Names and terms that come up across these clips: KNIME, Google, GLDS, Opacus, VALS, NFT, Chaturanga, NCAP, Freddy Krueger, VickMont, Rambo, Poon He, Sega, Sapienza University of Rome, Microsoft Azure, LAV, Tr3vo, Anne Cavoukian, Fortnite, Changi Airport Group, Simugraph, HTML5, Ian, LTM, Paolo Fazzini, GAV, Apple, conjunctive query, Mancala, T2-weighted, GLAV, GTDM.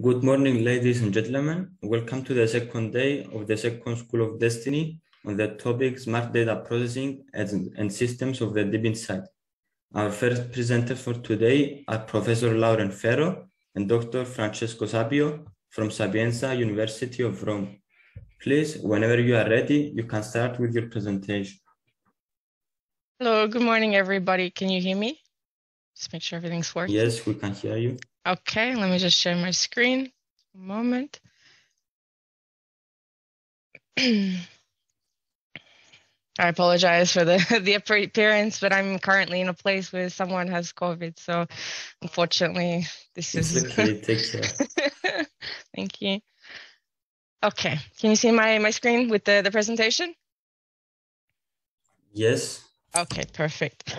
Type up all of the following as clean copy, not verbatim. Good morning, ladies and gentlemen. Welcome to the second day of the second School of Destiny on the topic Smart Data Processing and Systems of the Deep Inside. Our first presenters for today are Professor Lauren Ferro and Dr. Francesco Sapio from Sapienza University of Rome. Please, whenever you are ready, you can start with your presentation. Hello, good morning, everybody. Can you hear me? Just make sure everything's working. Yes, we can hear you. Okay, let me just share my screen. A moment. I apologize for the appearance, but I'm currently in a place where someone has COVID. So unfortunately, this is... Okay, take care. Thank you. Okay, can you see my screen with the presentation? Yes. Okay, perfect.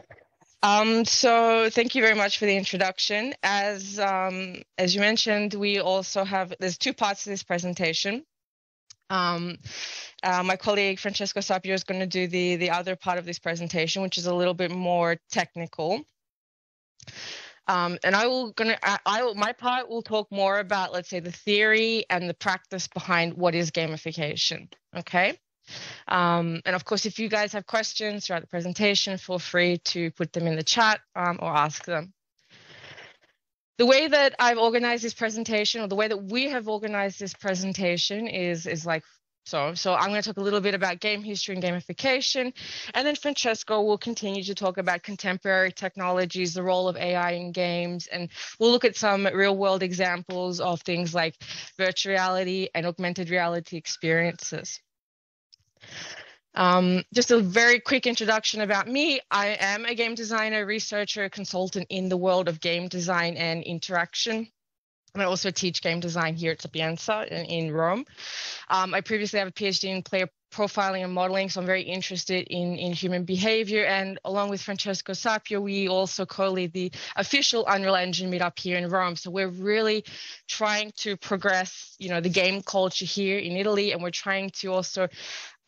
So thank you very much for the introduction. As you mentioned, we also have, there's two parts to this presentation. My colleague Francesco Sapio is going to do the other part of this presentation, which is a little bit more technical. And my part will talk more about, let's say, the theory and the practice behind what is gamification. Okay. And of course, if you guys have questions throughout the presentation, feel free to put them in the chat or ask them. The way that I've organized this presentation, or the way that we have organized this presentation is like so. So I'm going to talk a little bit about game history and gamification, and then Francesco will continue to talk about contemporary technologies, the role of AI in games, and we'll look at some real world examples of things like virtual reality and augmented reality experiences. Just a very quick introduction about me. I am a game designer, researcher, consultant in the world of game design and interaction. And I also teach game design here at Sapienza in Rome. I previously have a PhD in player profiling and modeling, so I'm very interested in human behavior. And along with Francesco Sapio, we also co-lead the official Unreal Engine meetup here in Rome. So we're really trying to progress, you know, the game culture here in Italy, and we're trying to also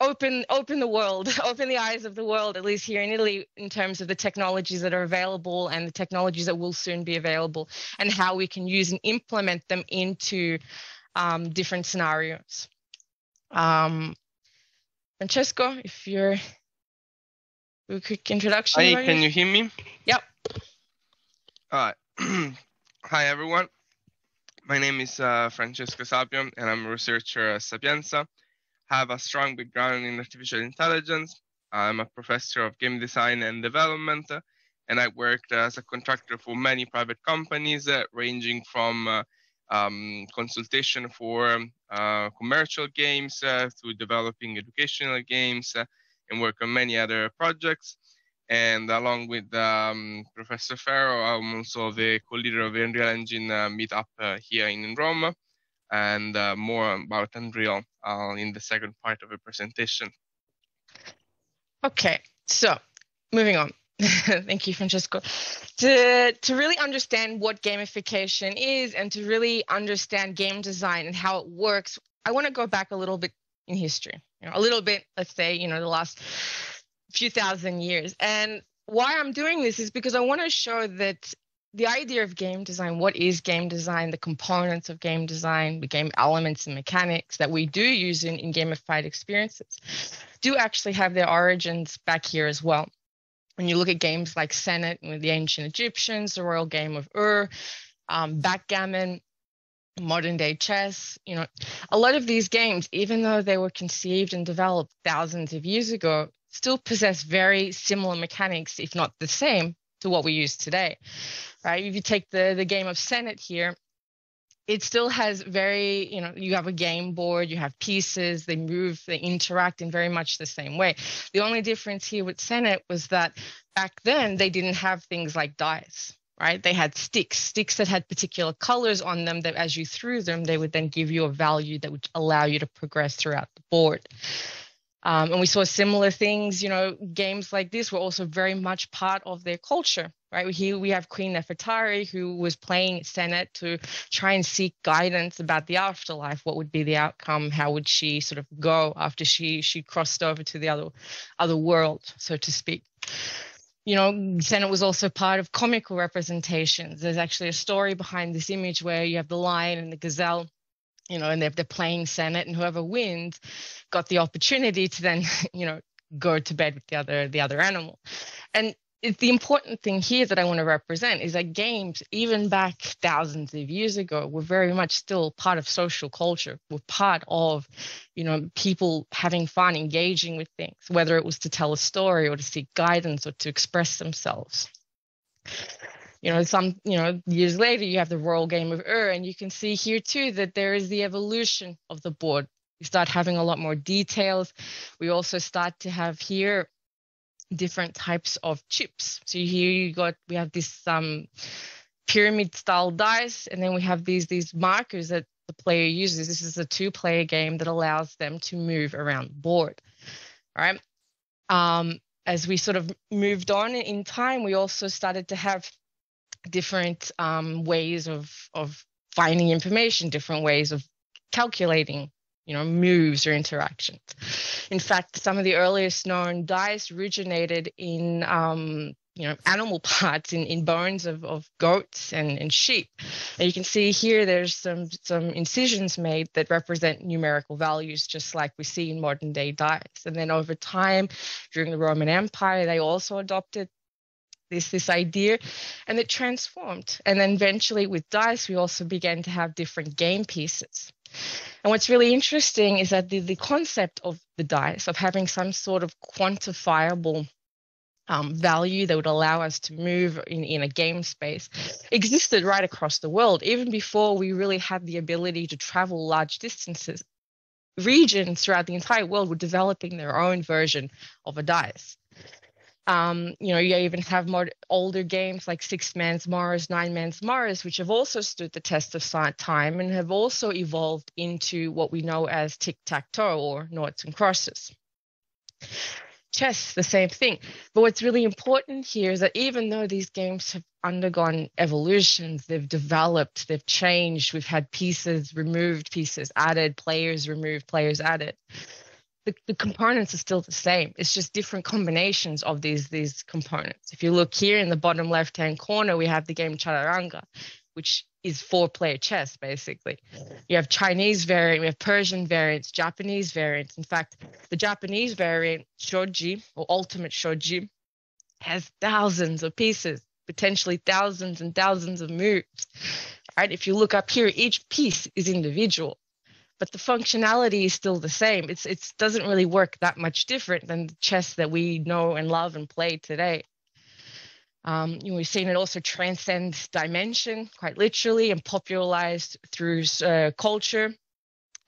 open the world, open the eyes of the world, at least here in Italy, in terms of the technologies that are available and the technologies that will soon be available, and how we can use and implement them into different scenarios. Francesco, if you're a quick introduction. Hi, can you hear me? Yep. All right. Hi, everyone. My name is Francesco Sapio, and I'm a researcher at Sapienza. I have a strong background in artificial intelligence. I'm a professor of game design and development, and I worked as a contractor for many private companies, ranging from consultation for commercial games to developing educational games and work on many other projects. And along with Professor Ferro, I'm also the co-leader of the Unreal Engine meetup here in Rome, and more about Unreal in the second part of the presentation. Okay, so moving on. Thank you, Francesco. To really understand what gamification is and to really understand game design and how it works, I want to go back a little bit in history, you know, a little bit, let's say, you know, the last few thousand years. And why I'm doing this is because I want to show that the idea of game design, what is game design, the components of game design, the game elements and mechanics that we do use in gamified experiences, do actually have their origins back here as well. When you look at games like Senet with the ancient Egyptians, the Royal Game of Ur, backgammon, modern day chess, you know, a lot of these games, even though they were conceived and developed thousands of years ago, still possess very similar mechanics, if not the same, to what we use today, right? If you take the game of Senet here, it still has very, you know, you have a game board, you have pieces, they move, they interact in very much the same way. The only difference here with Senet was that back then they didn't have things like dice, right? They had sticks that had particular colors on them that as you threw them, they would then give you a value that would allow you to progress throughout the board. And we saw similar things, you know, games like this were also very much part of their culture, right? Here we have Queen Nefertari, who was playing Senet to try and seek guidance about the afterlife. What would be the outcome? How would she sort of go after she crossed over to the other world, so to speak? you know, Senet was also part of comical representations. There's actually a story behind this image where you have the lion and the gazelle, you know, and they're playing Senet, and whoever wins got the opportunity to then, you know, go to bed with the other animal. And it's the important thing here that I want to represent is that games, even back thousands of years ago, were very much still part of social culture, were part of, you know, people having fun, engaging with things, whether it was to tell a story or to seek guidance or to express themselves. You know, years later, you have the Royal Game of Ur, and you can see here too that there is the evolution of the board. You start having a lot more details. We also start to have here different types of chips. So here we have this pyramid style dice, and then we have these markers that the player uses. This is a two-player game that allows them to move around the board. All right. As we sort of moved on in time, we also started to have different ways of finding information, different ways of calculating, you know, moves or interactions. In fact, some of the earliest known dice originated in, you know, animal parts, in bones of goats and sheep. And you can see here there's some incisions made that represent numerical values, just like we see in modern day dice. And then over time, during the Roman Empire, they also adopted this idea, and it transformed. And then eventually with dice, we also began to have different game pieces. And what's really interesting is that the concept of the dice, of having some sort of quantifiable value that would allow us to move in a game space, existed right across the world, even before we really had the ability to travel large distances. Regions throughout the entire world were developing their own version of a dice. You know, you even have more older games like Six-Man's Morris, Nine-Man's Morris, which have also stood the test of time and have also evolved into what we know as tic-tac-toe or noughts and crosses. Chess, the same thing. But what's really important here is that even though these games have undergone evolutions, they've developed, they've changed, we've had pieces removed, pieces added, players removed, players added. The components are still the same. It's just different combinations of these components. If you look here in the bottom left-hand corner, we have the game Chaturanga, which is four-player chess, basically. You have Chinese variant, we have Persian variants, Japanese variants. In fact, the Japanese variant, Shoji, or Ultimate Shoji, has thousands of pieces, potentially thousands and thousands of moves. Right? If you look up here, each piece is individual. But the functionality is still the same. It doesn't really work that much different than the chess that we know and love and play today. You know, we've seen it also transcend dimension, quite literally, and popularized through culture.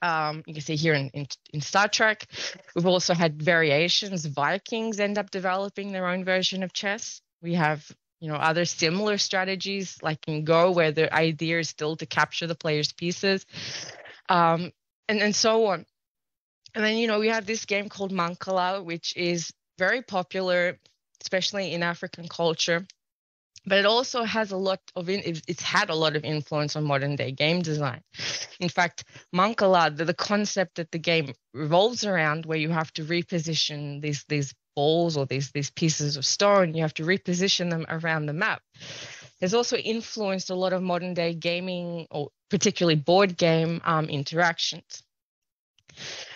You can see here in Star Trek. We've also had variations. Vikings end up developing their own version of chess. We have, you know, other similar strategies like in Go, where the idea is still to capture the player's pieces. And so on. And then, you know, we have this game called Mancala, which is very popular, especially in African culture. But it also has a lot of, it's had a lot of influence on modern day game design. In fact, Mancala, the concept that the game revolves around, where you have to reposition these balls or these pieces of stone, you have to reposition them around the map, has also influenced a lot of modern day gaming, or particularly board game interactions.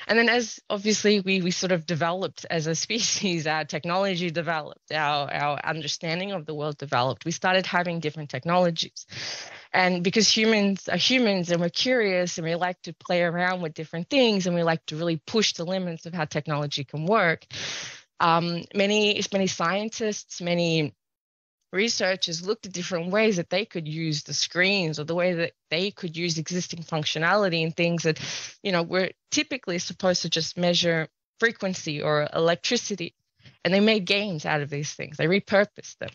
And then, as obviously we sort of developed as a species, our technology developed, our understanding of the world developed, we started having different technologies. And because humans are humans and we're curious and we like to play around with different things and we like to really push the limits of how technology can work, many scientists, many researchers looked at different ways that they could use the screens or the way that they could use existing functionality and things that, you know, were typically supposed to just measure frequency or electricity. And they made games out of these things. They repurposed them.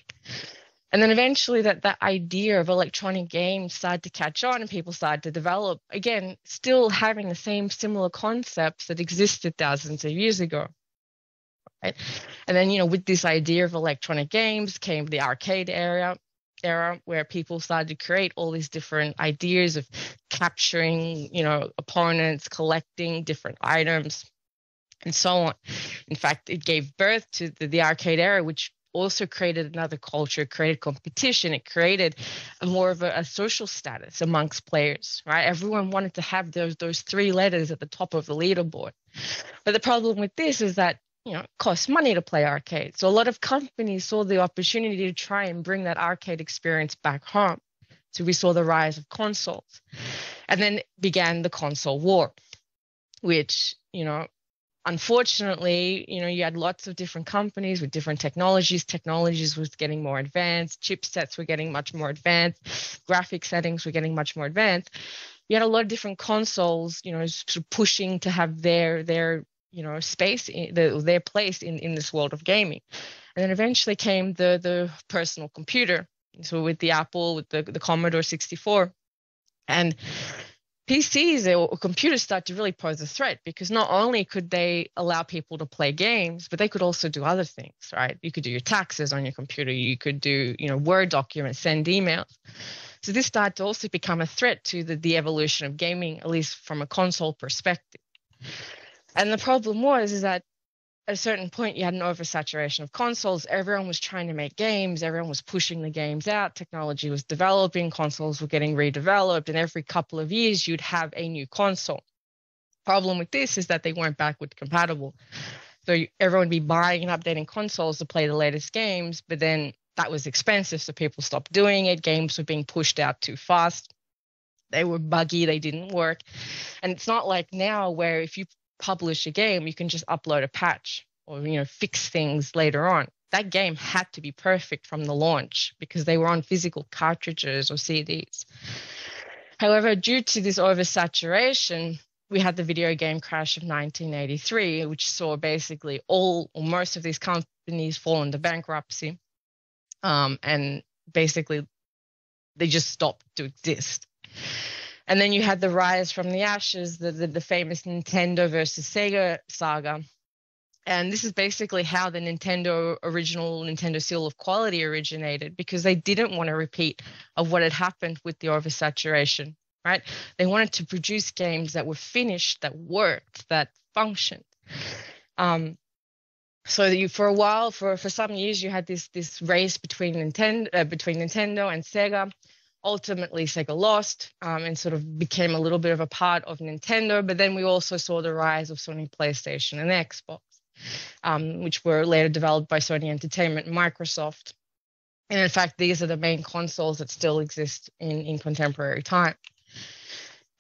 And then eventually that idea of electronic games started to catch on and people started to develop, again, still having the same similar concepts that existed thousands of years ago. Right. And then, you know, with this idea of electronic games came the arcade era where people started to create all these different ideas of capturing, you know, opponents, collecting different items, and so on. In fact, it gave birth to the arcade era, which also created another culture, it created competition, it created more of a social status amongst players, right? Everyone wanted to have those three letters at the top of the leaderboard. But the problem with this is that, you know, it costs money to play arcade. So a lot of companies saw the opportunity to try and bring that arcade experience back home. So we saw the rise of consoles, and then began the console war, which, you know, unfortunately, you know, you had lots of different companies with different technologies. Technologies was getting more advanced. Chipsets were getting much more advanced. Graphic settings were getting much more advanced. You had a lot of different consoles, you know, sort of pushing to have their you know, space, their place in this world of gaming. And then eventually came the personal computer. So with the Apple, with the Commodore 64, and PCs or computers start to really pose a threat, because not only could they allow people to play games, but they could also do other things, right? You could do your taxes on your computer. You could do, you know, Word documents, send emails. So this started to also become a threat to the evolution of gaming, at least from a console perspective. And the problem was is that at a certain point, you had an oversaturation of consoles. Everyone was trying to make games. Everyone was pushing the games out. Technology was developing. Consoles were getting redeveloped. And every couple of years, you'd have a new console. Problem with this is that they weren't backward compatible. So everyone would be buying and updating consoles to play the latest games. But then that was expensive, so people stopped doing it. Games were being pushed out too fast. They were buggy. They didn't work. And it's not like now where if you publish a game, you can just upload a patch or, you know, fix things later on. That game had to be perfect from the launch because they were on physical cartridges or CDs. However, due to this oversaturation, we had the video game crash of 1983, which saw basically all or most of these companies fall into bankruptcy, and basically they just stopped to exist. And then you had the rise from the ashes, the famous Nintendo versus Sega saga. And this is basically how the original Nintendo Seal of Quality originated, because they didn't want to repeat of what had happened with the oversaturation, right? They wanted to produce games that were finished, that worked, that functioned. So that you, for a while, for some years, you had this race between Nintendo and Sega. Ultimately, Sega lost and sort of became a little bit of a part of Nintendo. But then we also saw the rise of Sony PlayStation and Xbox, which were later developed by Sony Entertainment and Microsoft. And in fact, these are the main consoles that still exist in contemporary time.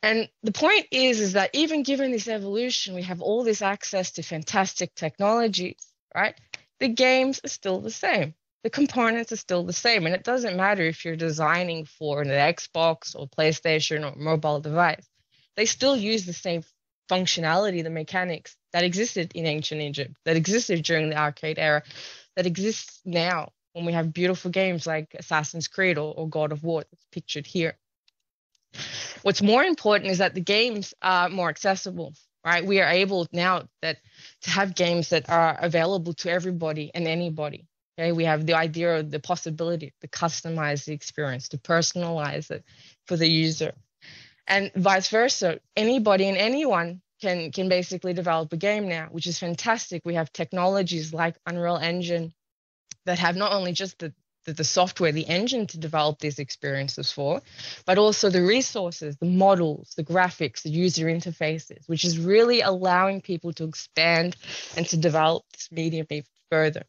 And the point is that even given this evolution, we have all this access to fantastic technologies, right? The games are still the same. The components are still the same, and it doesn't matter if you're designing for an Xbox or PlayStation or mobile device. They still use the same functionality, the mechanics that existed in ancient Egypt, that existed during the arcade era, that exists now when we have beautiful games like Assassin's Creed or God of War that's pictured here. What's more important is that the games are more accessible, right? We are able now to have games that are available to everybody and anybody. Okay, we have the idea of the possibility to customize the experience, to personalize it for the user, and vice versa. Anybody and anyone can basically develop a game now, which is fantastic. We have technologies like Unreal Engine that have not only just the software, the engine to develop these experiences for, but also the resources, the models, the graphics, the user interfaces, which is really allowing people to expand and to develop this medium even further.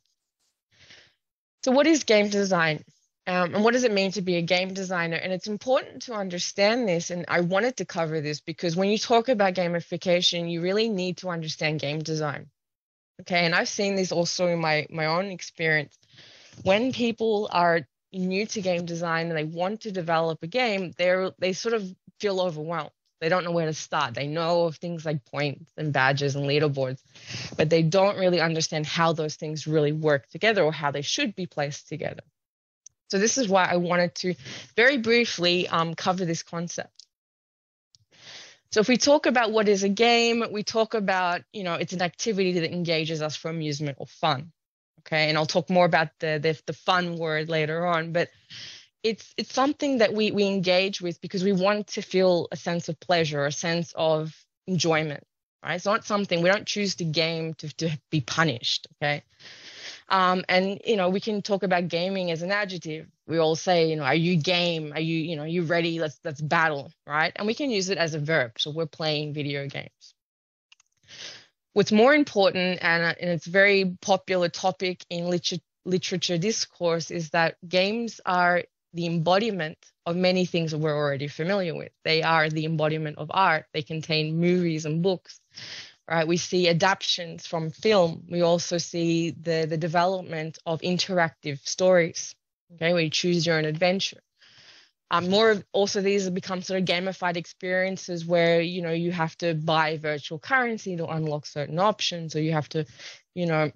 So what is game design, and what does it mean to be a game designer? And it's important to understand this, and I wanted to cover this because when you talk about gamification, you really need to understand game design, okay? And I've seen this also in my own experience. When people are new to game design and they want to develop a game, they sort of feel overwhelmed. They don't know where to start. They know of things like points and badges and leaderboards, but they don't really understand how those things really work together or how they should be placed together. So this is why I wanted to very briefly cover this concept. So if we talk about what is a game, we talk about, you know, it's an activity that engages us for amusement or fun. Okay, and I'll talk more about the fun word later on, but it's something that we engage with because we want to feel a sense of pleasure, a sense of enjoyment, right? It's not something, we don't choose the game to be punished, okay? And, you know, we can talk about gaming as an adjective. We all say, you know, are you game? Are you, you know, you ready? Let's battle, right? And we can use it as a verb. So we're playing video games. What's more important, and it's a very popular topic in literature discourse, is that games are the embodiment of many things that we're already familiar with. They are the embodiment of art. They contain movies and books, right? We see adaptations from film. We also see the development of interactive stories, okay, where you choose your own adventure. Also, these have become sort of gamified experiences where, you know, you have to buy virtual currency to unlock certain options, or you have to, you know,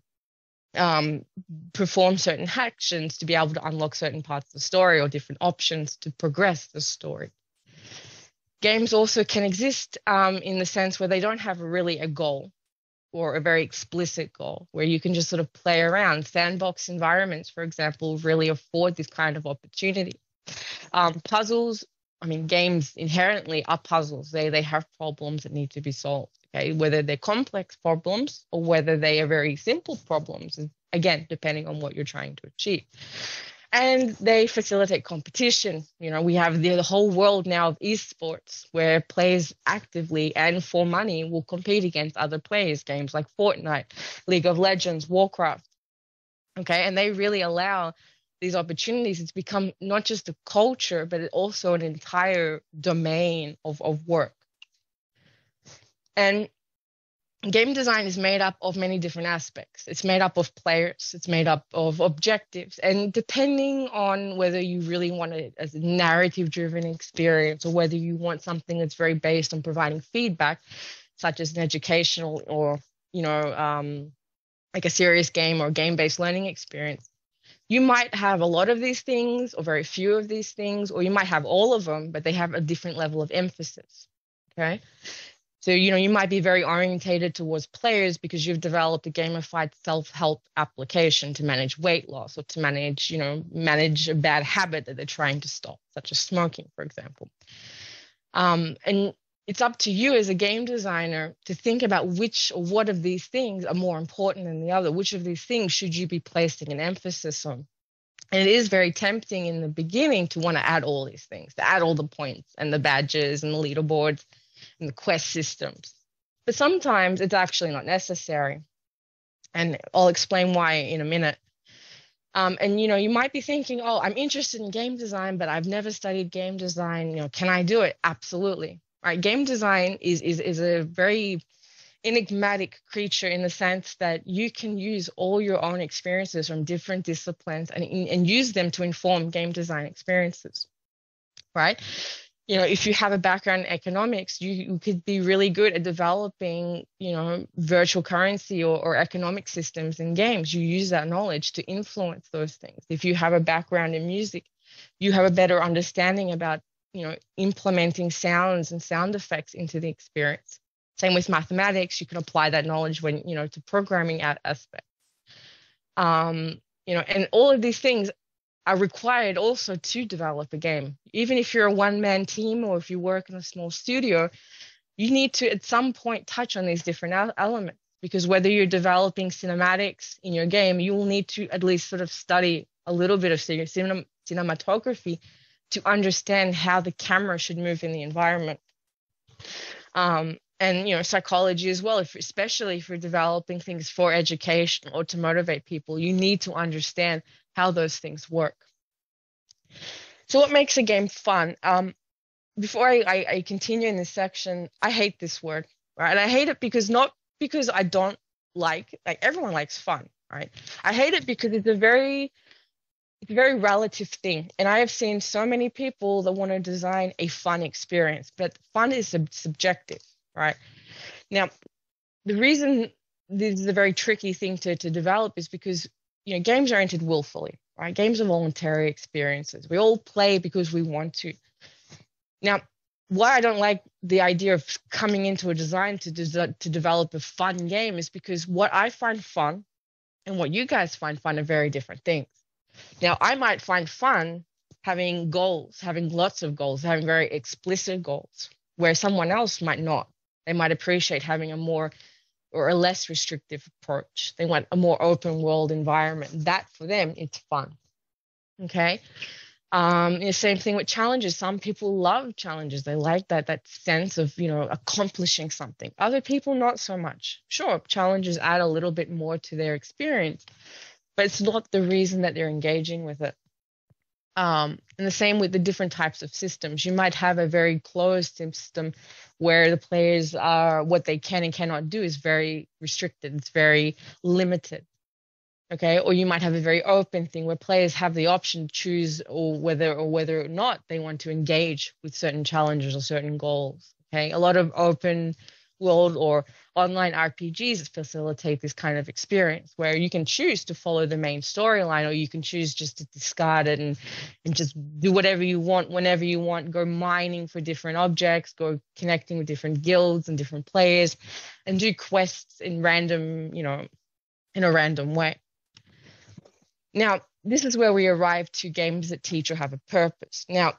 perform certain actions to be able to unlock certain parts of the story or different options to progress the story. Games also can exist in the sense where they don't have really a goal or a very explicit goal, where you can just sort of play around. Sandbox environments, for example, really afford this kind of opportunity. Puzzles, I mean, games inherently are puzzles. They have problems that need to be solved, okay? Whether they're complex problems or whether they are very simple problems, again, depending on what you're trying to achieve. And they facilitate competition. You know, we have the whole world now of esports, where players actively and for money will compete against other players. Games like Fortnite, League of Legends, Warcraft, okay? And they really allow these opportunities. It's become not just a culture, but also an entire domain of work. And game design is made up of many different aspects. It's made up of players, it's made up of objectives, and depending on whether you really want it as a narrative-driven experience or whether you want something that's very based on providing feedback, such as an educational or, you know, like a serious game or game-based learning experience, you might have a lot of these things or very few of these things, or you might have all of them, but they have a different level of emphasis, okay? So, you know, you might be very orientated towards players because you've developed a gamified self-help application to manage weight loss or to manage, you know, manage a bad habit that they're trying to stop, such as smoking, for example. And it's up to you as a game designer to think about which or what of these things are more important than the other. Which of these things should you be placing an emphasis on? And it is very tempting in the beginning to want to add all these things, to add all the points and the badges and the leaderboards and the quest systems. But sometimes it's actually not necessary. And I'll explain why in a minute. And, you know, you might be thinking, oh, I'm interested in game design, but I've never studied game design. You know, can I do it? Absolutely. Right? Game design is a very enigmatic creature in the sense that you can use all your own experiences from different disciplines and use them to inform game design experiences, right? You know, if you have a background in economics, you could be really good at developing, you know, virtual currency or economic systems in games. You use that knowledge to influence those things. If you have a background in music, you have a better understanding about, you know, implementing sounds and sound effects into the experience. Same with mathematics. You can apply that knowledge when, you know, to programming aspects. You know, and all of these things are required also to develop a game. Even if you're a one-man team or if you work in a small studio, you need to at some point touch on these different elements, because whether you're developing cinematics in your game, you will need to at least sort of study a little bit of cinematography to understand how the camera should move in the environment. And, you know, psychology as well, especially if you're developing things for education or to motivate people, you need to understand how those things work. So what makes a game fun? Before I continue in this section, I hate this word, right? And I hate it because not because I don't like everyone likes fun, right? I hate it because it's a very relative thing. And I have seen so many people that want to design a fun experience, but fun is subjective, right? Now, the reason this is a very tricky thing to develop is because, you know, games are entered willfully, right? Games are voluntary experiences. We all play because we want to. Now, why I don't like the idea of coming into a design to develop a fun game is because what I find fun and what you guys find fun are very different things. Now, I might find fun having goals, having lots of goals, having very explicit goals, where someone else might not. They might appreciate having a more or a less restrictive approach. They want a more open world environment. That for them, it's fun. Okay. The same thing with challenges. Some people love challenges. They like that sense of, you know, accomplishing something. Other people, not so much. Sure, challenges add a little bit more to their experience, but it's not the reason that they're engaging with it. And the same with the different types of systems. You might have a very closed system where the players are, what they can and cannot do is very restricted. It's very limited, okay? Or you might have a very open thing where players have the option to choose whether or not they want to engage with certain challenges or certain goals, okay? A lot of open world or online RPGs facilitate this kind of experience where you can choose to follow the main storyline, or you can choose just to discard it and just do whatever you want, whenever you want, go mining for different objects, go connecting with different guilds and different players, and do quests in random, you know, in a random way. Now, this is where we arrive to games that teach or have a purpose. Now,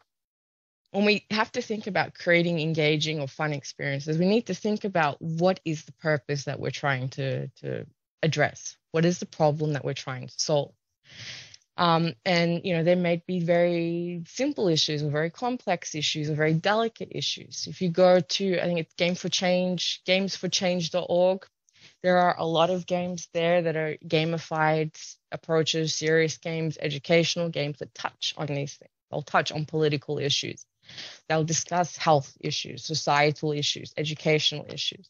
when we have to think about creating engaging or fun experiences, we need to think about what is the purpose that we're trying to address? What is the problem that we're trying to solve? And, you know, there may be very simple issues or very complex issues or very delicate issues. If you go to, I think it's Game for Change, gamesforchange.org, there are a lot of games there that are gamified approaches, serious games, educational games that touch on these things. They'll touch on political issues. They'll discuss health issues, societal issues, educational issues.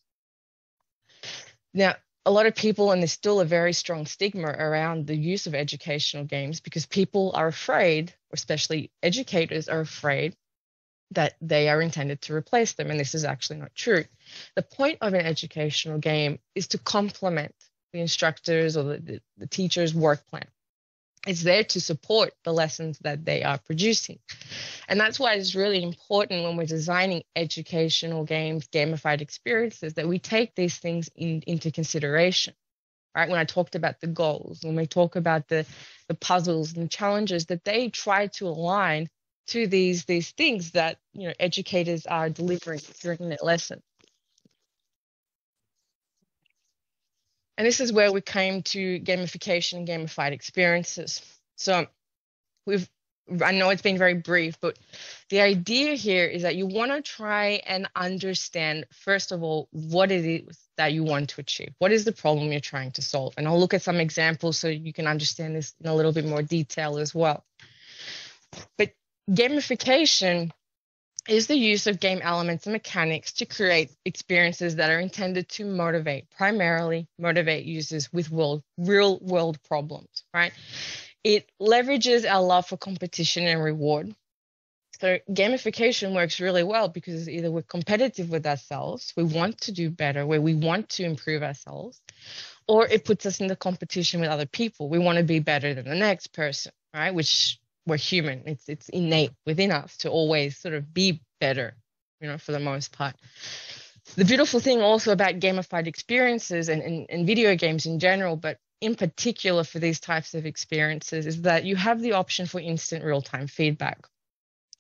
Now, a lot of people, and there's still a very strong stigma around the use of educational games because people are afraid, especially educators are afraid that they are intended to replace them. And this is actually not true. The point of an educational game is to complement the instructors or the teacher's work plan. It's there to support the lessons that they are producing. And that's why it's really important when we're designing educational games, gamified experiences, that we take these things into consideration, right? When I talked about the goals, when we talk about the puzzles and the challenges, that they try to align to these things that, you know, educators are delivering during their lesson. And this is where we came to gamification and gamified experiences. So I know it's been very brief, but the idea here is that you want to try and understand, first of all, what it is that you want to achieve. What is the problem you're trying to solve? And I'll look at some examples so you can understand this in a little bit more detail as well. But gamification is the use of game elements and mechanics to create experiences that are intended to primarily motivate users with real-world problems, right? It leverages our love for competition and reward. So gamification works really well because either we're competitive with ourselves, we want to do better, where we want to improve ourselves, or it puts us in the competition with other people. We want to be better than the next person, right? Which we're human. It's innate within us to always sort of be better, you know, for the most part. The beautiful thing also about gamified experiences and video games in general, but in particular for these types of experiences, is that you have the option for instant real-time feedback.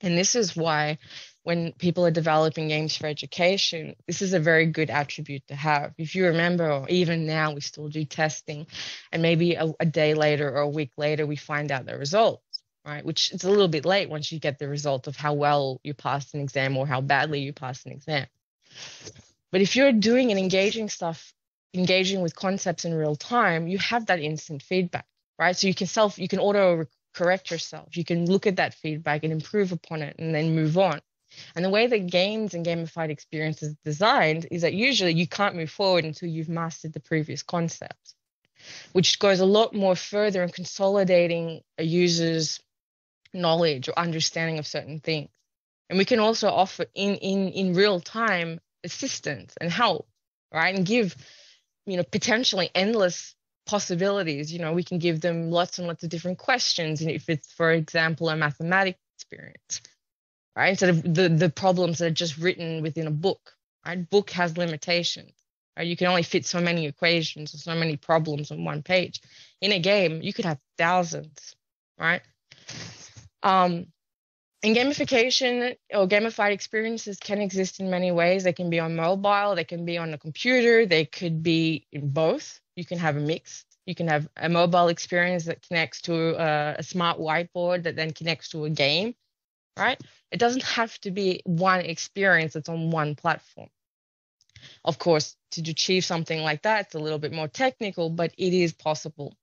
And this is why when people are developing games for education, this is a very good attribute to have. If you remember, or even now, we still do testing, and maybe a day later or a week later, we find out the result. Right, which it's a little bit late once you get the result of how well you passed an exam or how badly you passed an exam. But if you're doing and engaging with concepts in real time, you have that instant feedback, right? So you can auto correct yourself. You can look at that feedback and improve upon it and then move on. And the way that games and gamified experiences are designed is that usually you can't move forward until you've mastered the previous concept, which goes a lot more further in consolidating a user's knowledge or understanding of certain things. And we can also offer in real time assistance and help, right? And give, you know, potentially endless possibilities. You know, we can give them lots and lots of different questions. And if it's, for example, a mathematics experience, right? Instead of the problems that are just written within a book, right? Book has limitations. You can only fit so many equations or so many problems on one page. In a game, you could have thousands, right? And gamification or gamified experiences can exist in many ways. They can be on mobile, they can be on a computer, they could be in both. You can have a mix. You can have a mobile experience that connects to a smart whiteboard that then connects to a game, right? It doesn't have to be one experience that's on one platform. Of course, to achieve something like that, it's a little bit more technical, but it is possible.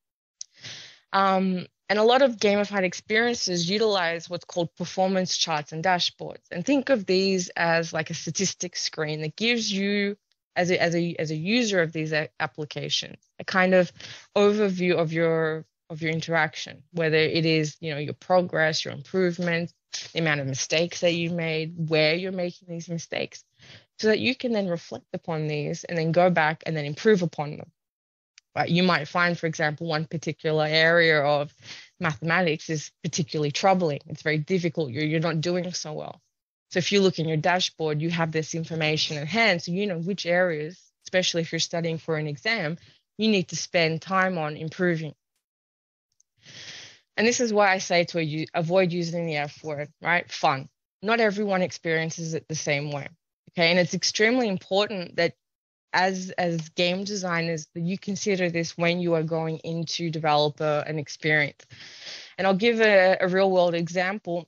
And a lot of gamified experiences utilize what's called performance charts and dashboards. And think of these as like a statistics screen that gives you, as a user of these applications, a kind of overview of your interaction, whether it is, you know, your progress, your improvements, the amount of mistakes that you made, where you're making these mistakes, so that you can then reflect upon these and then go back and then improve upon them. Right? You might find, for example, one particular area of mathematics is particularly troubling. It's very difficult. You're not doing so well. So if you look in your dashboard, you have this information at hand. So you know which areas, especially if you're studying for an exam, you need to spend time on improving. And this is why I say to avoid using the F word, right? Fun. Not everyone experiences it the same way. Okay, and it's extremely important that as game designers, that you consider this when you are going into develop an experience. And I'll give a real world example.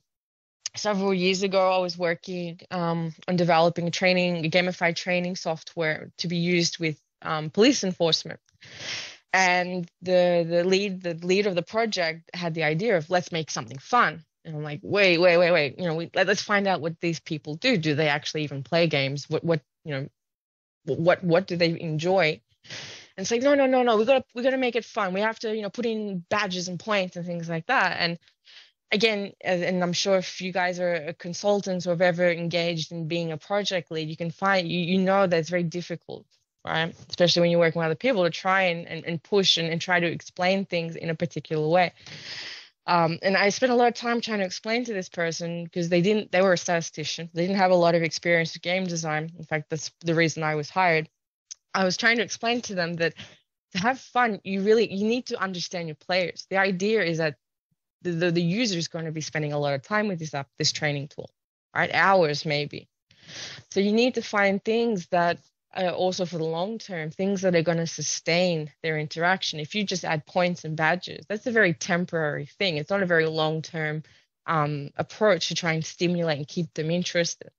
Several years ago, I was working on developing gamified training software to be used with police enforcement. And the lead of the project had the idea of, let's make something fun. And I'm like, wait, you know, let's find out what these people do. Do they actually even play games? What do they enjoy? And it's like, no, we gotta make it fun. We have to, you know, put in badges and points and things like that. And again, and I'm sure if you guys are consultants or have ever engaged in being a project lead, you can find, you know, that's very difficult, right? Especially when you're working with other people, to try and push and try to explain things in a particular way. And I spent a lot of time trying to explain to this person, because they were a statistician. They didn't have a lot of experience with game design. In fact, that's the reason I was hired. I was trying to explain to them that to have fun, you need to understand your players. The idea is that the user is going to be spending a lot of time with this training tool, right? Hours maybe. So you need to find things that also for the long term, things that are going to sustain their interaction. If you just add points and badges, that's a very temporary thing. It's not a very long term approach to try and stimulate and keep them interested.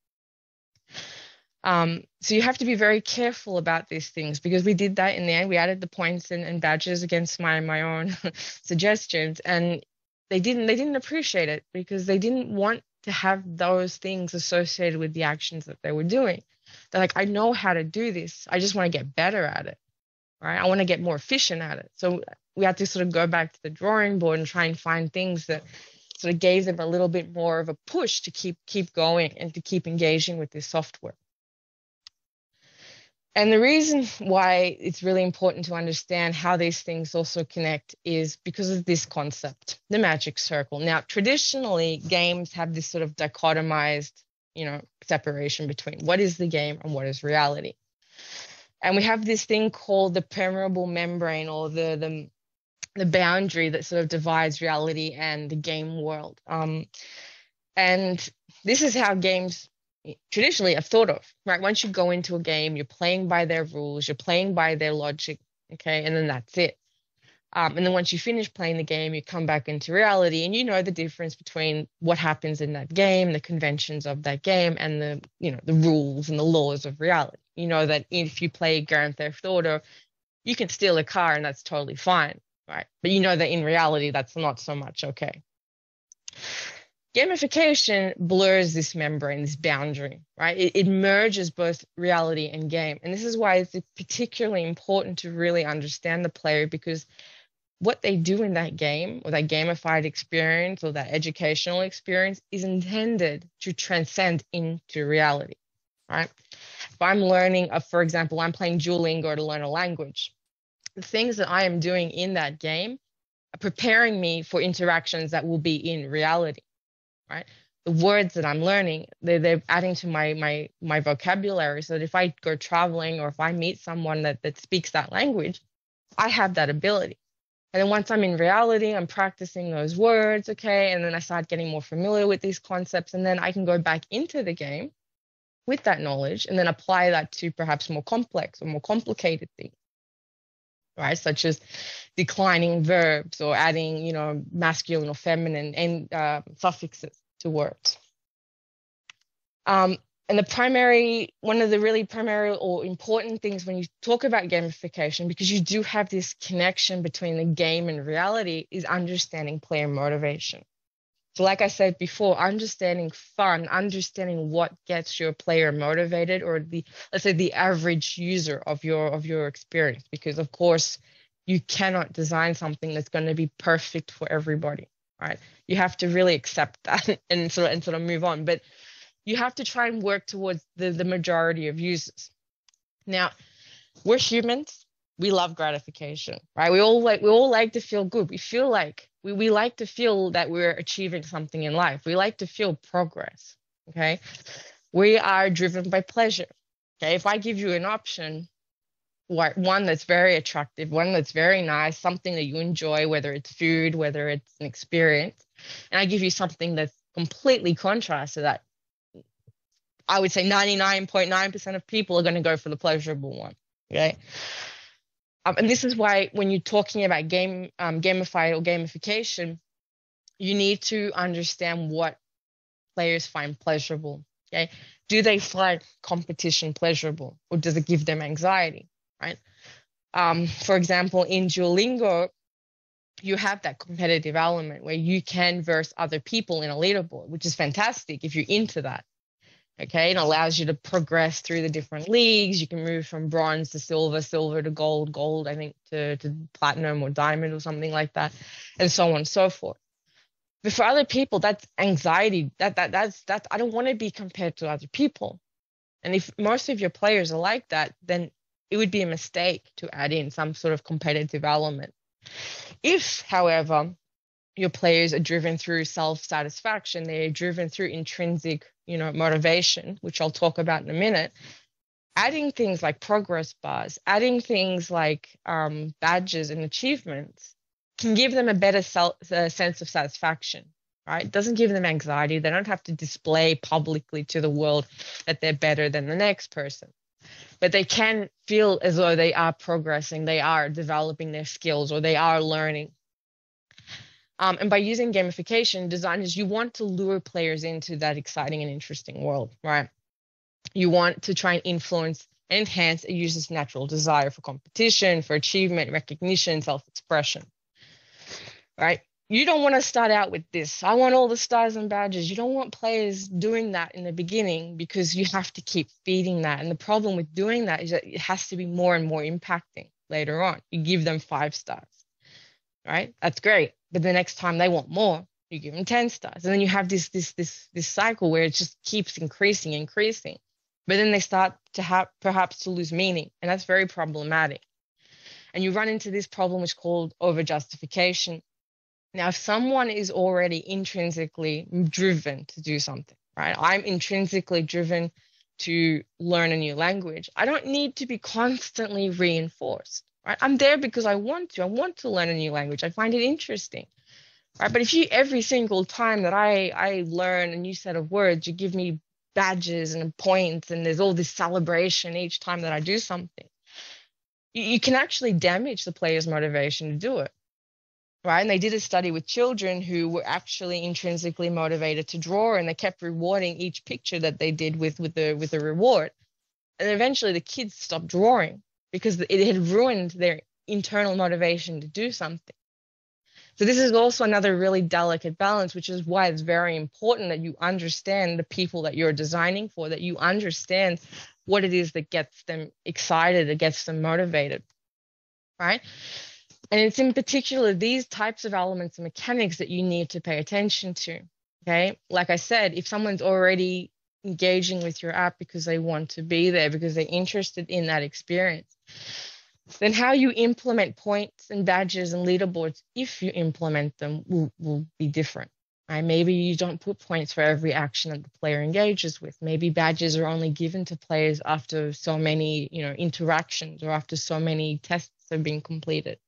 So you have to be very careful about these things, because we did that in the end. We added the points and badges against my own suggestions, and they didn't appreciate it, because they didn't want to have those things associated with the actions that they were doing. They're like, I know how to do this. I just want to get better at it, right? I want to get more efficient at it. So we had to sort of go back to the drawing board and try and find things that sort of gave them a little bit more of a push to keep going and to keep engaging with this software. And the reason why it's really important to understand how these things also connect is because of this concept, the magic circle. Now, traditionally, games have this sort of dichotomized, you know, separation between what is the game and what is reality. And we have this thing called the permeable membrane, or the boundary that sort of divides reality and the game world. And this is how games traditionally are thought of, right? Once you go into a game, you're playing by their rules, you're playing by their logic, okay? And then that's it. And then once you finish playing the game, you come back into reality, and you know the difference between what happens in that game, the conventions of that game, and the, you know, the rules and the laws of reality. You know that if you play Grand Theft Auto, you can steal a car and that's totally fine, right? But you know that in reality, that's not so much okay. Gamification blurs this membrane, this boundary, right? It merges both reality and game. And this is why it's particularly important to really understand the player, because what they do in that game, or that gamified experience, or that educational experience, is intended to transcend into reality, right? If I'm learning, for example, I'm playing Duolingo to learn a language, the things that I am doing in that game are preparing me for interactions that will be in reality, right? The words that I'm learning, they're adding to my vocabulary, so that if I go traveling or if I meet someone that speaks that language, I have that ability. And then once I'm in reality, I'm practicing those words, okay? And then I start getting more familiar with these concepts, and then I can go back into the game with that knowledge and then apply that to perhaps more complex or more complicated things, right? Such as declining verbs or adding, you know, masculine or feminine and suffixes to words. And the one of the really primary or important things when you talk about gamification, because you do have this connection between the game and reality, is understanding player motivation. So like I said before, understanding fun, understanding what gets your player motivated, or the, let's say, the average user of your experience, because of course you cannot design something that's going to be perfect for everybody, right? You have to really accept that and sort of move on. But you have to try and work towards the majority of users. Now, we're humans. We love gratification, right? We all like to feel good. We like to feel that we're achieving something in life. We like to feel progress, okay? We are driven by pleasure, okay? If I give you an option, one that's very attractive, one that's very nice, something that you enjoy, whether it's food, whether it's an experience, and I give you something that's completely contrast to that, I would say 99.9% of people are going to go for the pleasurable one, okay? And this is why when you're talking about gamification, you need to understand what players find pleasurable, okay? Do they find competition pleasurable, or does it give them anxiety, right? For example, in Duolingo, you have that competitive element where you can verse other people in a leaderboard, which is fantastic if you're into that. Okay, it allows you to progress through the different leagues. You can move from bronze to silver, silver to gold, gold, I think, to platinum or diamond or something like that, and so on and so forth. But for other people, that's anxiety. That's I don't want to be compared to other people. And if most of your players are like that, then it would be a mistake to add in some sort of competitive element. If, however, your players are driven through self-satisfaction, they're driven through intrinsic, you know, motivation, which I'll talk about in a minute, adding things like progress bars, adding things like badges and achievements can give them a better sense of satisfaction, right? It doesn't give them anxiety. They don't have to display publicly to the world that they're better than the next person, but they can feel as though they are progressing, they are developing their skills, or they are learning. And by using gamification, designers, you want to lure players into that exciting and interesting world, right? You want to try and influence and enhance a user's natural desire for competition, for achievement, recognition, self-expression, right? You don't want to start out with this. I want all the stars and badges. You don't want players doing that in the beginning, because you have to keep feeding that. And the problem with doing that is that it has to be more and more impacting later on. You give them 5 stars, right? That's great. But the next time they want more, you give them 10 stars. And then you have this cycle where it just keeps increasing. But then they start to have perhaps to lose meaning. And that's very problematic. And you run into this problem which is called over-justification. Now, if someone is already intrinsically driven to do something, right? I'm intrinsically driven to learn a new language. I don't need to be constantly reinforced. Right? I'm there because I want to learn a new language. I find it interesting, right? But if you, every single time that I learn a new set of words, you give me badges and points, and there's all this celebration each time that I do something, you can actually damage the player's motivation to do it, right? And they did a study with children who were actually intrinsically motivated to draw, and they kept rewarding each picture that they did with a reward. And eventually the kids stopped drawing, because it had ruined their internal motivation to do something. So this is also another really delicate balance, which is why it's very important that you understand the people that you're designing for, that you understand what it is that gets them excited, that gets them motivated, right? And it's in particular these types of elements and mechanics that you need to pay attention to, okay? Like I said, if someone's already engaging with your app because they want to be there, because they're interested in that experience, then how you implement points and badges and leaderboards, if you implement them, will be different, right? Maybe you don't put points for every action that the player engages with. Maybe badges are only given to players after so many, you know, interactions, or after so many tests have been completed.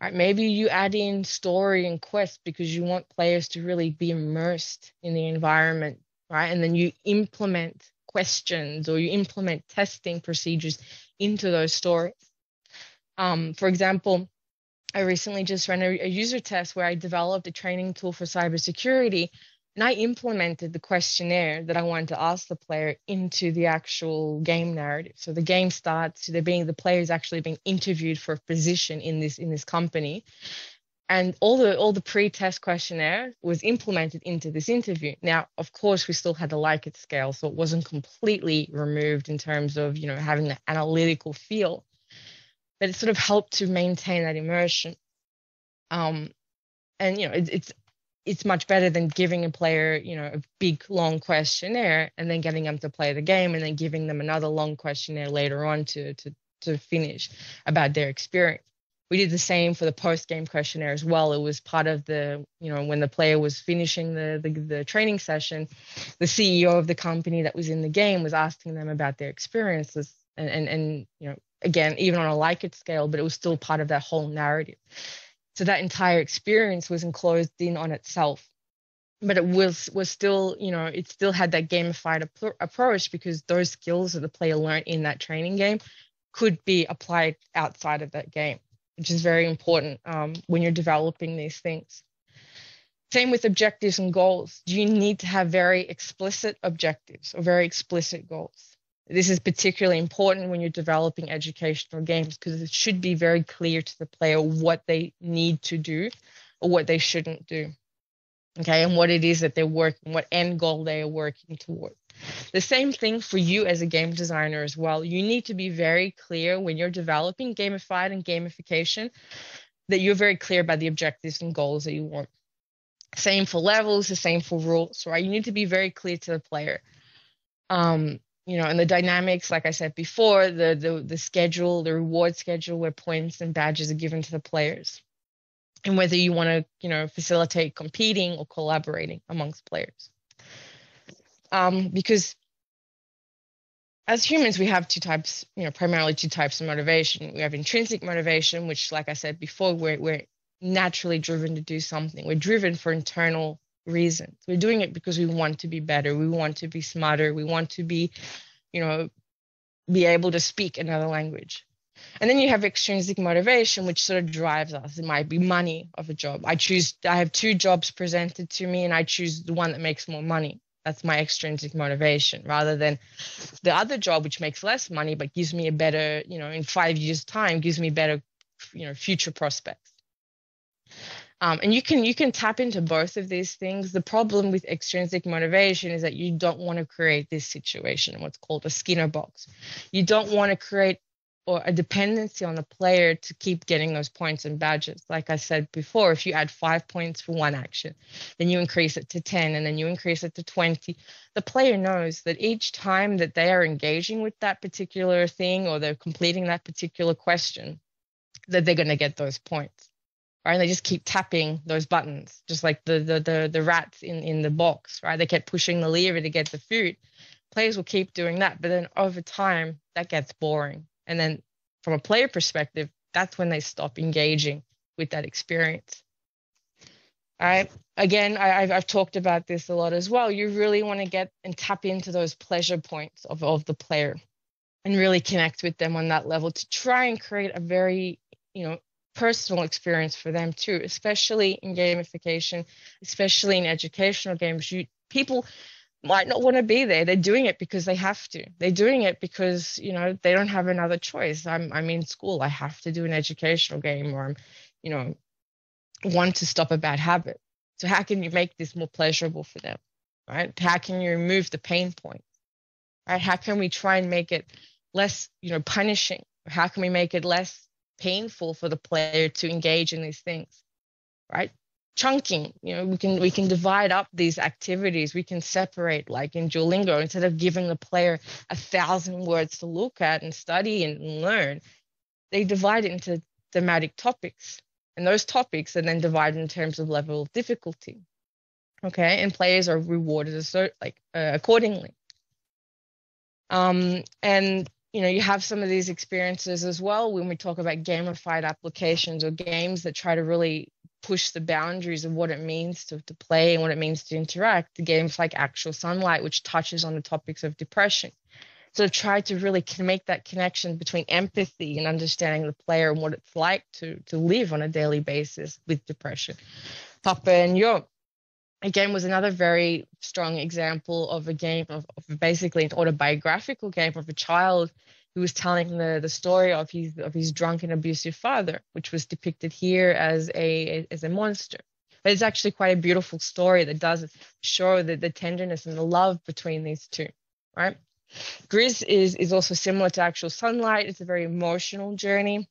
Right? Maybe you add in story and quests because you want players to really be immersed in the environment, right? And then you implement questions or you implement testing procedures into those stories. For example, I recently just ran a user test where I developed a training tool for cybersecurity, and I implemented the questionnaire that I wanted to ask the player into the actual game narrative. So the game starts, the player is actually being interviewed for a position in this company, and all the pre-test questionnaire was implemented into this interview. Now, of course, we still had the Likert scale, so it wasn't completely removed in terms of, you know, having an analytical feel, but it sort of helped to maintain that immersion. And you know, it's much better than giving a player, you know, a big long questionnaire and then getting them to play the game and then giving them another long questionnaire later on to finish about their experience. We did the same for the post-game questionnaire as well. It was part of the, you know, when the player was finishing the training session, the CEO of the company that was in the game was asking them about their experiences and you know, again, even on a Likert scale, but it was still part of that whole narrative. So that entire experience was enclosed in on itself, but it was still, you know, it still had that gamified approach because those skills that the player learned in that training game could be applied outside of that game, which is very important when you're developing these things. Same with objectives and goals. You need to have very explicit objectives or very explicit goals. This is particularly important when you're developing educational games because it should be very clear to the player what they need to do or what they shouldn't do, okay, and what it is that they're working, what end goal they are working towards. The same thing for you as a game designer as well. You need to be very clear when you're developing gamified and gamification that you're very clear about the objectives and goals that you want. Same for levels, the same for rules, right? You need to be very clear to the player. You know, and the dynamics, like I said before, the schedule, the reward schedule where points and badges are given to the players, and whether you want to, you know, facilitate competing or collaborating amongst players. Because as humans, we have two types, you know, primarily two types of motivation. We have intrinsic motivation, which, like I said before, we're naturally driven to do something. We're driven for internal reasons. We're doing it because we want to be better. We want to be smarter. We want to be, you know, be able to speak another language. And then you have extrinsic motivation, which sort of drives us. It might be money of a job. I have two jobs presented to me and I choose the one that makes more money. That's my extrinsic motivation rather than the other job, which makes less money, but gives me a better, you know, in 5 years' time, gives me better, you know, future prospects. And you can tap into both of these things. The problem with extrinsic motivation is that you don't want to create this situation, what's called a Skinner box. You don't want to create or a dependency on the player to keep getting those points and badges. Like I said before, if you add 5 points for one action, then you increase it to 10, and then you increase it to 20. The player knows that each time that they are engaging with that particular thing or they're completing that particular question, that they're going to get those points. Right? And they just keep tapping those buttons, just like the rats in the box, right? They kept pushing the lever to get the food. Players will keep doing that, but then over time, that gets boring. And then from a player perspective, that's when they stop engaging with that experience. All right. Again, I've talked about this a lot as well. You really want to get and tap into those pleasure points of the player and really connect with them on that level to try and create a very, you know, personal experience for them too, especially in gamification, especially in educational games. People might not want to be there. They're doing it because they have to. They're doing it because, you know, they don't have another choice. I'm in school. I have to do an educational game, or I'm, you know, want to stop a bad habit. So how can you make this more pleasurable for them, right? How can you remove the pain point, right? How can we try and make it less, you know, punishing? How can we make it less painful for the player to engage in these things, right? Chunking, you know, we can divide up these activities. We can separate, like in Duolingo, instead of giving the player 1,000 words to look at and study and learn, they divide it into thematic topics, and those topics are then divided in terms of level of difficulty. Okay, and players are rewarded accordingly. And you know, you have some of these experiences as well when we talk about gamified applications or games that try to really push the boundaries of what it means to play and what it means to interact. The games like Actual Sunlight, which touches on the topics of depression. So I've tried to really make that connection between empathy and understanding the player and what it's like to live on a daily basis with depression. Papa and Yo, again, was another very strong example of a game of basically an autobiographical game of a child who was telling the story of his drunk and abusive father, which was depicted here as a monster. But it's actually quite a beautiful story that does show the tenderness and the love between these two, right? Grizz is also similar to Actual Sunlight. It's a very emotional journey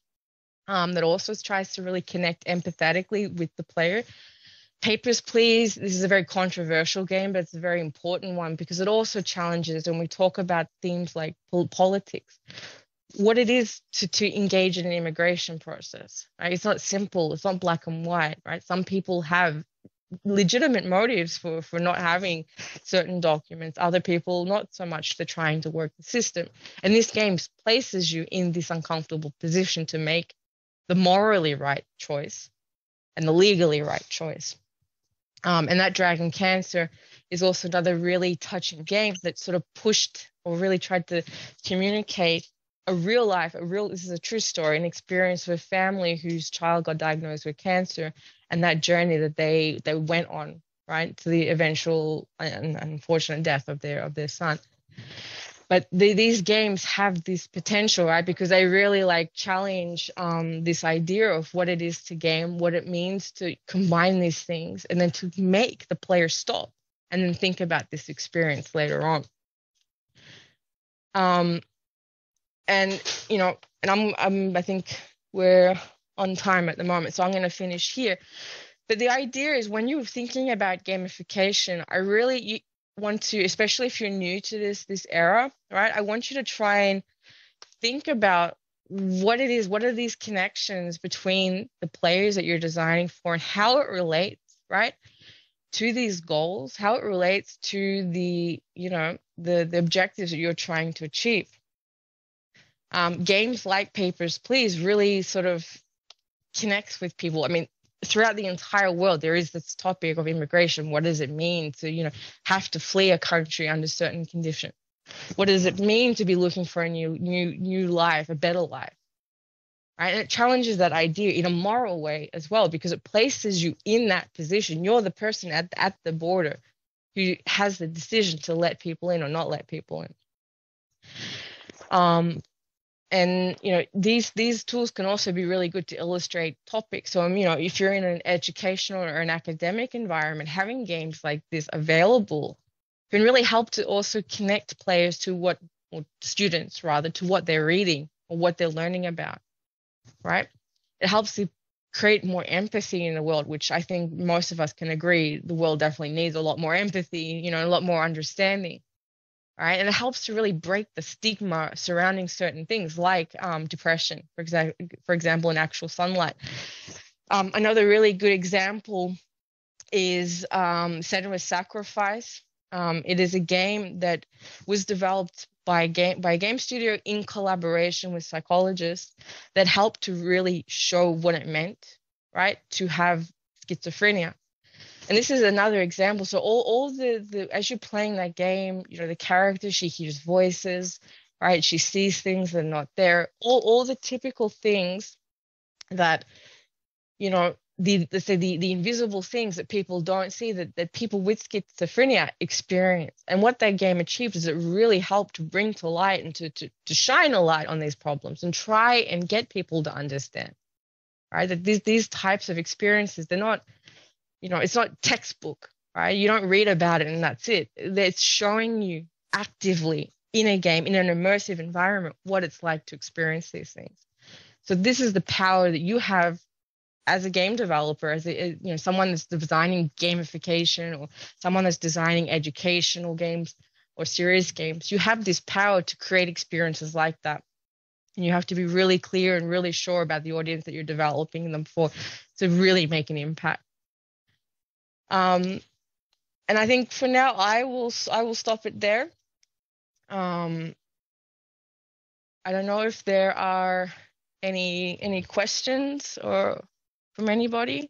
that also tries to really connect empathetically with the player. Papers, Please, this is a very controversial game, but it's a very important one because it also challenges, when we talk about themes like politics, what it is to engage in an immigration process, right? It's not simple. It's not black and white, right? Some people have legitimate motives for not having certain documents. Other people, not so much. They're trying to work the system. And this game places you in this uncomfortable position to make the morally right choice and the legally right choice. And that Dragon Cancer is also another really touching game that sort of pushed or really tried to communicate this is a true story, an experience with a family whose child got diagnosed with cancer and that journey that they went on, right, to the eventual and unfortunate death of their son. But these games have this potential, right, because they really challenge this idea of what it is to game, what it means to combine these things, and then to make the player stop and then think about this experience later on. And, you know, and I think we're on time at the moment, so I'm going to finish here. But the idea is when you're thinking about gamification, you want to, especially if you're new to this era, right? I want you to try and think about what it is, what are these connections between the players that you're designing for and how it relates, right, to these goals, how it relates to the objectives that you're trying to achieve. Games like Papers, Please really sort of connects with people. I mean, throughout the entire world, there is this topic of immigration. What does it mean to, have to flee a country under certain conditions? What does it mean to be looking for a new life, a better life? Right? And it challenges that idea in a moral way as well, because it places you in that position. You're the person at the border who has the decision to let people in or not let people in. And, these tools can also be really good to illustrate topics. So, if you're in an educational or an academic environment, having games like this available can really help to also connect players to what they're reading or what they're learning about, right? It helps to create more empathy in the world, which I think most of us can agree the world definitely needs a lot more empathy, a lot more understanding. Right? And it helps to really break the stigma surrounding certain things like depression, for example, in Actual Sunlight. Another really good example is Senet Sacrifice. It is a game that was developed by a game studio in collaboration with psychologists that helped to really show what it meant, right, to have schizophrenia. And this is another example. So all the as you're playing that game, the character, she hears voices, right? She sees things that are not there. All the typical things that, the invisible things that people don't see, that people with schizophrenia experience. And what that game achieved is it really helped to bring to light and to shine a light on these problems and try and get people to understand, right? That these types of experiences, they're not, it's not textbook, right? You don't read about it and that's it. It's showing you actively in a game, in an immersive environment, what it's like to experience these things. So this is the power that you have as a game developer, as someone that's designing gamification or someone that's designing educational games or serious games. You have this power to create experiences like that. And you have to be really clear and really sure about the audience that you're developing them for to really make an impact. And I think for now I will stop it there. I don't know if there are any questions or from anybody.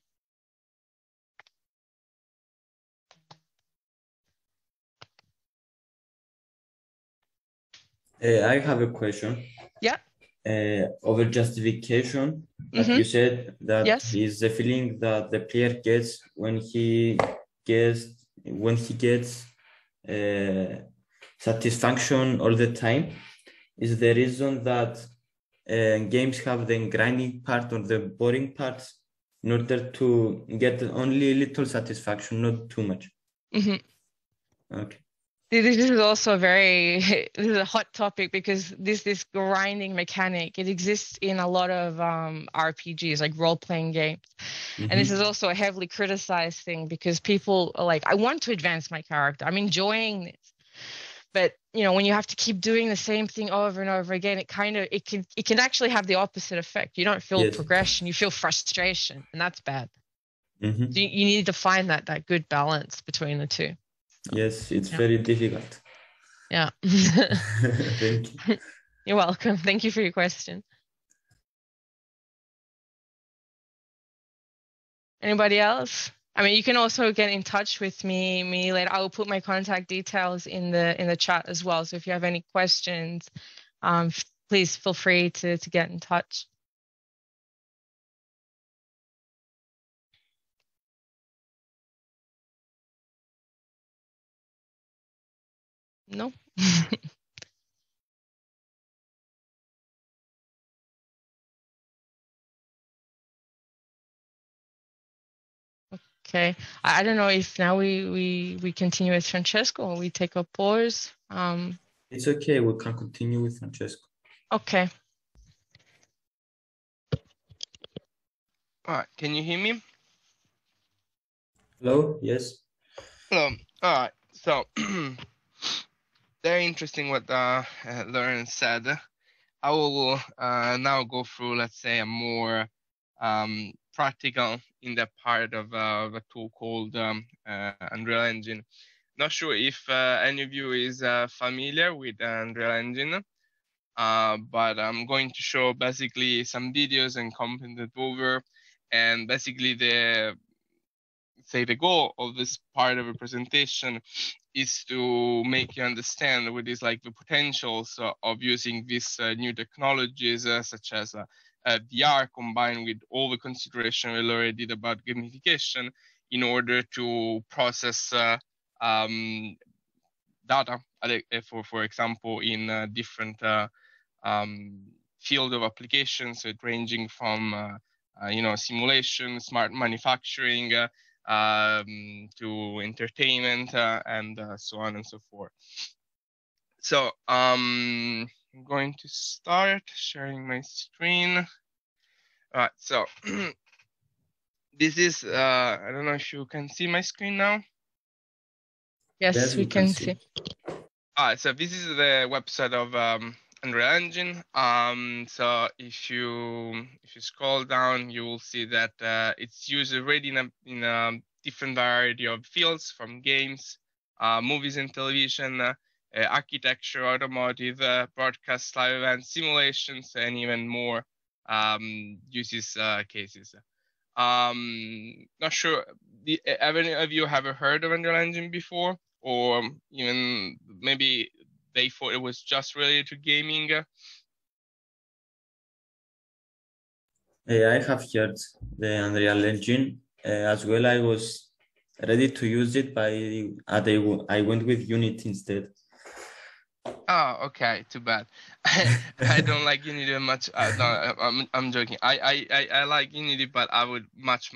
I have a question. Yeah. Over justification, like you said, that is the feeling that the player gets when he gets satisfaction all the time, is the reason that games have the grinding part or the boring parts in order to get only little satisfaction, not too much. Okay. This is also a hot topic, because this grinding mechanic, it exists in a lot of RPGs, like role-playing games. And this is also a heavily criticized thing, because people are like, I want to advance my character, I'm enjoying this. But you know, when you have to keep doing the same thing over and over again, it kind of it can actually have the opposite effect. You don't feel progression, you feel frustration, and that's bad. So you need to find that good balance between the two. Yes, it's very difficult. Yeah. Thank you. You're welcome. Thank you for your question. Anybody else? I mean, you can also get in touch with me later. I will put my contact details in the chat as well. So if you have any questions, please feel free to get in touch. No. Okay. I don't know if now we continue with Francesco or we take a pause. It's okay. We can continue with Francesco. Okay. All right. Can you hear me? Hello. Yes. Hello. All right. So. Very interesting what Lauren said. I will now go through, let's say, a more practical in that part of a tool called Unreal Engine. Not sure if any of you is familiar with Unreal Engine, but I'm going to show basically some videos and comment over. And basically the goal of this part of the presentation is to make you understand what is like the potentials of using these new technologies, such as VR, combined with all the consideration we already did about gamification, in order to process data, for example, in different field of applications, so ranging from simulation, smart manufacturing, to entertainment, and so on and so forth. So I'm going to start sharing my screen. All right, so this is, I don't know if you can see my screen now. Yes, we can see. All right, so this is the website of Unreal Engine. So if you scroll down, you will see that it's used already in a different variety of fields, from games, movies and television, architecture, automotive, broadcast, live events, simulations, and even more uses cases. Not sure, have any of you ever heard of Unreal Engine before, or even maybe they thought it was just related to gaming? I have heard the Unreal Engine as well. I was ready to use it, but I went with Unity instead. Oh, okay. Too bad. I don't like Unity that much. No, I'm joking. I like Unity, but I would much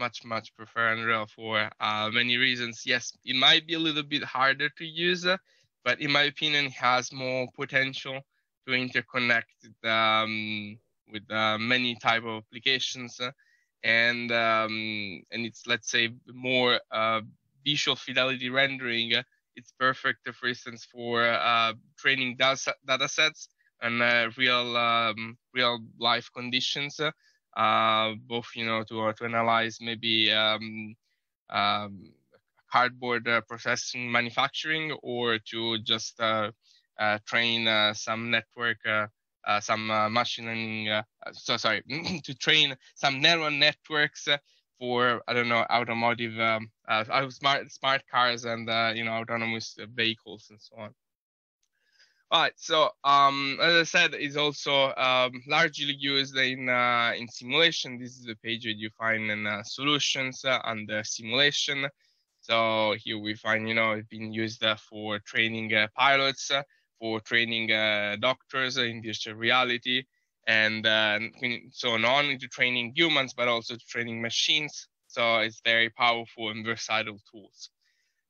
prefer Unreal for many reasons. Yes, it might be a little bit harder to use, but in my opinion, it has more potential to interconnect with many type of applications, and it's, let's say, more visual fidelity rendering. It's perfect, for instance, for training data sets and real life conditions, both to analyze maybe cardboard processing manufacturing, or to just train some network some machine learning, to train some neural networks for, I don't know, automotive, smart cars and, autonomous vehicles and so on. All right, so as I said, it's also largely used in simulation. This is the page that you find in solutions under simulation. So here we find, it's been used for training pilots, for training doctors in virtual reality, and so not only to training humans, but also to training machines. So it's very powerful and versatile tools.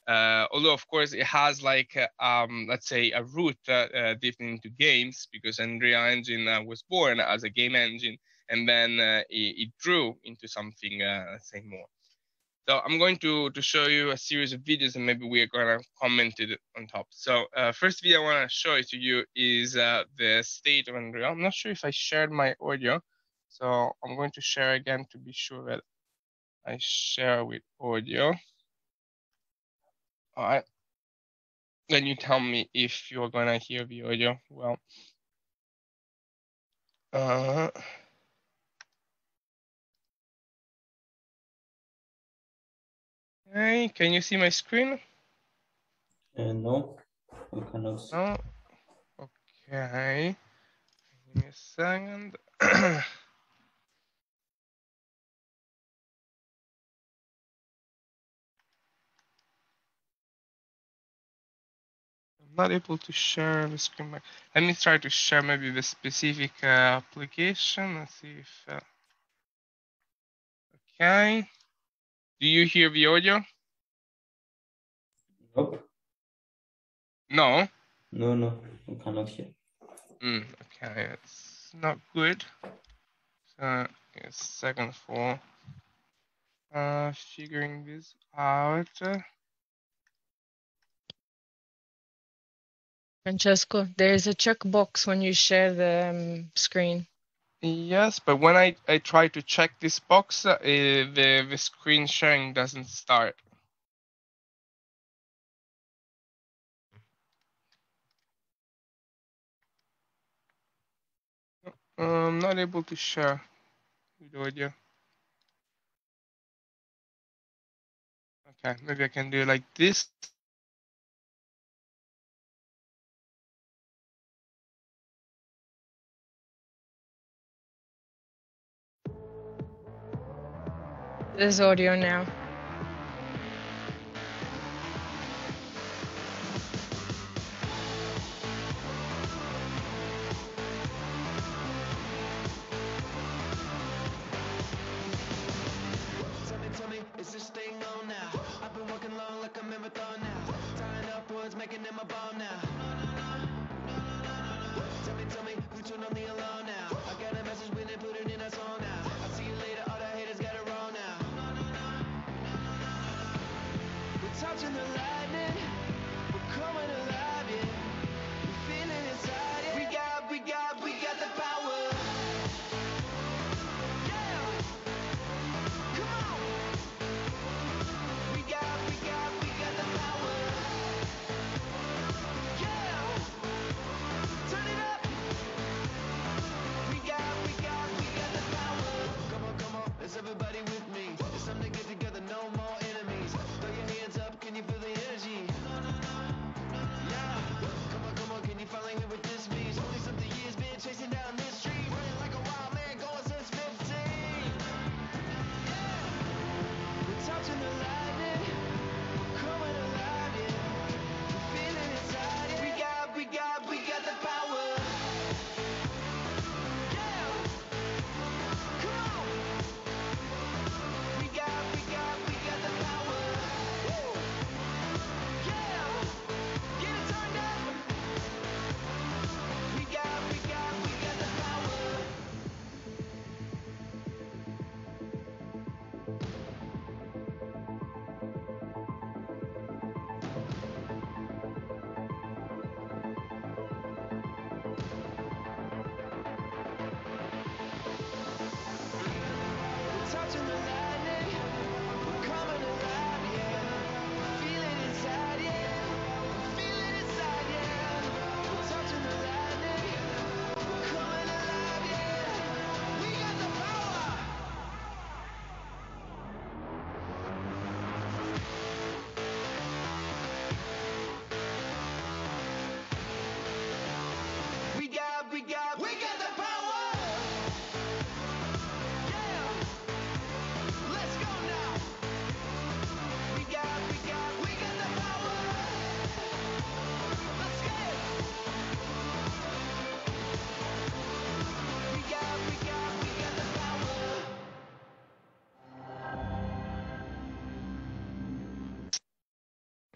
Although, of course, it has like, let's say, a root deep into games, because Unreal Engine was born as a game engine, and then it grew into something, let's say, more. So I'm going to show you a series of videos, and maybe we are going to comment it on top. So first video I want to show to you is the state of Unreal. I'm not sure if I shared my audio, so I'm going to share again to be sure that I share with audio. All right, then you tell me if you're gonna hear the audio well. Hey, can you see my screen? No, I cannot see. No, okay, give me a second. Not able to share the screen. Let me try to share maybe the specific application. Let's see if. Okay. Do you hear the audio? Nope. No. No, I cannot hear. Okay, it's not good. So it's second for figuring this out. Francesco, there is a checkbox when you share the screen. Yes, but when I try to check this box, the screen sharing doesn't start. I'm not able to share the audio. Okay, maybe I can do it like this. There's audio now. Tell me, is this thing on now? I've been working long like a marathon now. Tying up words, making them a bomb now. No. Tell me, who turned on the alarm now? I got a message when they put it in a song now. I'll see you later. Touching the lightning, we're coming alive, yeah. We're feeling inside, yeah. We got the power. Yeah. Come on. We got the power. Yeah. Turn it up. We got the power. Come on, is everybody with me? It's time to get together, no more enemies. Can you feel the energy? Yeah. Come on, can you finally hear what this means? All these other years been chasing down this street, running like a wild man, going since 15. Yeah. We're touching the lightning, we're coming alive, yeah. We're feeling inside, yeah. We got the power. Yeah. Come on. We got the power. We're coming alive, yeah. We're feeling inside, yeah. We're touching the lightning. We're coming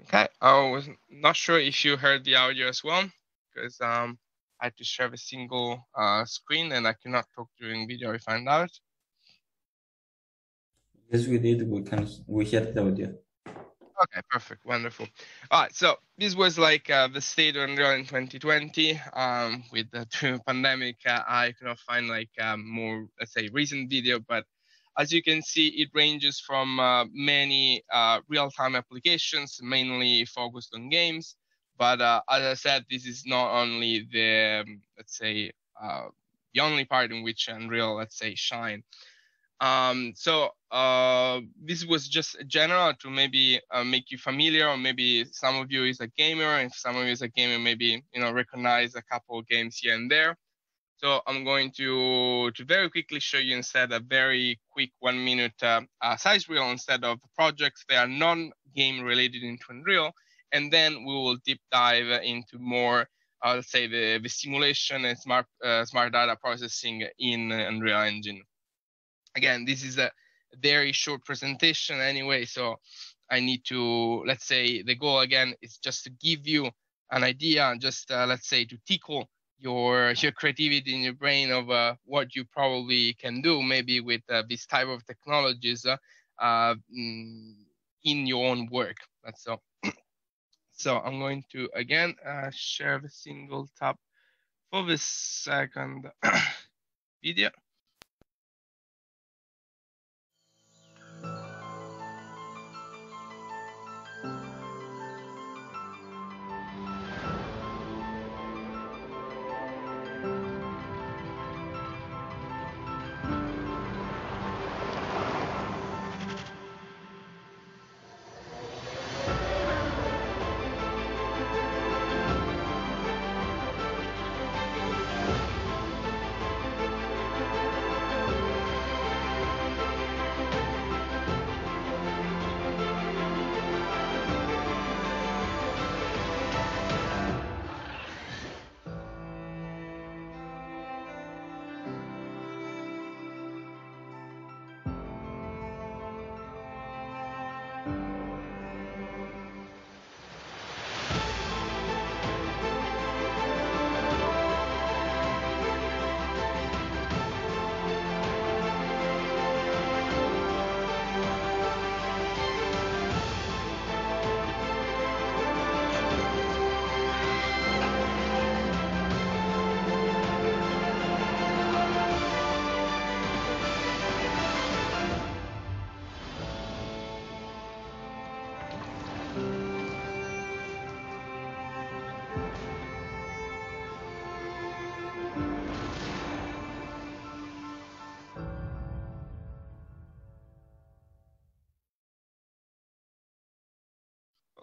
Okay, I was not sure if you heard the audio as well, because I had to share a single screen and I cannot talk during video if I'm loud. Yes, we did. We heard the audio. Okay, perfect, wonderful. All right, so this was like the state of Unreal in 2020. With the pandemic, I could not find like more, let's say, recent video, but as you can see, it ranges from many real-time applications, mainly focused on games. But as I said, this is not only the, let's say, the only part in which Unreal, let's say, shine. This was just general to maybe make you familiar, or maybe some of you is a gamer, and if some of you is a gamer, maybe, you know, recognize a couple of games here and there. So I'm going to very quickly show you instead a very quick 1 minute size reel instead of projects that are non-game related into Unreal. And then we will deep dive into more, I'll say, the simulation and smart data processing in Unreal Engine. Again, this is a very short presentation anyway, so I need to, let's say, the goal again is just to give you an idea, just let's say to tickle your creativity in your brain of what you probably can do maybe with this type of technologies in your own work. That's all. So I'm going to, again, share the single tab for the second video.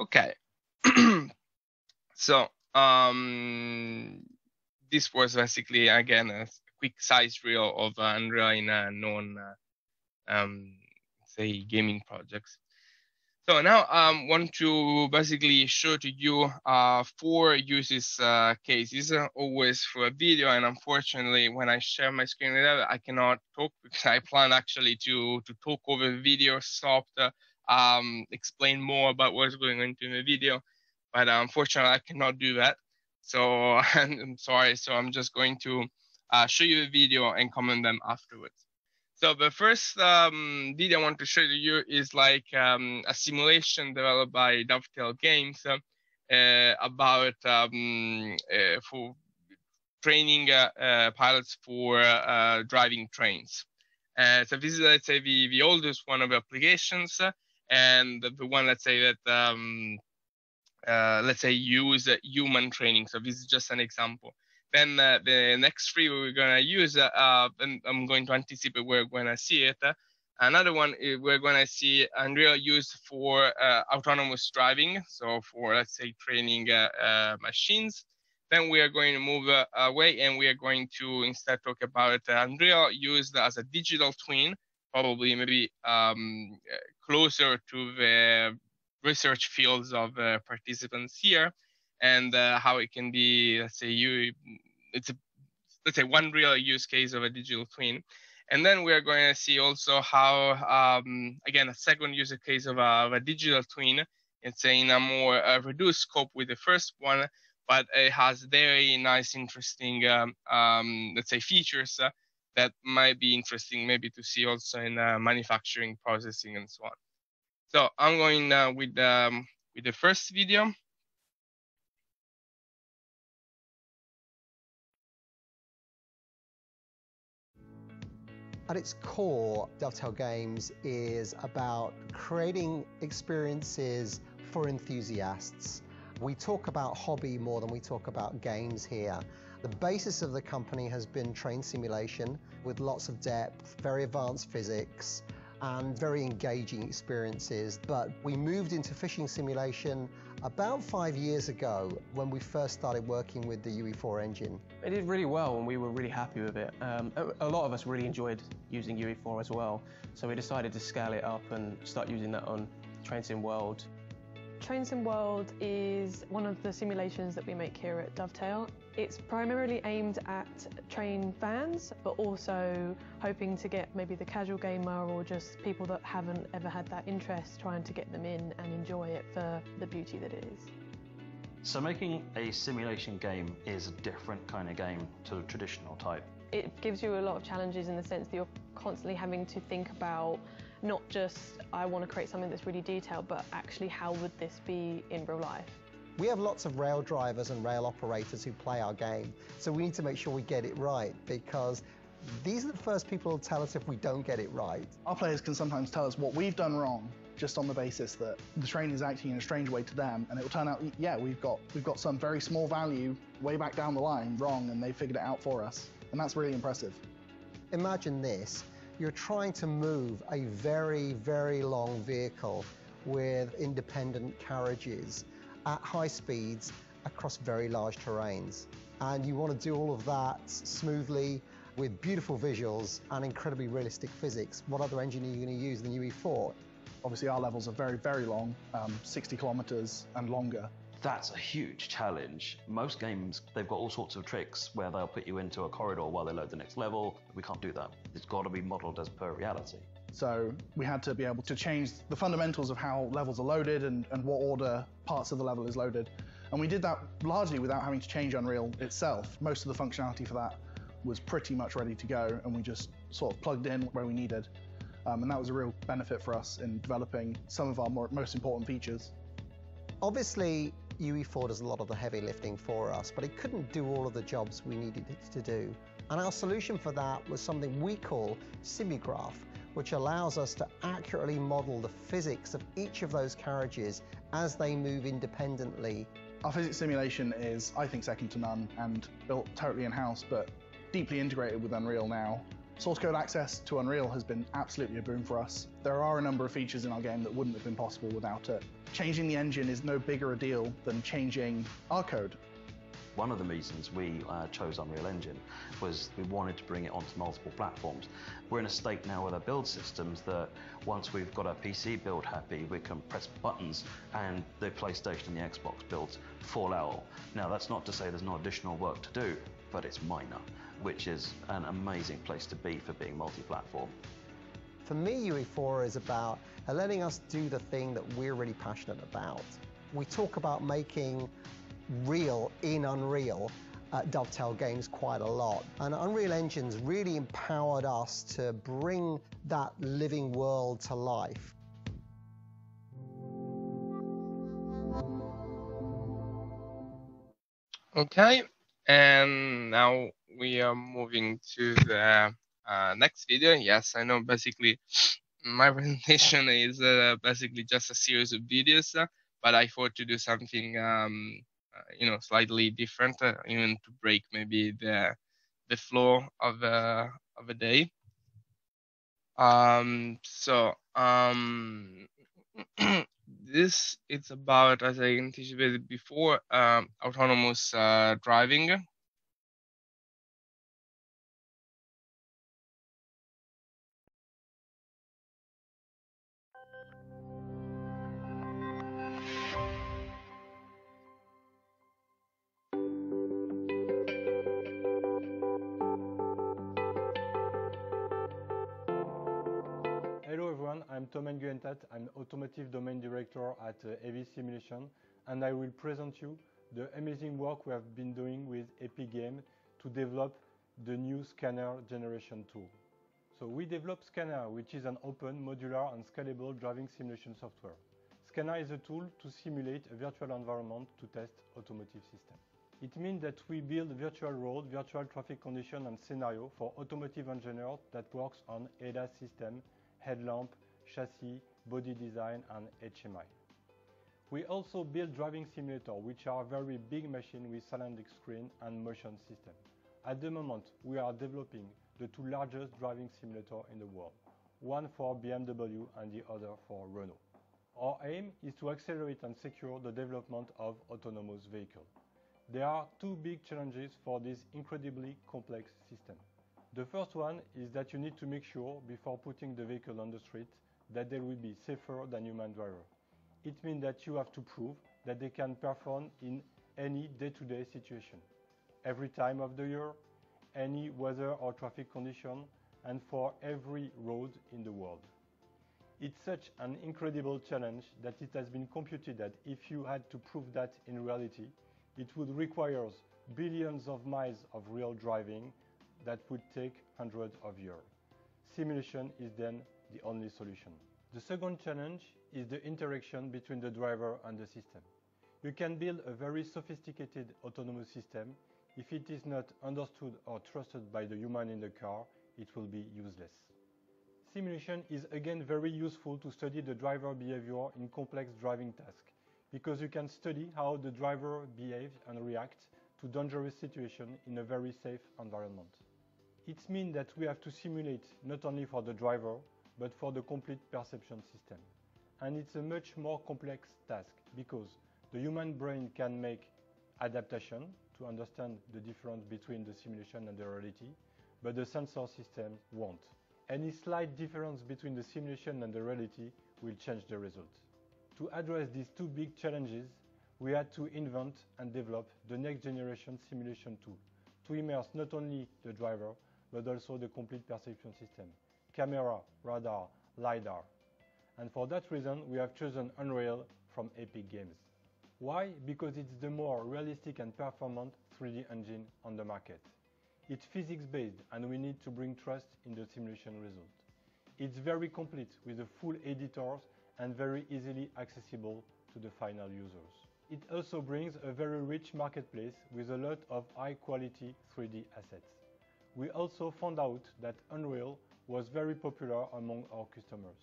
Okay, so this was basically, again, a quick size reel of Unreal in non, say, gaming projects. So now I want to basically show to you four uses cases, always for a video. And unfortunately, when I share my screen with that, I cannot talk because I plan actually to talk over the video, stop the, explain more about what's going on in the video, but unfortunately I cannot do that. So I'm sorry. So I'm just going to show you the video and comment them afterwards. So the first video I want to show you is like a simulation developed by Dovetail Games about for training pilots for driving trains. So this is, let's say, the oldest one of the applications. And the one, let's say, that, let's say, use human training. So this is just an example. Then the next three we're going to use, and I'm going to anticipate where we're going to see it. Another one, we're going to see Unreal used for autonomous driving. So for, let's say, training machines. Then we are going to move away and we are going to instead talk about Unreal used as a digital twin, probably maybe closer to the research fields of participants here, and how it can be, let's say, let's say one real use case of a digital twin. And then we are going to see also how, again, a second use case of a digital twin it's in a more reduced scope with the first one, but it has very nice, interesting, let's say, features that might be interesting maybe to see also in manufacturing, processing, and so on. So I'm going with the first video. At its core, Dovetail Games is about creating experiences for enthusiasts. We talk about hobby more than we talk about games here. The basis of the company has been train simulation with lots of depth, very advanced physics, and very engaging experiences. But we moved into fishing simulation about 5 years ago when we first started working with the UE4 engine. It did really well and we were really happy with it. A lot of us really enjoyed using UE4 as well, so we decided to scale it up and start using that on Train Sim World. Train Sim World is one of the simulations that we make here at Dovetail. It's primarily aimed at train fans, but also hoping to get maybe the casual gamer or just people that haven't ever had that interest, trying to get them in and enjoy it for the beauty that it is. So making a simulation game is a different kind of game to the traditional type. It gives you a lot of challenges in the sense that you're constantly having to think about not just, I want to create something that's really detailed, but actually how would this be in real life? We have lots of rail drivers and rail operators who play our game, so we need to make sure we get it right, because these are the first people who tell us if we don't get it right. Our players can sometimes tell us what we've done wrong, just on the basis that the train is acting in a strange way to them, and it will turn out, yeah, we've got some very small value way back down the line wrong, and they figured it out for us, and that's really impressive. Imagine this. You're trying to move a very, very long vehicle with independent carriages at high speeds across very large terrains. And you want to do all of that smoothly with beautiful visuals and incredibly realistic physics. What other engine are you going to use than UE4? Obviously our levels are very, very long, 60 kilometers and longer. That's a huge challenge. Most games, they've got all sorts of tricks where they'll put you into a corridor while they load the next level. We can't do that. It's got to be modeled as per reality. So we had to be able to change the fundamentals of how levels are loaded and what order parts of the level is loaded. And we did that largely without having to change Unreal itself. Most of the functionality for that was pretty much ready to go, and we just sort of plugged in where we needed. And that was a real benefit for us in developing some of our most important features. Obviously, UE4 does a lot of the heavy lifting for us, but it couldn't do all of the jobs we needed it to do. And our solution for that was something we call Simugraph, which allows us to accurately model the physics of each of those carriages as they move independently. Our physics simulation is, I think, second to none and built totally in-house, but deeply integrated with Unreal now. Source code access to Unreal has been absolutely a boon for us. There are a number of features in our game that wouldn't have been possible without it. Changing the engine is no bigger a deal than changing our code. One of the reasons we chose Unreal Engine was we wanted to bring it onto multiple platforms. We're in a state now with our build systems that once we've got our PC build happy, we can press buttons and the PlayStation and the Xbox builds fall out. Now that's not to say there's not additional work to do, but it's minor, which is an amazing place to be for being multi-platform. For me, UE4 is about letting us do the thing that we're really passionate about. We talk about making real in Unreal at Dovetail Games quite a lot, and Unreal Engine's really empowered us to bring that living world to life. Okay. And now we are moving to the next video. Yes, I know basically my presentation is basically just a series of videos, but I thought to do something, you know, slightly different, even to break maybe the flow of a day. This is about, as I anticipated before, autonomous driving. Hello everyone, I'm Tom Nguyentat. I'm Automotive Domain Director at AV Simulation, and I will present you the amazing work we have been doing with Epic Games to develop the new scanner generation tool. So we developed Scanner, which is an open, modular and scalable driving simulation software. Scanner is a tool to simulate a virtual environment to test automotive systems. It means that we build virtual road, virtual traffic condition and scenario for automotive engineers that works on ADAS system, headlamp, chassis, body design and HMI. We also build driving simulator, which are very big machine with dynamic screen and motion system. At the moment, we are developing the two largest driving simulator in the world, one for BMW and the other for Renault. Our aim is to accelerate and secure the development of autonomous vehicles. There are two big challenges for this incredibly complex system. The first one is that you need to make sure, before putting the vehicle on the street, that they will be safer than human drivers. It means that you have to prove that they can perform in any day-to-day situation, every time of the year, any weather or traffic condition, and for every road in the world. It's such an incredible challenge that it has been computed that if you had to prove that in reality, it would require billions of miles of real driving that would take hundreds of years. Simulation is then the only solution. The second challenge is the interaction between the driver and the system. You can build a very sophisticated autonomous system. If it is not understood or trusted by the human in the car, it will be useless. Simulation is again very useful to study the driver behavior in complex driving tasks, because you can study how the driver behaves and reacts to dangerous situations in a very safe environment. It means that we have to simulate not only for the driver, but for the complete perception system. And it's a much more complex task, because the human brain can make adaptation to understand the difference between the simulation and the reality, but the sensor system won't. Any slight difference between the simulation and the reality will change the result. To address these two big challenges, we had to invent and develop the next generation simulation tool to immerse not only the driver, but also the complete perception system, camera, radar, LiDAR. And for that reason, we have chosen Unreal from Epic Games. Why? Because it's the more realistic and performant 3D engine on the market. It's physics-based and we need to bring trust in the simulation result. It's very complete with the full editors and very easily accessible to the final users. It also brings a very rich marketplace with a lot of high-quality 3D assets. We also found out that Unreal was very popular among our customers.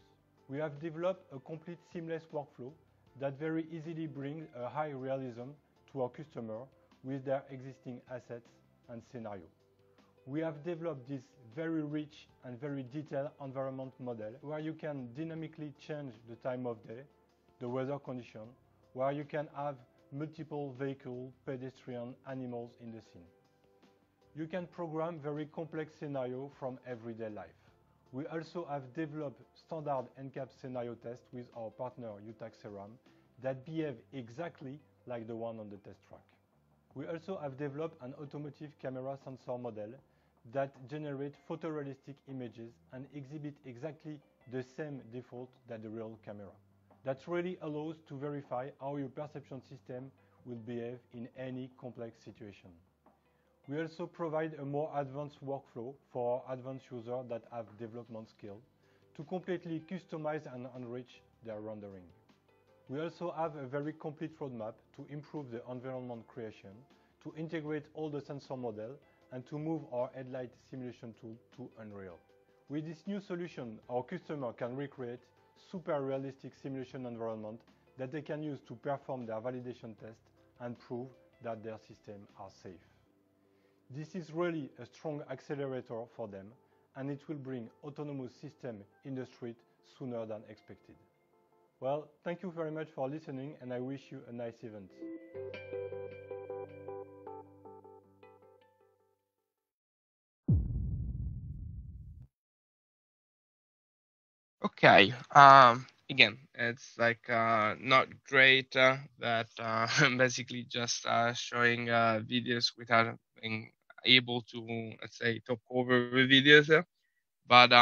We have developed a complete seamless workflow that very easily brings a high realism to our customer with their existing assets and scenario. We have developed this very rich and very detailed environment model where you can dynamically change the time of day, the weather condition, where you can have multiple vehicles, pedestrians, animals in the scene. You can program very complex scenarios from everyday life. We also have developed standard NCAP scenario tests with our partner Utaxeram that behave exactly like the one on the test track. We also have developed an automotive camera sensor model that generates photorealistic images and exhibit exactly the same default that the real camera. That really allows to verify how your perception system will behave in any complex situation. We also provide a more advanced workflow for advanced users that have development skills to completely customize and enrich their rendering. We also have a very complete roadmap to improve the environment creation, to integrate all the sensor models, and to move our headlight simulation tool to Unreal. With this new solution, our customer can recreate super realistic simulation environment that they can use to perform their validation tests and prove that their systems are safe. This is really a strong accelerator for them, and it will bring autonomous systems in the street sooner than expected. Well, thank you very much for listening, and I wish you a nice event. Okay, again, it's like not great that basically just showing videos without being able to, let's say, talk over videos, but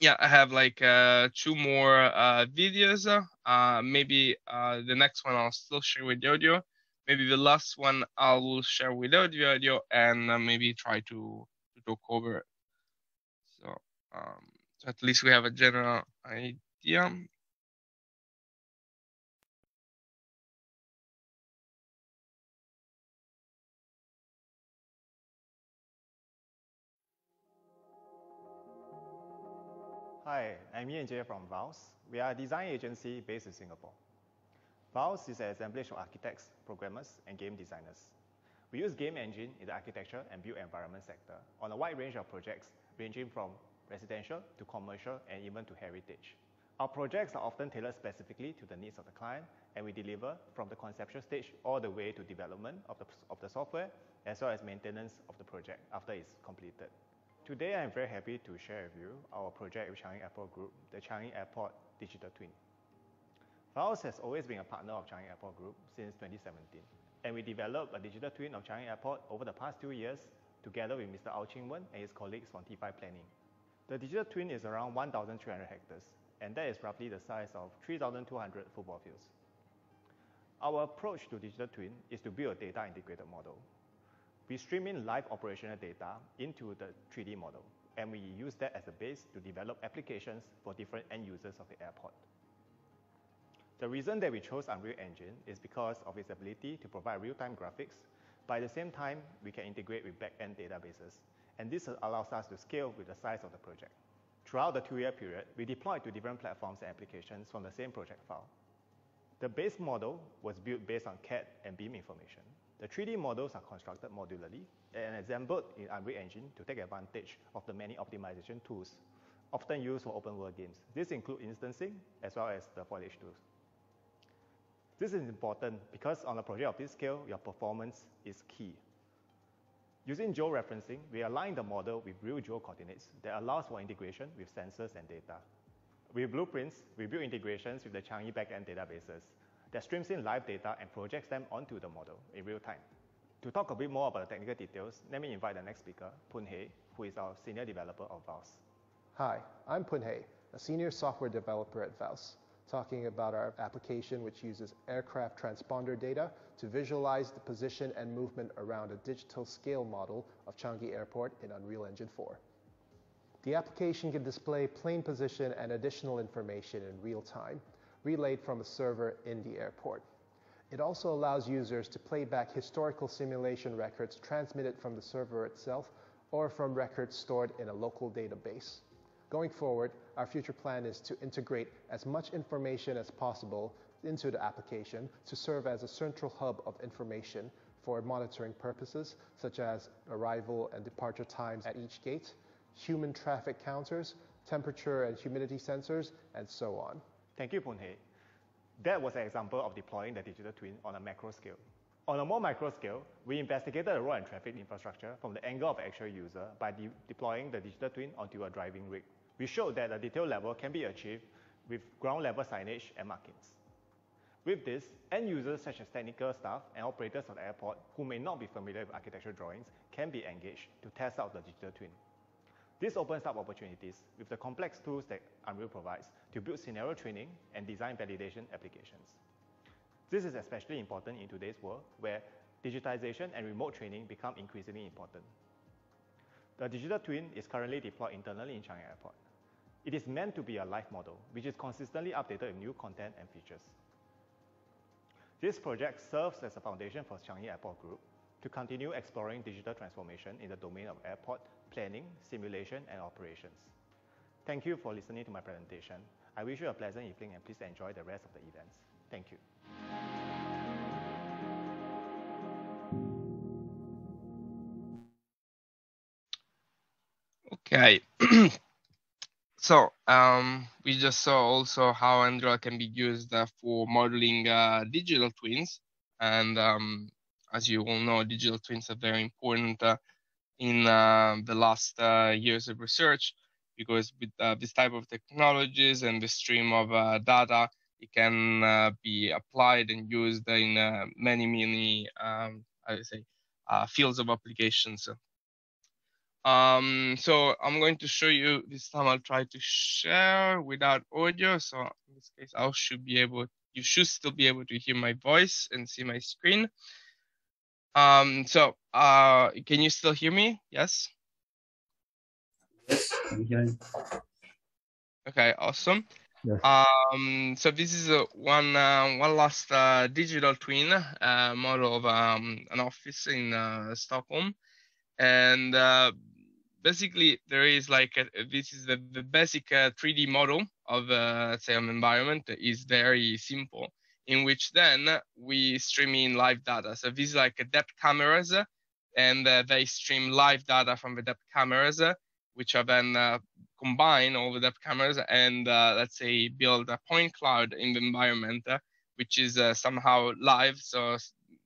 yeah, I have like two more videos. Maybe the next one I'll still share with audio. Maybe the last one I will share without the audio, and maybe try to talk over it. So, so at least we have a general idea. Hi, I'm Ian Jay from VALS. We are a design agency based in Singapore. VALS is an assemblage of architects, programmers, and game designers. We use game engine in the architecture and built environment sector on a wide range of projects, ranging from residential to commercial and even to heritage. Our projects are often tailored specifically to the needs of the client, and we deliver from the conceptual stage all the way to development of the software, as well as maintenance of the project after it's completed. Today, I'm very happy to share with you our project with Changi Airport Group, the Changi Airport Digital Twin. VALS has always been a partner of Changi Airport Group since 2017, and we developed a digital twin of Changi Airport over the past 2 years together with Mr. Ao Ching Wen and his colleagues from T5 Planning. The digital twin is around 1,300 hectares, and that is roughly the size of 3,200 football fields. Our approach to digital twin is to build a data integrated model. We stream in live operational data into the 3D model, and we use that as a base to develop applications for different end users of the airport. The reason that we chose Unreal Engine is because of its ability to provide real-time graphics, but at the same time, we can integrate with back-end databases, and this allows us to scale with the size of the project. Throughout the 2-year period, we deployed to different platforms and applications from the same project file. The base model was built based on CAD and BIM information. The 3D models are constructed modularly and assembled in Unreal Engine to take advantage of the many optimization tools often used for open world games. These include instancing as well as the foliage tools. This is important because on a project of this scale, your performance is key. Using georeferencing, we align the model with real geo coordinates that allows for integration with sensors and data. With blueprints, we build integrations with the Changi backend databases that streams in live data and projects them onto the model in real time. To talk a bit more about the technical details, let me invite the next speaker, Poon He, who is our senior developer of VALS. Hi, I'm Poon He, a senior software developer at VALS, talking about our application which uses aircraft transponder data to visualize the position and movement around a digital scale model of Changi Airport in Unreal Engine 4. The application can display plane position and additional information in real time, relayed from a server in the airport. It also allows users to play back historical simulation records transmitted from the server itself or from records stored in a local database. Going forward, our future plan is to integrate as much information as possible into the application to serve as a central hub of information for monitoring purposes, such as arrival and departure times at each gate, human traffic counters, temperature and humidity sensors, and so on. Thank you, Poon He. That was an example of deploying the digital twin on a macro scale. On a more micro scale, we investigated the road and traffic infrastructure from the angle of the actual user by deploying the digital twin onto a driving rig. We showed that the detail level can be achieved with ground level signage and markings. With this, end users such as technical staff and operators of the airport who may not be familiar with architectural drawings can be engaged to test out the digital twin. This opens up opportunities with the complex tools that Unreal provides to build scenario training and design validation applications. This is especially important in today's world where digitization and remote training become increasingly important. The digital twin is currently deployed internally in Changi Airport. It is meant to be a live model, which is consistently updated with new content and features. This project serves as a foundation for Changi Airport Group to continue exploring digital transformation in the domain of airport planning, simulation, and operations. Thank you for listening to my presentation. I wish you a pleasant evening and please enjoy the rest of the events. Thank you. Okay. So we just saw also how Unreal can be used for modeling digital twins. And as you all know, digital twins are very important in the last years of research, because with this type of technologies and the stream of data, it can be applied and used in many, many I would say, fields of applications. So I'm going to show you this time. I'll try to share without audio. So in this case, I should be able, you should still be able to hear my voice and see my screen. So can you still hear me? Yes. Yes, I'm hearing. Okay, awesome. Yes. So this is one last digital twin model of an office in Stockholm. And basically, there is like this is the basic 3D model of let's say an environment that is very simple, in which then we stream in live data. So these are like depth cameras, and they stream live data from the depth cameras, which are then combine all the depth cameras and let's say build a point cloud in the environment, which is somehow live, so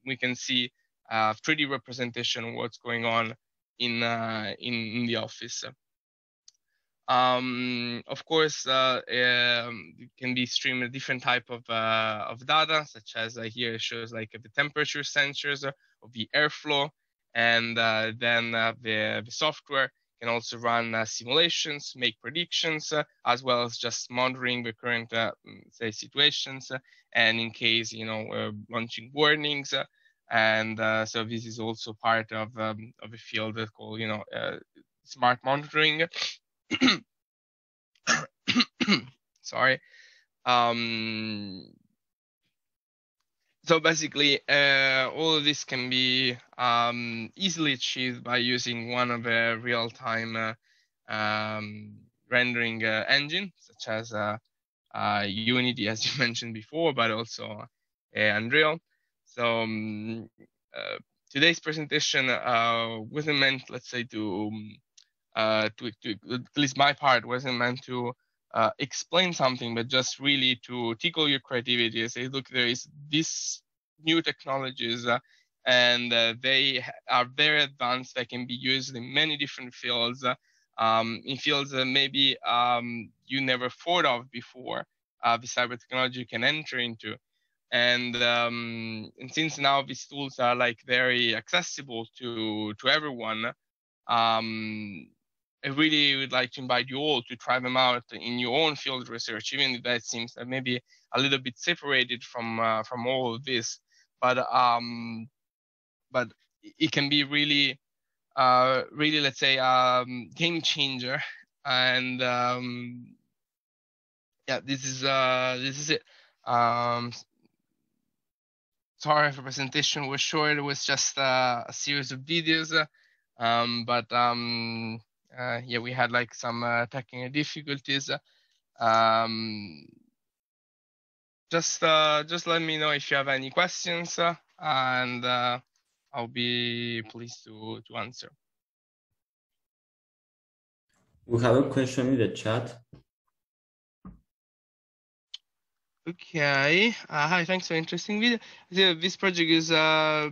we can see 3D representation of what's going on in the office. Of course, it can be streamed a different type of data, such as here it shows like the temperature sensors of the airflow, and then the software can also run simulations, make predictions, as well as just monitoring the current say situations, and in case we're launching warnings. And so this is also part of a field that's called, smart monitoring. Sorry. So basically, all of this can be easily achieved by using one of the real-time rendering engine, such as Unity, as you mentioned before, but also Unreal. So today's presentation wasn't meant, let's say, to at least my part wasn't meant to explain something, but just really to tickle your creativity. Say, look, there is these new technologies, and they are very advanced. They can be used in many different fields, in fields that maybe you never thought of before. The cyber technology can enter into. And since now these tools are like very accessible to everyone, I really would like to invite you all to try them out in your own field research, even if that seems maybe a little bit separated from all of this. But it can be really, really, let's say, game changer. And yeah, this is it. Sorry if the presentation was short, it was just a series of videos, but yeah, we had like some technical difficulties. Just let me know if you have any questions, and I'll be pleased to answer. We have a question in the chat. Okay. Hi, thanks for interesting video. So this project is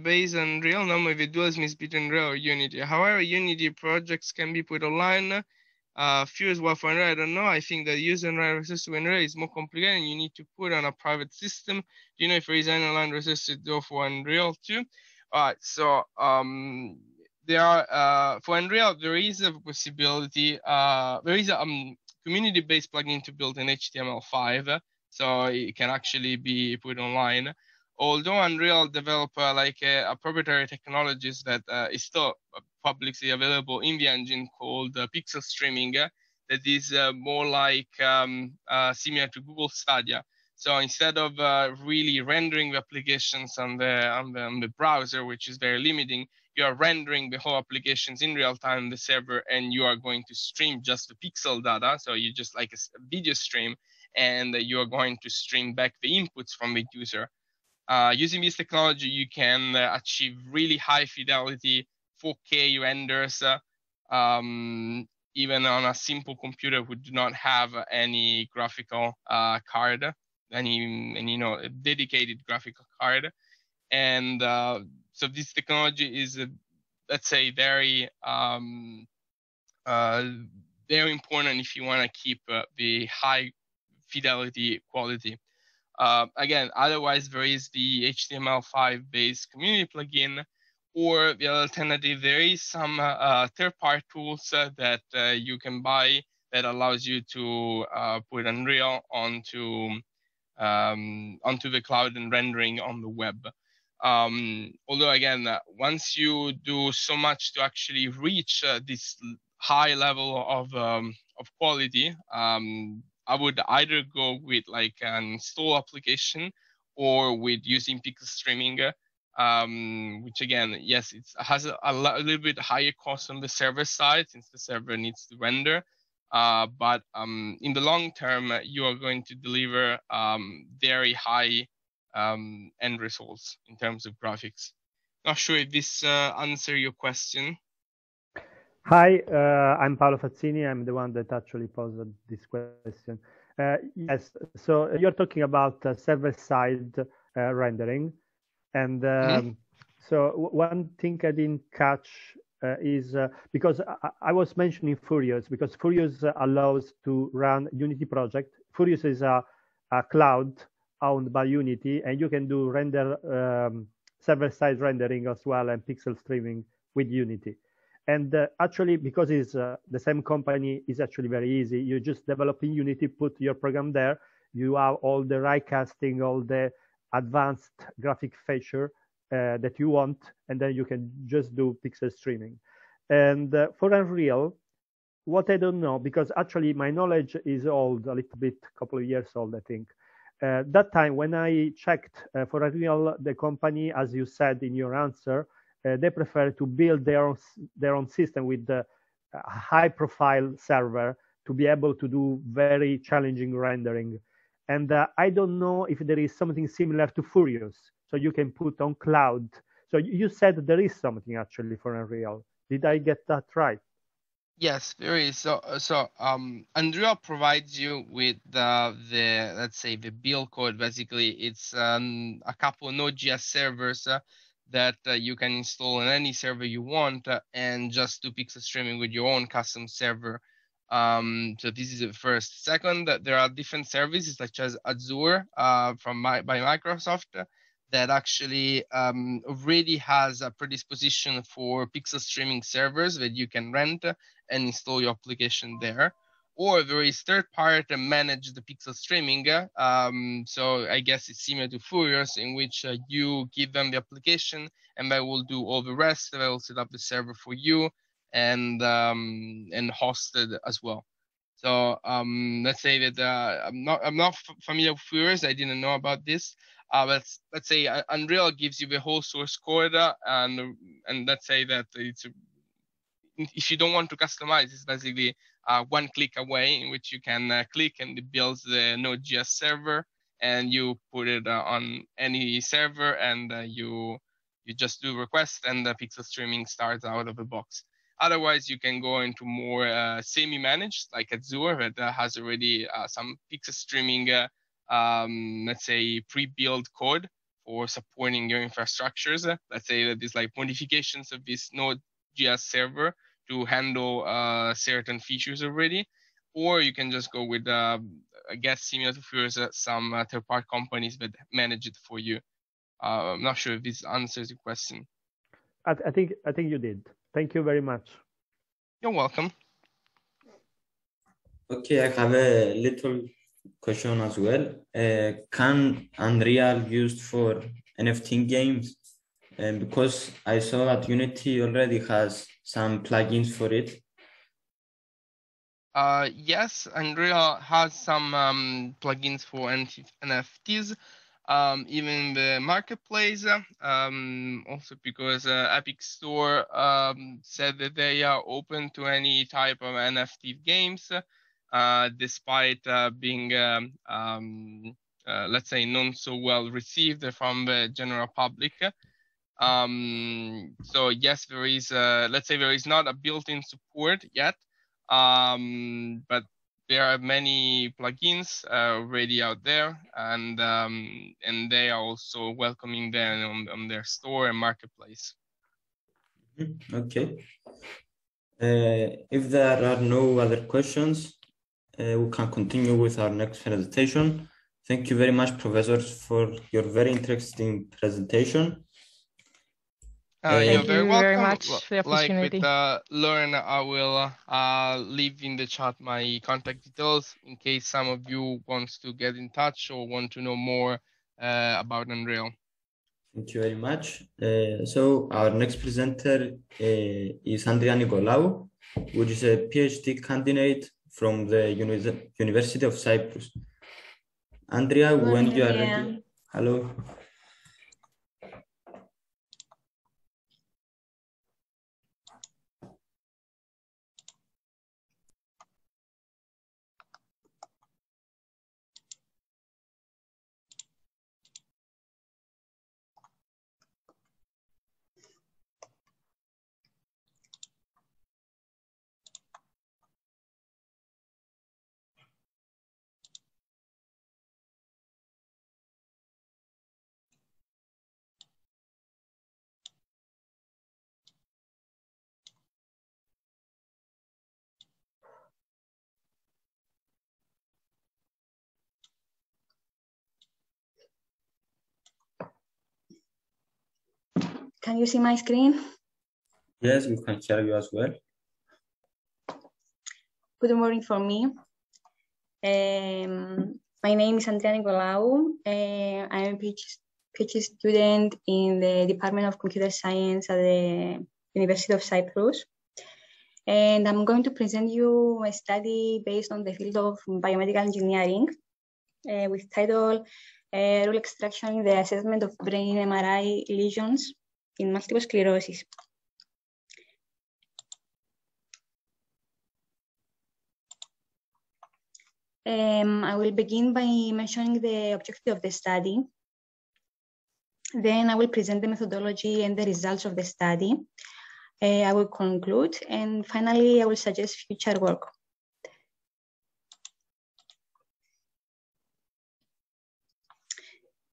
based on Unreal. Normally the duals must be Unreal or Unity. However, Unity projects can be put online. Furious, well, for Unreal, I don't know. I think that using Unreal resources to Unreal is more complicated, and you need to put on a private system. Do you know if there is any online resources to do for Unreal too? All right. So there are for Unreal there is a possibility. There is a community-based plugin to build an HTML5. So it can actually be put online. Although Unreal develop like a proprietary technologies that is still publicly available in the engine called pixel streaming, that is more like similar to Google Stadia. So instead of really rendering the applications on the browser, which is very limiting, you are rendering the whole applications in real time on the server, and you are going to stream just the pixel data. So you just like a video stream, and you're going to stream back the inputs from the user. Using this technology, you can achieve really high fidelity 4K renders, even on a simple computer who do not have any graphical card, any a dedicated graphical card. And so this technology is, let's say, very, very important if you want to keep the high fidelity quality. Again, otherwise there is the HTML5 based community plugin, Or the alternative, there is some third-party tools that you can buy that allows you to put Unreal onto the cloud and rendering on the web. Although again, once you do so much to actually reach this high level of quality, I would either go with like an install application or with using pixel streaming. Which again, yes, it has a little bit higher cost on the server side since the server needs to render. But in the long term, you are going to deliver very high end results in terms of graphics. Not sure if this answers your question. Hi, I'm Paolo Fazzini. I'm the one that actually posed this question. Yes, so you're talking about server-side rendering. And so one thing I didn't catch is because I was mentioning Furious, because Furious allows to run Unity project. Furious is a cloud owned by Unity, and you can do render server-side rendering as well and pixel streaming with Unity. And actually, because it's the same company, is actually very easy. You just develop in Unity, put your program there. You have all the ray casting, all the advanced graphic feature that you want, and then you can just do pixel streaming. And for Unreal, what I don't know, because actually my knowledge is old, a little bit, a couple of years old, I think. That time when I checked for Unreal, the company, as you said in your answer, they prefer to build their own system with a high-profile server to be able to do very challenging rendering. And I don't know if there is something similar to Furious, so you can put on cloud. So you said there is something actually for Unreal. Did I get that right? Yes, there is. So Unreal provides you with the let's say the build code. Basically, it's a couple of Node.js servers that you can install on any server you want, and just do pixel streaming with your own custom server. So this is the first. Second, there are different services such as Azure by Microsoft that actually already has a predisposition for pixel streaming servers that you can rent and install your application there. Or there is third party that manage the pixel streaming. So I guess it's similar to Furious, in which you give them the application and they will do all the rest. They will set up the server for you. And hosted as well. So let's say that I'm not familiar with Furious. I didn't know about this. But let's say Unreal gives you the whole source code, and let's say that it's if you don't want to customize, it's basically one click away, in which you can click and it builds the Node.js server, and you put it on any server, and you just do request, and the pixel streaming starts out of the box. Otherwise, you can go into more semi-managed, like Azure, that has already some pixel streaming, let's say, pre-built code for supporting your infrastructures. Let's say that it's like modifications of this Node.js server to handle certain features already. Or you can just go with, I guess, similar to Furious, some third-party companies that manage it for you. I'm not sure if this answers your question. I think you did. Thank you very much. You're welcome. Okay, I have a little question as well. Can Unreal used for NFT games? And because I saw that Unity already has some plugins for it. Yes, Unreal has some plugins for NFTs. Even the marketplace, also because Epic Store said that they are open to any type of NFT games, despite being, let's say, not so well received from the general public. So yes, there is, let's say there is not a built-in support yet, but there are many plugins already out there, and they are also welcoming them on their store and marketplace. Okay. If there are no other questions, we can continue with our next presentation. Thank you very much, professors, for your very interesting presentation. Thank you very much for the opportunity. Like with Lauren, I will leave in the chat my contact details in case some of you wants to get in touch or want to know more about Unreal. Thank you very much. So our next presenter is Andriana Nicolaou, which is a PhD candidate from the University of Cyprus. Andrea, hello, when you are ready. Hello. Can you see my screen? Yes, we can hear you as well. Good morning from me. My name is Andriana Nicolaou. I'm a PhD student in the Department of Computer Science at the University of Cyprus. And I'm going to present you a study based on the field of biomedical engineering with title Rule Extraction in the Assessment of Brain MRI Lesions in Multiple Sclerosis. I will begin by mentioning the objective of the study. Then I will present the methodology and the results of the study. I will conclude, and finally I will suggest future work.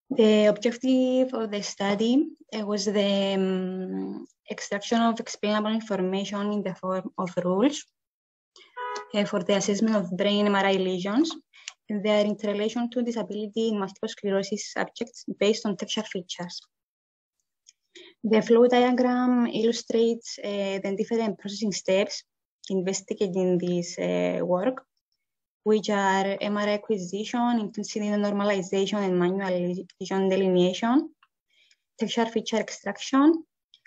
The objective of the study was the extraction of explainable information in the form of rules for the assessment of brain MRI lesions and their interrelation to disability in multiple sclerosis subjects based on texture features. The flow diagram illustrates the different processing steps investigated in this work, which are MRI acquisition, intensity normalization, and manual lesion delineation, texture feature extraction,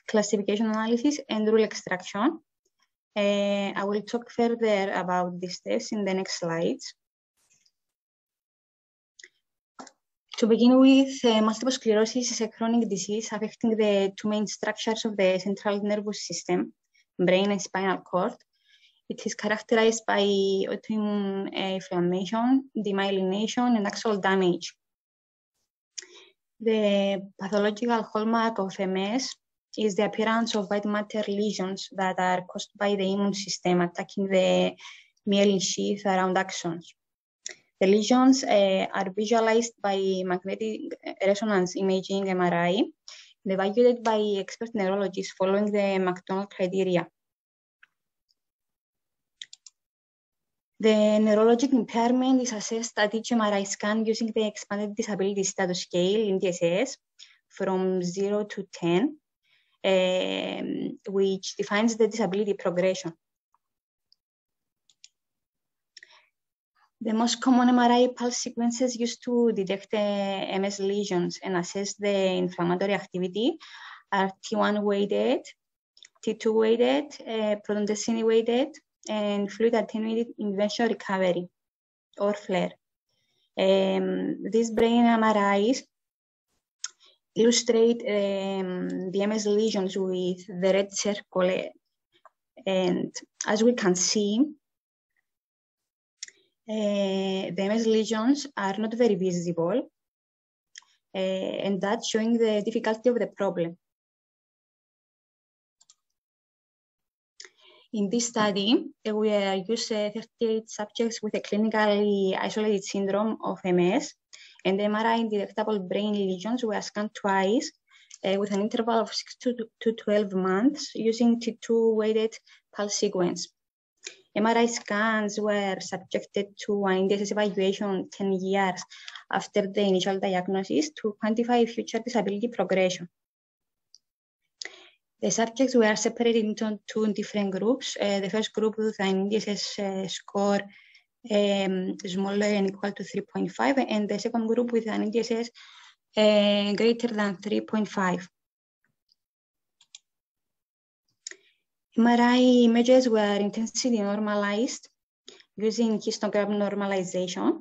classification analysis, and rule extraction. I will talk further about these steps in the next slides. To begin with, multiple sclerosis is a chronic disease affecting the two main structures of the central nervous system, brain and spinal cord. It is characterized by autoimmune inflammation, demyelination, and axonal damage. The pathological hallmark of MS is the appearance of white matter lesions that are caused by the immune system attacking the myelin sheath around axons. The lesions are visualized by magnetic resonance imaging MRI, and evaluated by expert neurologists following the McDonald criteria. The neurologic impairment is assessed at each MRI scan using the expanded disability status scale in EDSS from 0 to 10, which defines the disability progression. The most common MRI pulse sequences used to detect MS lesions and assess the inflammatory activity are T1-weighted, T2-weighted, proton density-weighted, and fluid attenuated invention recovery, or FLAIR. These brain MRIs illustrate the MS lesions with the red circle, and as we can see, the MS lesions are not very visible, and that's showing the difficulty of the problem. In this study, we used 38 subjects with a clinically isolated syndrome of MS, and MRI detectable brain lesions were scanned twice with an interval of 6 to 12 months using T2-weighted pulse sequence. MRI scans were subjected to an EDSS evaluation 10 years after the initial diagnosis to quantify future disability progression. The subjects were separated into two different groups. The first group with an EDSS score smaller and equal to 3.5, and the second group with an EDSS greater than 3.5. MRI images were intensity normalized using histogram normalization,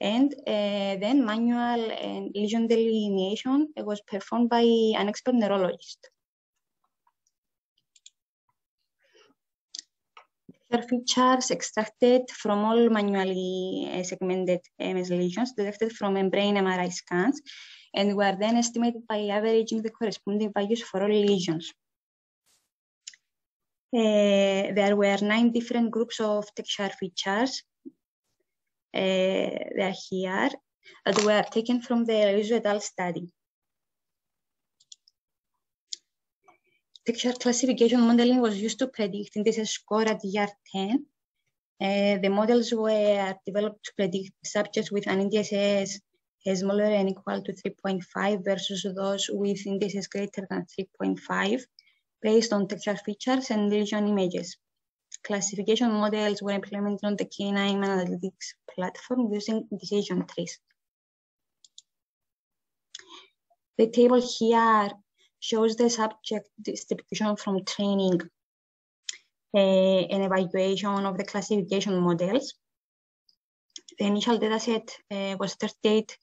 and then manual and lesion delineation was performed by an expert neurologist. The features extracted from all manually segmented MS lesions detected from membrane MRI scans and were then estimated by averaging the corresponding values for all lesions. There were 9 different groups of texture features. They are here, that were taken from the Elizu et al. Study. Texture classification modeling was used to predict EDSS score at year 10. The models were developed to predict subjects with an EDSS smaller and equal to 3.5 versus those with EDSS greater than 3.5 based on texture features and lesion images. Classification models were implemented on the KNIME analytics platform using decision trees. The table here shows the subject distribution from training and evaluation of the classification models. The initial dataset was 38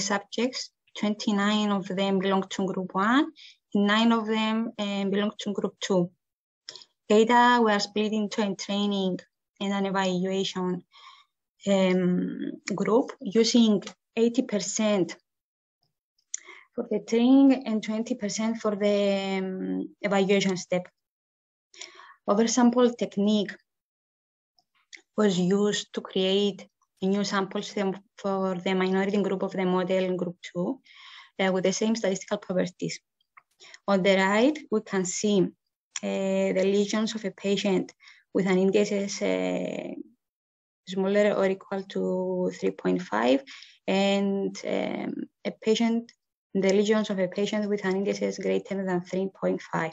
subjects, 29 of them belonged to group 1, and 9 of them belonged to group 2. Data were split into a training and an evaluation group using 80% for the training and 20% for the evaluation step. Oversample technique was used to create a new sample for the minority group of the model in group 2 with the same statistical properties. On the right, we can see the lesions of a patient with an EDSS smaller or equal to 3.5 and the lesions of a patient with an EDSS greater than 3.5.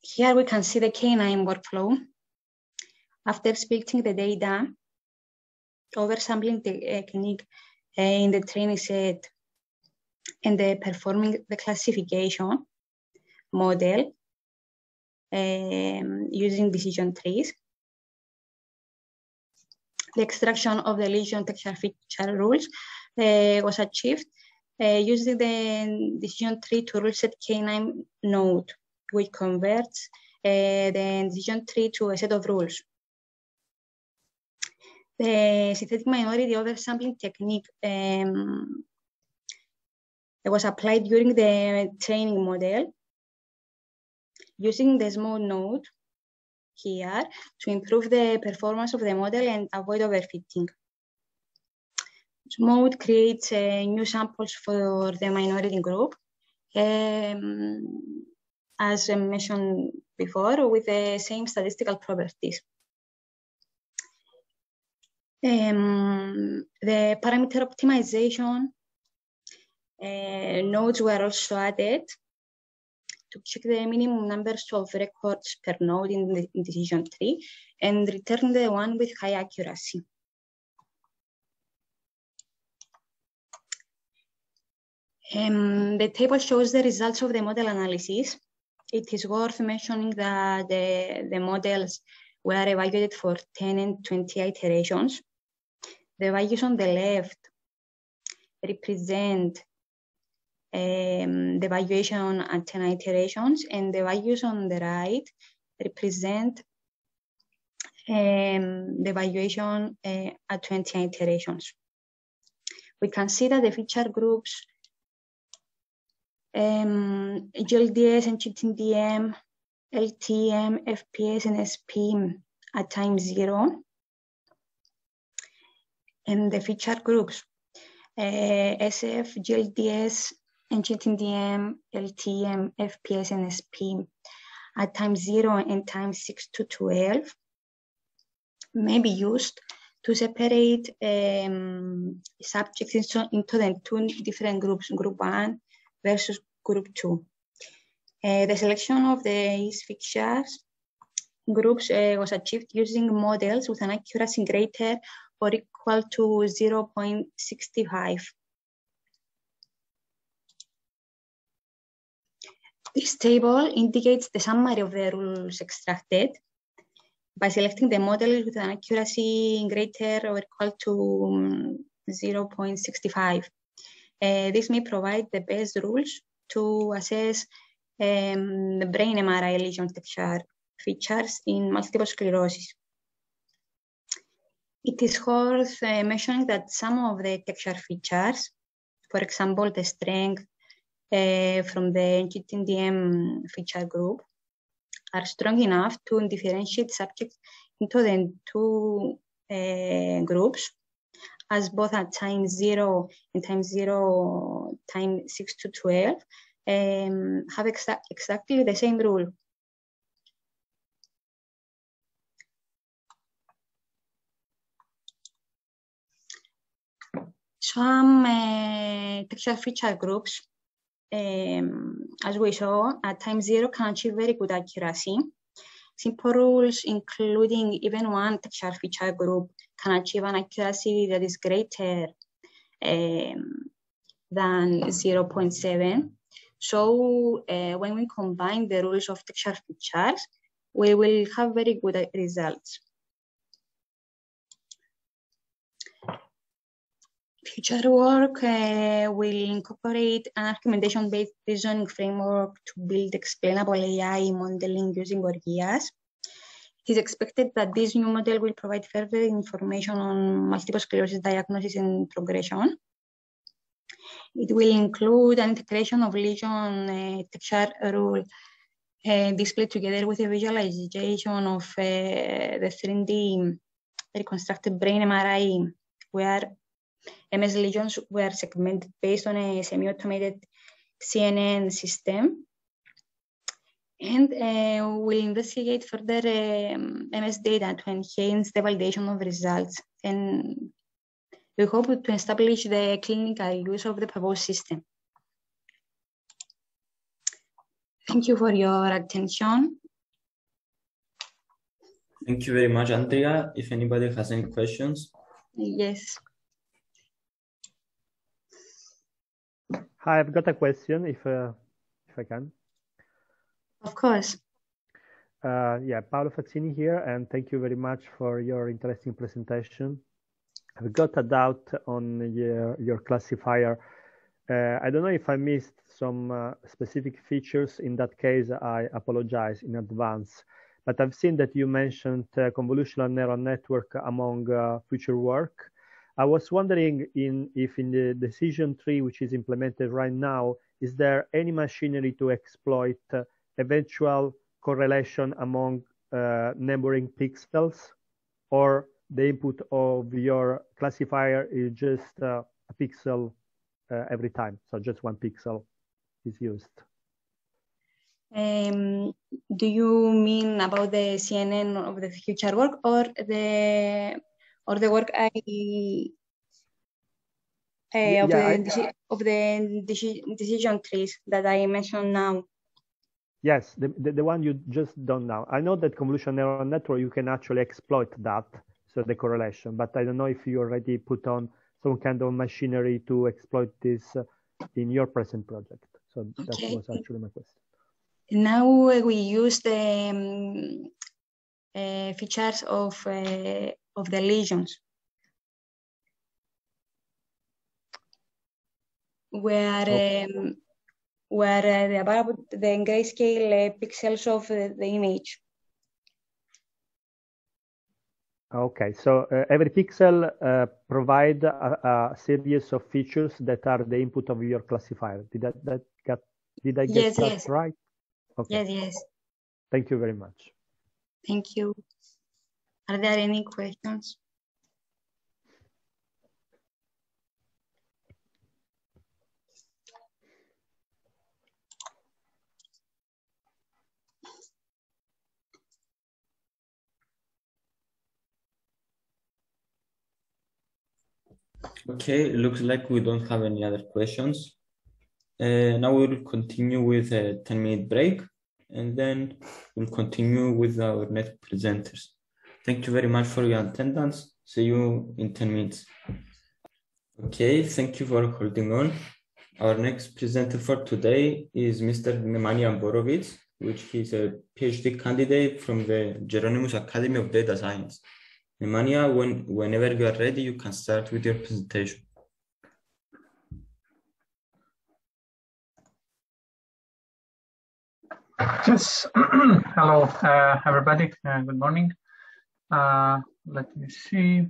Here we can see the KNIME workflow. After splitting the data, oversampling the technique in the training set, and performing the classification model using decision trees, the extraction of the lesion texture feature rules was achieved using the decision tree to rule set KNIME node, which converts the decision tree to a set of rules. The synthetic minority oversampling technique was applied during the training model using the small node here to improve the performance of the model and avoid overfitting. Mode creates new samples for the minority group, as I mentioned before, with the same statistical properties. The parameter optimization nodes were also added to check the minimum numbers of records per node in the decision tree and return the one with high accuracy. The table shows the results of the model analysis. It is worth mentioning that the models were evaluated for 10 and 20 iterations. The values on the left represent the valuation at 10 iterations, and the values on the right represent the valuation at 20 iterations. We can see that the feature groups GLDS and cheating DM, LTM, FPS, and SP at time 0, and the feature groups SF, GLDS, and cheating DM, LTM, FPS, and SP at time 0 and time 6 to 12 may be used to separate subjects into the two different groups, group 1 versus Group 2. The selection of the fixtures groups was achieved using models with an accuracy greater or equal to 0.65. This table indicates the summary of the rules extracted. By selecting the model with an accuracy greater or equal to 0.65. This may provide the best rules to assess the brain MRI lesion texture features in multiple sclerosis. It is worth mentioning that some of the texture features, for example, the strength from the GTDM feature group, are strong enough to differentiate subjects into the two groups, as both at time 0 and time 0, time 6 to 12, have exactly the same rule. Some texture feature groups, as we saw, at time 0 can achieve very good accuracy. Simple rules, including even one texture feature group, can achieve an accuracy that is greater than 0.7. So when we combine the rules of texture features, we will have very good results. Future work will incorporate an argumentation-based reasoning framework to build explainable AI modeling using ORGIAS. It is expected that this new model will provide further information on multiple sclerosis diagnosis and progression. It will include an integration of lesion texture rule displayed together with a visualization of the 3D reconstructed brain MRI, where MS lesions were segmented based on a semi-automated CNN system, and will investigate further MS data to enhance the validation of results. And we hope to establish the clinical use of the proposed system. Thank you for your attention. Thank you very much, Andrea. If anybody has any questions. Yes. Hi, I've got a question, if I can. Of course. Yeah, Paolo Fazzini here, and thank you very much for your interesting presentation. I've got a doubt on your classifier. I don't know if I missed some specific features. In that case, I apologize in advance. But I've seen that you mentioned convolutional neural network among future work. I was wondering if in the decision tree, which is implemented right now, is there any machinery to exploit eventual correlation among neighboring pixels, or the input of your classifier is just a pixel every time, so just one pixel is used? Do you mean about the CNN of the future work, or the work of the decision trees that I mentioned now? Yes, the one you just done now. I know that convolutional neural network, you can actually exploit that, so the correlation, but I don't know if you already put on some kind of machinery to exploit this in your present project. So okay. That was actually my question. Now we use the features of the lesions, where about the grayscale pixels of the image. Okay, so every pixel provide a series of features that are the input of your classifier. Did I get that right? Okay. Yes, yes. Thank you very much. Thank you. Are there any questions? Okay, looks like we don't have any other questions. Now we'll continue with a 10-minute break, and then we'll continue with our next presenters. Thank you very much for your attendance. See you in 10 minutes. Okay, thank you for holding on. Our next presenter for today is Mr. Nemanja Borovic, which is a PhD candidate from the Jheronimus Academy of Data Science. Nemanja, whenever you are ready, you can start with your presentation. Yes, hello, everybody. Good morning. Let me see.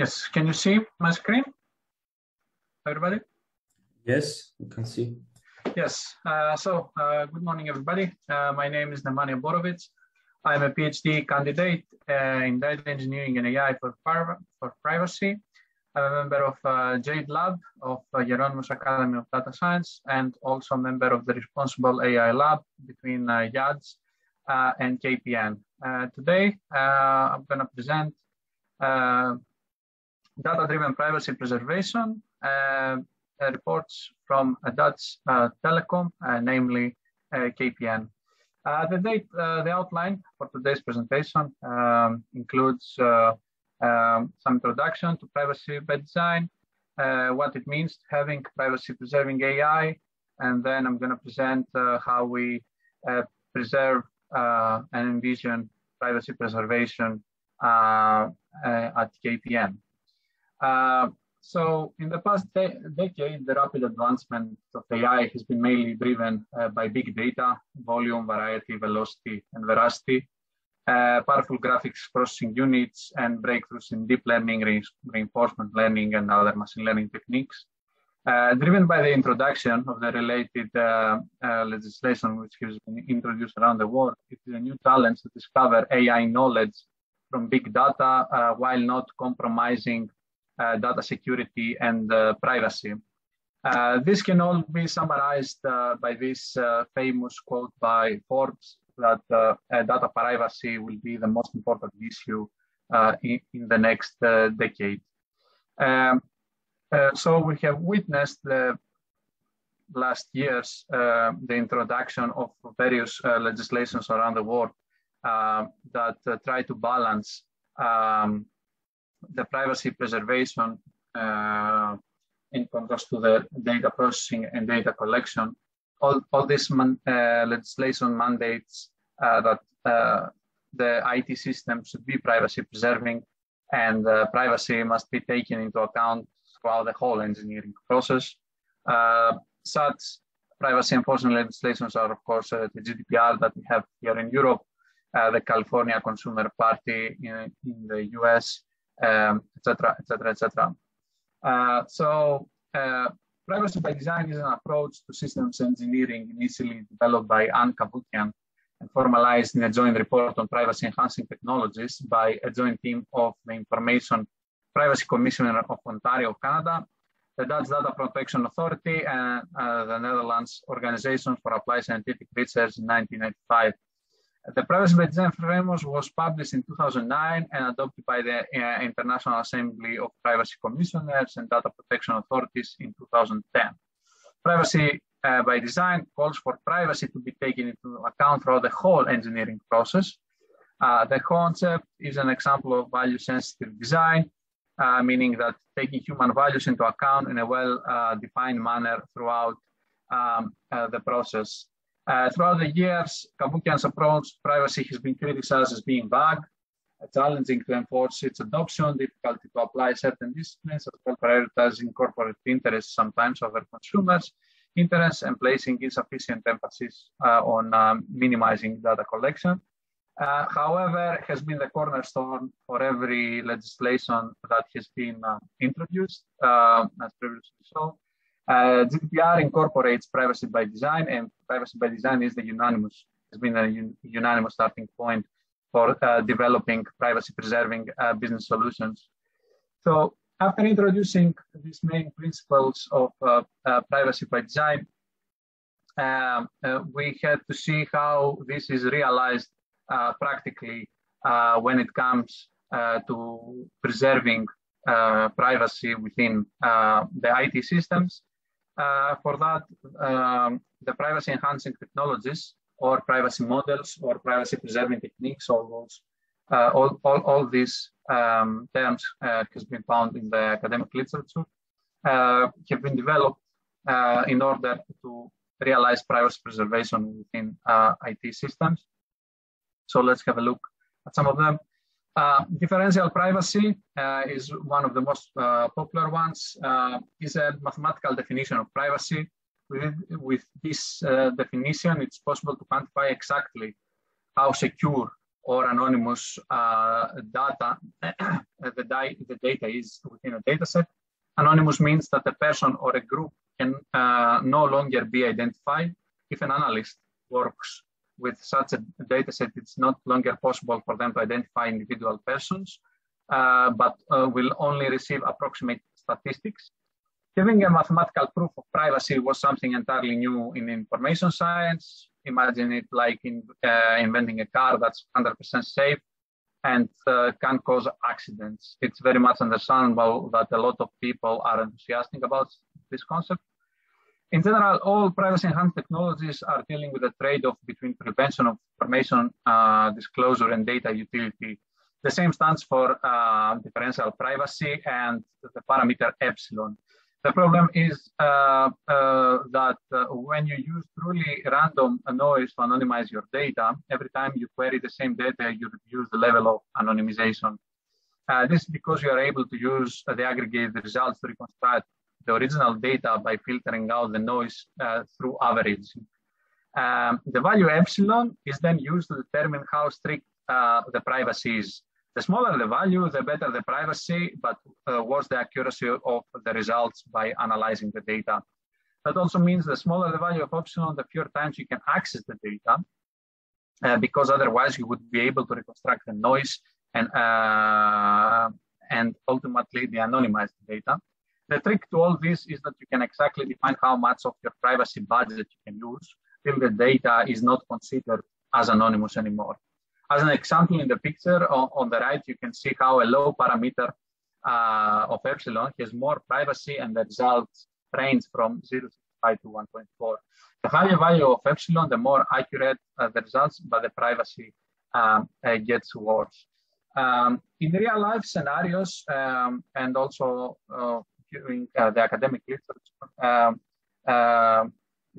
Yes, can you see my screen, everybody? Yes, you can see. Yes, so good morning, everybody. My name is Nemanja Borovic. I'm a PhD candidate in data engineering and AI for privacy. I'm a member of JADE Lab of Jheronimus Academy of Data Science, and also a member of the Responsible AI Lab between JADS and KPN. Today, I'm gonna present data-driven privacy preservation reports from a Dutch telecom, namely KPN. The outline for today's presentation includes some introduction to privacy by design, what it means to having privacy-preserving AI, and then I'm going to present how we preserve and envision privacy preservation at KPN. So in the past decade, the rapid advancement of AI has been mainly driven by big data, volume, variety, velocity, and veracity, powerful graphics processing units, and breakthroughs in deep learning, reinforcement learning, and other machine learning techniques. Driven by the introduction of the related legislation which has been introduced around the world, it is a new challenge to discover AI knowledge from big data while not compromising data security and privacy. This can all be summarized by this famous quote by Forbes that data privacy will be the most important issue in the next decade. So we have witnessed the last years the introduction of various legislations around the world that try to balance the privacy preservation in contrast to the data processing and data collection. All this legislation mandates that the IT system should be privacy preserving, and privacy must be taken into account throughout the whole engineering process. Such privacy enforcement legislations are, of course, the GDPR that we have here in Europe, the California Consumer Party in the US, etc., etc., etc. So privacy by design is an approach to systems engineering initially developed by Anne Cavoukian and formalized in a joint report on privacy enhancing technologies by a joint team of the Information Privacy Commissioner of Ontario, Canada, the Dutch Data Protection Authority, and the Netherlands Organization for Applied Scientific Research in 1995. The Privacy by Design Framework was published in 2009 and adopted by the International Assembly of Privacy Commissioners and Data Protection Authorities in 2010. Privacy by design calls for privacy to be taken into account throughout the whole engineering process. The concept is an example of value-sensitive design, meaning that taking human values into account in a well-defined manner throughout the process. Throughout the years, Cavoukian's approach to privacy has been criticized as being vague, challenging to enforce its adoption, difficult to apply certain disciplines, as well prioritizing corporate interests sometimes over consumers' interests, and placing insufficient emphasis on minimizing data collection. However, it has been the cornerstone for every legislation that has been introduced, as previously shown. GDPR incorporates privacy by design, and privacy by design is the unanimous, has been a unanimous starting point for developing privacy-preserving business solutions. So after introducing these main principles of privacy by design, we had to see how this is realized practically when it comes to preserving privacy within the IT systems. For that, the privacy-enhancing technologies or privacy models or privacy-preserving techniques, all these terms has been found in the academic literature, have been developed in order to realize privacy preservation within IT systems. So let's have a look at some of them. Differential privacy is one of the most popular ones. It's a mathematical definition of privacy. With this definition, it's possible to quantify exactly how secure or anonymous the data is within a dataset. Anonymous means that a person or a group can no longer be identified. If an analyst works with such a dataset, it's no longer possible for them to identify individual persons, but will only receive approximate statistics. Giving a mathematical proof of privacy was something entirely new in information science. Imagine it like in, inventing a car that's 100% safe and can cause accidents. It's very much understandable that a lot of people are enthusiastic about this concept. In general, all privacy-enhanced technologies are dealing with a trade-off between prevention of information disclosure and data utility. The same stands for differential privacy and the parameter epsilon. The problem is that when you use truly random noise to anonymize your data, every time you query the same data, you reduce the level of anonymization. This is because you are able to use the aggregated results to reconstruct the original data by filtering out the noise through average. The value epsilon is then used to determine how strict the privacy is. The smaller the value, the better the privacy, but worse the accuracy of the results by analyzing the data. That also means the smaller the value of epsilon, the fewer times you can access the data, because otherwise you would be able to reconstruct the noise and ultimately the anonymized data. The trick to all this is that you can exactly define how much of your privacy budget you can use till the data is not considered as anonymous anymore. As an example, in the picture on the right, you can see how a low parameter of epsilon has more privacy and the results range from 0.5 to 1.4. The higher value of epsilon, the more accurate the results, but the privacy gets worse. In real life scenarios and also during the academic literature,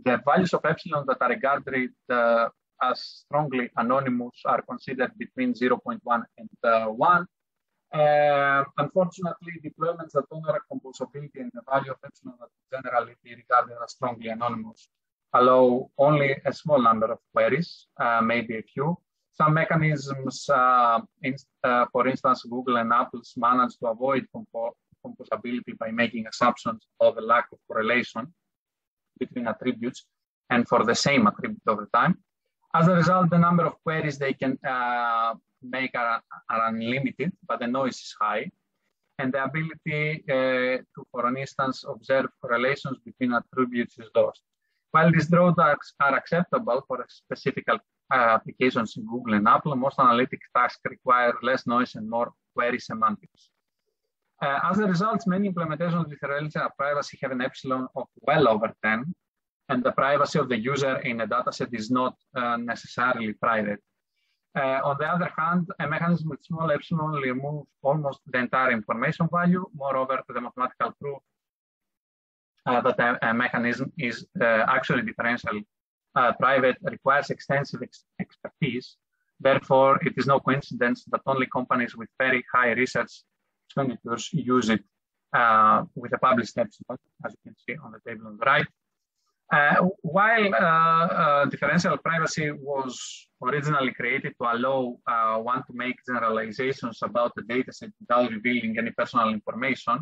the values of epsilon that are regarded as strongly anonymous are considered between 0.1 and 1. Unfortunately, deployments that honor composability and the value of epsilon that generally be regarded as strongly anonymous allow only a small number of queries, maybe a few. Some mechanisms, for instance, Google and Apple manage to avoid composability by making assumptions of the lack of correlation between attributes and for the same attribute over time. As a result, the number of queries they can make are unlimited, but the noise is high. And the ability to, for instance, observe correlations between attributes is lost. While these drawbacks are acceptable for specific applications in Google and Apple, most analytic tasks require less noise and more query semantics. As a result, many implementations of differential privacy have an epsilon of well over 10, and the privacy of the user in a dataset is not necessarily private. On the other hand, a mechanism with small epsilon removes almost the entire information value. Moreover, the mathematical proof that a mechanism is actually differential private requires extensive expertise. Therefore, it is no coincidence that only companies with very high research expenditures use it with a published epsilon, as you can see on the table on the right. While differential privacy was originally created to allow one to make generalizations about the dataset without revealing any personal information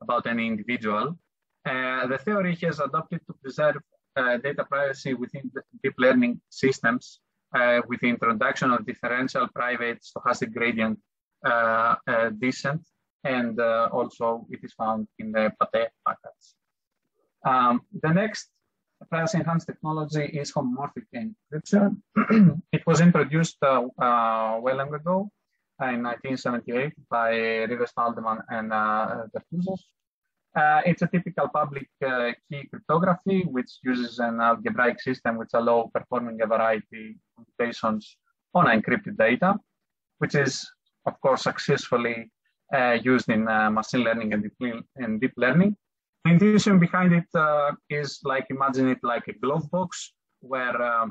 about any individual, the theory has adopted to preserve data privacy within the deep learning systems with the introduction of differential private stochastic gradient descent, and also it is found in the Plate package. The next privacy-enhanced technology is homomorphic encryption. It was introduced well long ago, in 1978, by Rivest-Haldeman and Bertuzos. It's a typical public key cryptography, which uses an algebraic system which allows performing a variety of computations on encrypted data, which is, of course, successfully used in machine learning and deep learning. The intention behind it is, like, imagine it like a glove box where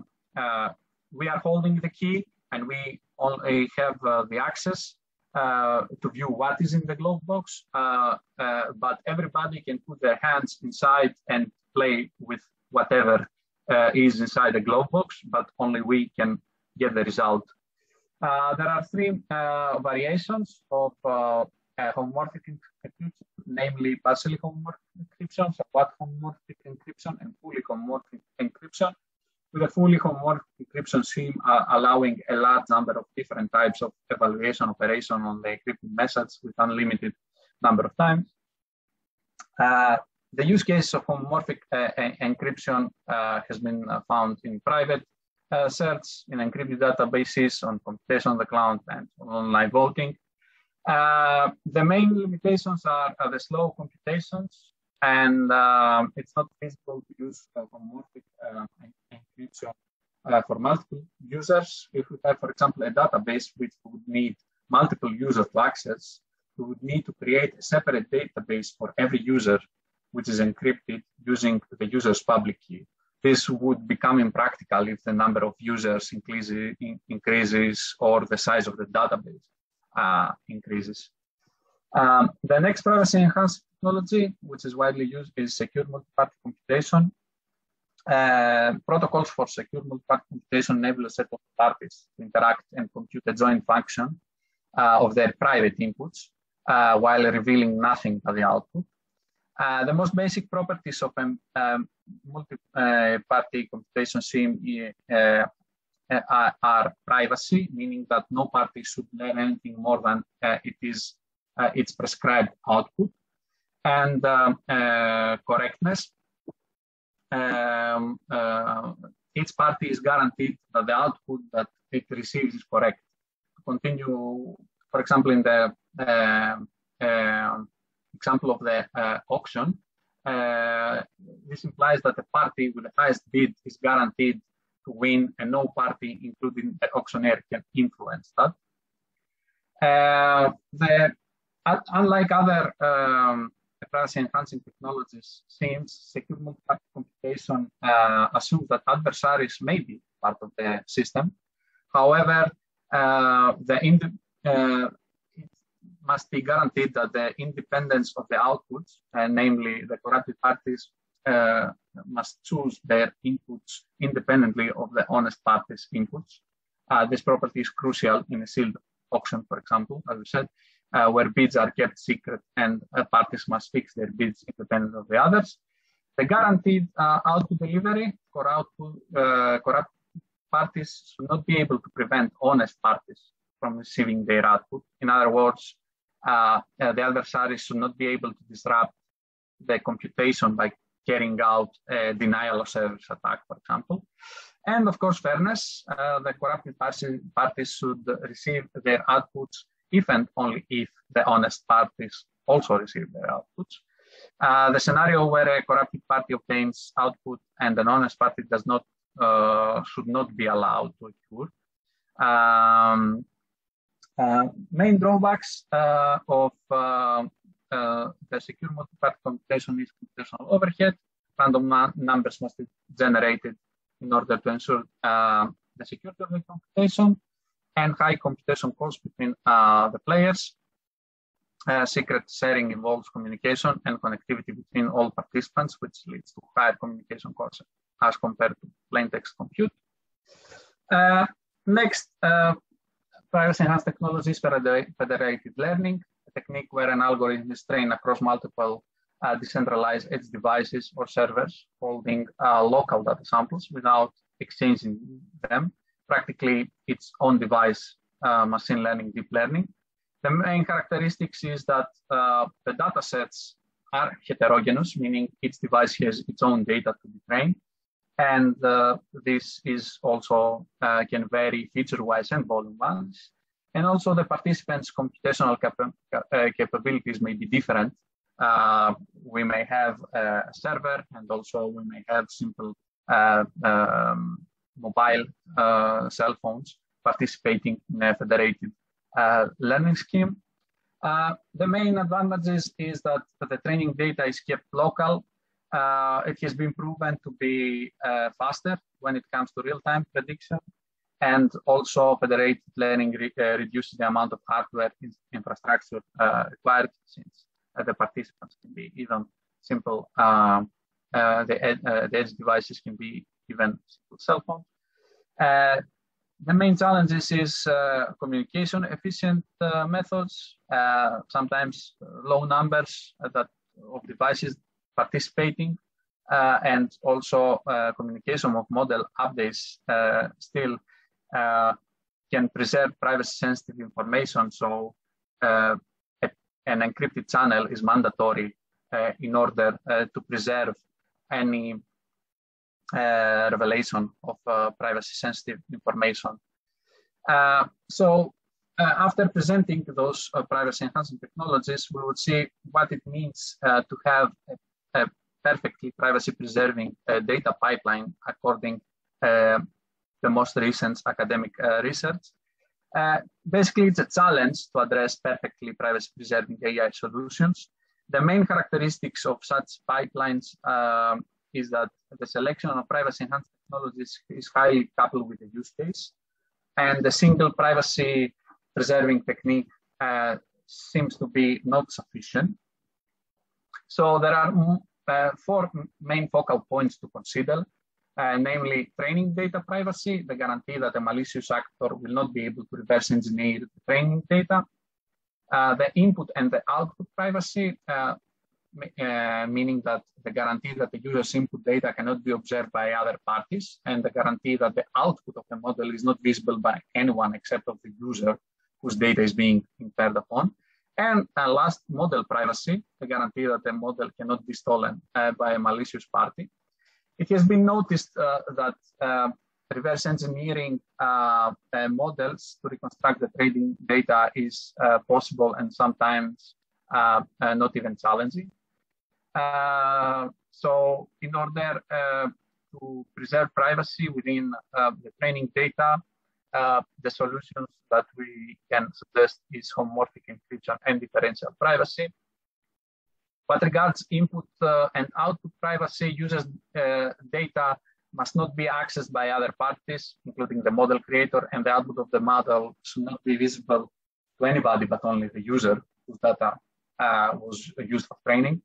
we are holding the key and we only have the access to view what is in the glove box, but everybody can put their hands inside and play with whatever is inside the glove box, but only we can get the result. There are three variations of homomorphic encryption, namely partially homomorphic encryption, somewhat homomorphic encryption, and fully homomorphic encryption, with a fully homomorphic encryption scheme allowing a large number of different types of evaluation operation on the encrypted message with unlimited number of times. The use case of homomorphic encryption has been found in private search, in encrypted databases, on computation on the cloud, and online voting. The main limitations are the slow computations, and it's not feasible to use homomorphic encryption for multiple users. If we have, for example, a database which would need multiple users to access, we would need to create a separate database for every user, which is encrypted using the user's public key. This would become impractical if the number of users increases or the size of the database increases. The next privacy-enhanced technology, which is widely used, is secure multi-party computation. Protocols for secure multi-party computation enable a set of parties to interact and compute a joint function of their private inputs while revealing nothing but the output. The most basic properties of a multi-party computation scheme are privacy, meaning that no party should learn anything more than its prescribed output, and correctness. Each party is guaranteed that the output that it receives is correct. To continue, for example, in the example of the auction, this implies that the party with the highest bid is guaranteed to win, and no party, including the auctioneer, can influence that. Unlike other privacy-enhancing technologies, since secure multi-party computation assumes that adversaries may be part of the system. However, it must be guaranteed that the independence of the outputs, namely the corrupted parties, must choose their inputs independently of the honest parties' inputs. This property is crucial in a sealed auction, for example, as we said, where bids are kept secret and parties must fix their bids independent of the others. The guaranteed output delivery for corrupt parties should not be able to prevent honest parties from receiving their output. In other words, the adversaries should not be able to disrupt the computation by carrying out a denial of service attack, for example. And of course, fairness. The corrupted parties should receive their outputs if and only if the honest parties also receive their outputs. The scenario where a corrupted party obtains output and an honest party does not should not be allowed to occur. Main drawbacks of the secure multi-party computation is computational overhead. Random numbers must be generated in order to ensure the security of the computation, and high computation costs between the players. Secret sharing involves communication and connectivity between all participants, which leads to higher communication costs as compared to plain text compute. Next, privacy-enhanced technology is federated learning, a technique where an algorithm is trained across multiple decentralized edge devices or servers holding local data samples without exchanging them, practically its own device machine learning, deep learning. The main characteristics is that the data sets are heterogeneous, meaning each device has its own data to be trained. And this is also can vary feature-wise and volume-wise. And also the participants' computational capabilities may be different. We may have a server, and also we may have simple mobile cell phones participating in a federated learning scheme. The main advantages is that the training data is kept local. It has been proven to be faster when it comes to real-time prediction, and also federated learning reduces the amount of hardware infrastructure required, since the participants can be even simple, the edge devices can be even simple cell phones. The main challenges is communication, efficient methods, sometimes low numbers of devices participating, and also communication of model updates still can preserve privacy-sensitive information. So an encrypted channel is mandatory in order to preserve any revelation of privacy-sensitive information. So after presenting those privacy-enhancing technologies, we would see what it means to have a perfectly privacy-preserving data pipeline according to the most recent academic research. Basically, it's a challenge to address perfectly privacy-preserving AI solutions. The main characteristics of such pipelines is that the selection of privacy-enhanced technologies is highly coupled with the use case, and the single privacy-preserving technique seems to be not sufficient. So there are four main focal points to consider, namely training data privacy, the guarantee that a malicious actor will not be able to reverse engineer the training data, the input and the output privacy, meaning that the guarantee that the user's input data cannot be observed by other parties, and the guarantee that the output of the model is not visible by anyone except of the user whose data is being impaired upon. And last, model privacy, the guarantee that the model cannot be stolen by a malicious party. It has been noticed that reverse engineering models to reconstruct the training data is possible and sometimes not even challenging. So in order to preserve privacy within the training data, the solutions that we can suggest is homomorphic encryption and differential privacy. What regards input and output privacy, users' data must not be accessed by other parties, including the model creator, and the output of the model should not be visible to anybody but only the user whose data was used for training.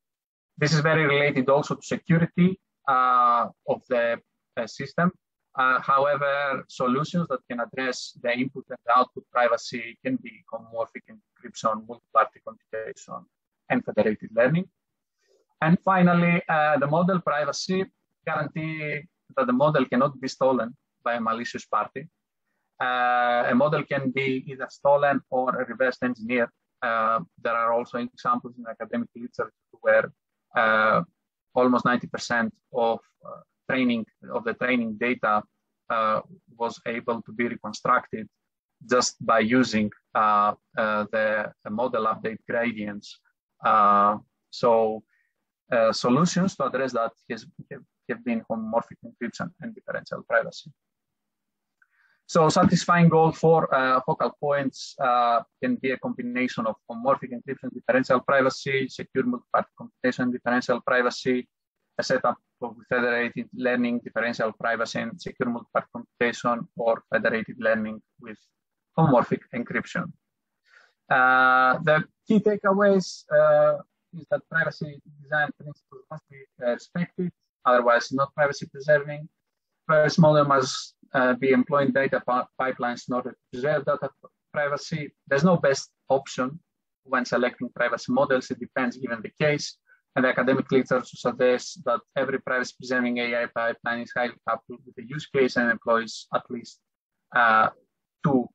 This is very related also to security of the system. However, solutions that can address the input and the output privacy can be homomorphic encryption, multi-party computation, and federated learning. And finally, the model privacy, guarantee that the model cannot be stolen by a malicious party. A model can be either stolen or reversed engineered. There are also examples in academic literature where almost 90% of the training data was able to be reconstructed just by using the model update gradients. So solutions to address that have been homomorphic encryption and differential privacy. So satisfying goal for focal points can be a combination of homomorphic encryption, differential privacy, secure multi-party computation, differential privacy, a setup of federated learning, differential privacy, and secure multi-party computation, or federated learning with homomorphic encryption. The key takeaways is that privacy design principles must be respected, otherwise not privacy preserving. Privacy model must be employing data pipelines in order to preserve data privacy. There's no best option when selecting privacy models. It depends given the case. And the academic literature suggests that every privacy-preserving AI pipeline is highly coupled with the use case and employs at least to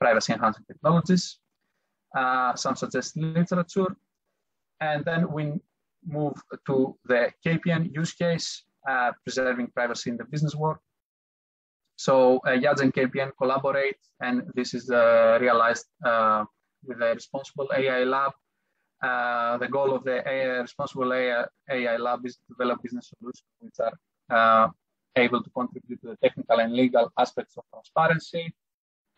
privacy-enhancing technologies. Some suggest literature. And then we move to the KPN use case, preserving privacy in the business world. So YADS and KPN collaborate, and this is realized with a responsible AI lab. The goal of the responsible AI lab is to develop business solutions which are able to contribute to the technical and legal aspects of transparency,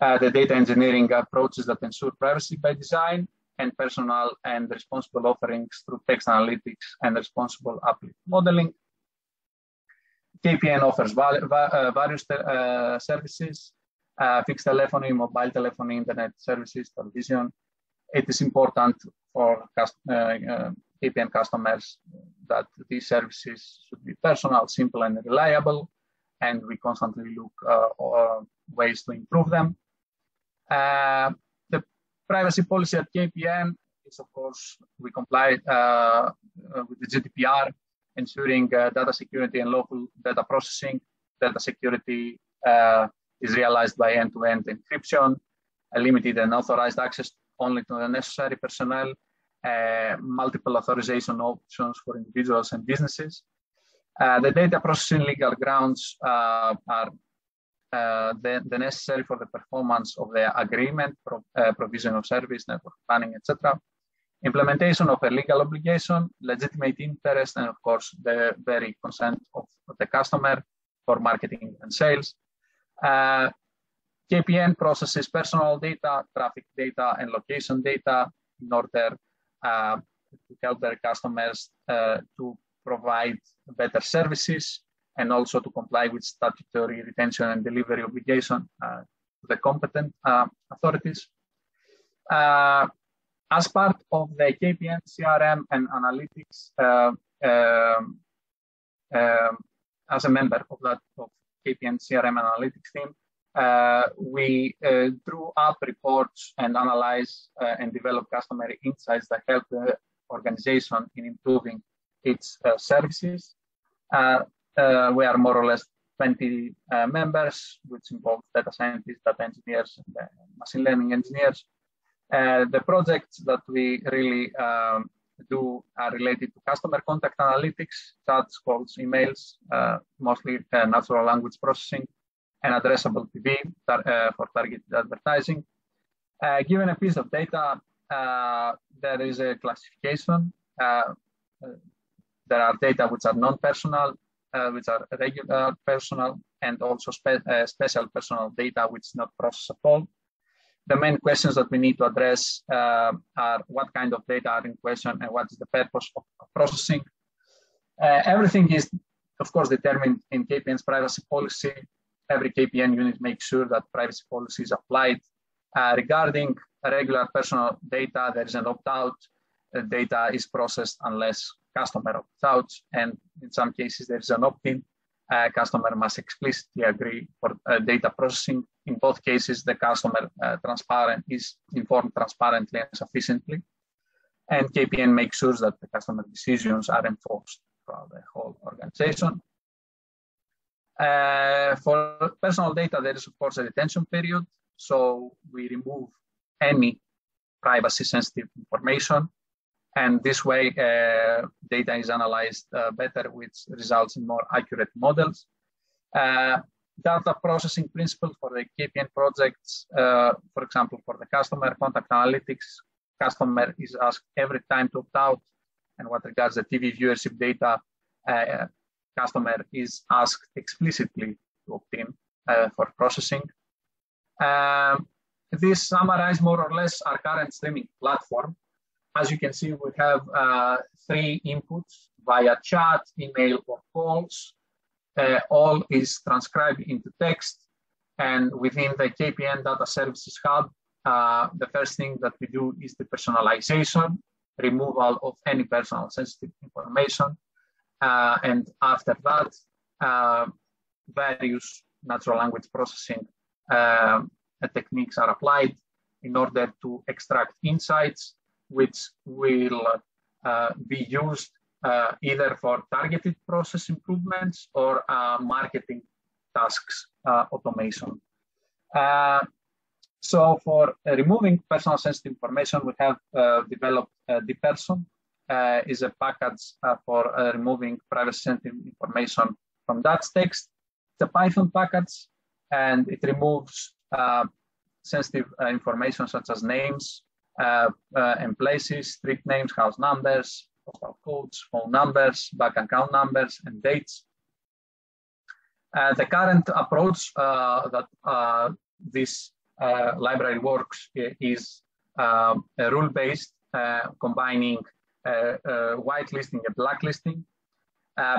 the data engineering approaches that ensure privacy by design, and personal and responsible offerings through text analytics and responsible uplift modeling. KPN offers various services, fixed telephony, mobile telephony, internet services, television. It is important for KPN customers that these services should be personal, simple, and reliable, and we constantly look for ways to improve them. The privacy policy at KPN is, of course, we comply with the GDPR, ensuring data security and lawful data processing. Data security is realized by end-to-end encryption, limited and authorized access only to the necessary personnel, multiple authorization options for individuals and businesses. The data processing legal grounds are the necessary for the performance of the agreement, provision of service, network planning, etc. Implementation of a legal obligation, legitimate interest, and of course, the very consent of the customer for marketing and sales. KPN processes personal data, traffic data, and location data in order to help their customers to provide better services and also to comply with statutory retention and delivery obligation to the competent authorities. As part of the KPN CRM and analytics, as a member of that KPN CRM analytics team, we drew up reports and analyze and develop customer insights that help the organization in improving its services. We are more or less 20 members, which involves data scientists, data engineers, and machine learning engineers. The projects that we really do are related to customer contact analytics, chats, calls, emails, mostly natural language processing, and addressable TV for targeted advertising. Given a piece of data, there is a classification. There are data which are non-personal, which are regular personal, and also special personal data which is not processable. The main questions that we need to address are what kind of data are in question and what is the purpose of processing. Everything is, of course, determined in KPN's privacy policy. Every KPN unit makes sure that privacy policy is applied. Regarding regular personal data, there is an opt-out. Data is processed unless customer opts out, and in some cases there is an opt-in. Customer must explicitly agree for data processing. In both cases, the customer is informed transparently and sufficiently, and KPN makes sure that the customer decisions are enforced throughout the whole organization. For personal data, there is, of course, a retention period, so we remove any privacy-sensitive information, and this way data is analyzed better, which results in more accurate models. Data processing principles for the KPN projects, for example, for the customer contact analytics, customer is asked every time to opt out, and what regards the TV viewership data, customer is asked explicitly to opt in for processing. This summarizes more or less our current streaming platform. As you can see, we have three inputs via chat, email, or calls. All is transcribed into text. And within the KPN Data Services Hub, the first thing that we do is the personalization, removal of any personal sensitive information. And after that, various natural language processing techniques are applied in order to extract insights, which will be used either for targeted process improvements or marketing tasks automation. So for removing personal sensitive information, we have developed DPerson. Is a package for removing privacy sensitive information from that text. It's a Python package, and it removes sensitive information such as names and places, street names, house numbers, postal codes, phone numbers, bank account numbers, and dates. The current approach that this library works is rule-based, combining whitelisting and blacklisting.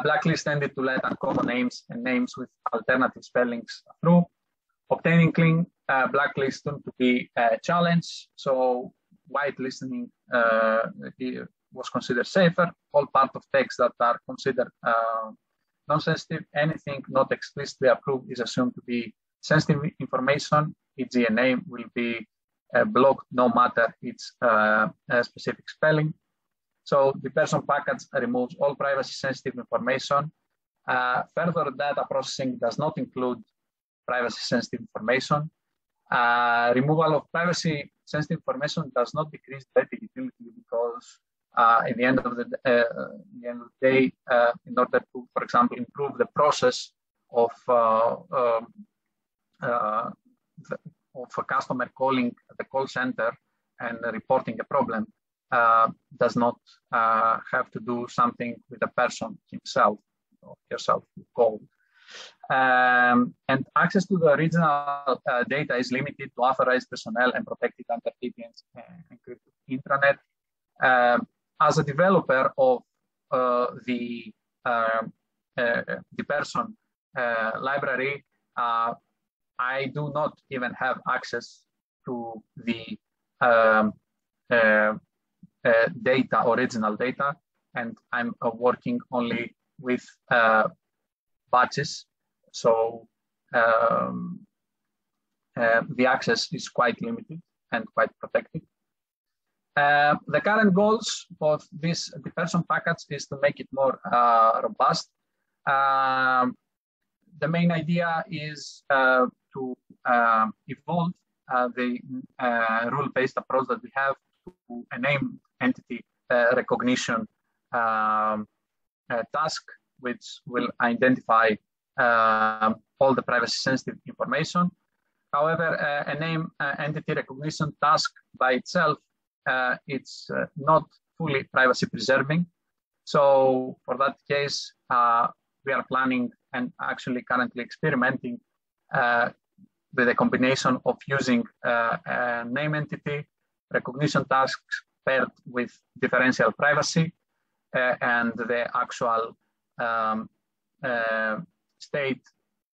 Blacklist tended to let uncommon names and names with alternative spellings through. Obtaining clean blacklist to be a challenge, so whitelisting was considered safer. All parts of text that are considered non-sensitive, anything not explicitly approved is assumed to be sensitive information, e.g. a name will be blocked no matter its specific spelling. So the DPerson package removes all privacy-sensitive information. Further data processing does not include privacy-sensitive information. Removal of privacy-sensitive information does not decrease data utility because at the end of the end of the day, in order to, for example, improve the process of a customer calling the call center and reporting a problem, does not have to do something with the person himself or yourself who called. And access to the original data is limited to authorized personnel and protected under KPN's encrypted intranet. As a developer of the person library, I do not even have access to the data, original data, and I'm working only with batches. So the access is quite limited and quite protected. The current goals of this DPerson package is to make it more robust. The main idea is to evolve the rule-based approach that we have to a name entity recognition task, which will identify all the privacy-sensitive information. However, a name entity recognition task by itself, it's not fully privacy-preserving. So for that case, we are planning and actually currently experimenting with a combination of using a name entity recognition tasks paired with differential privacy and the actual state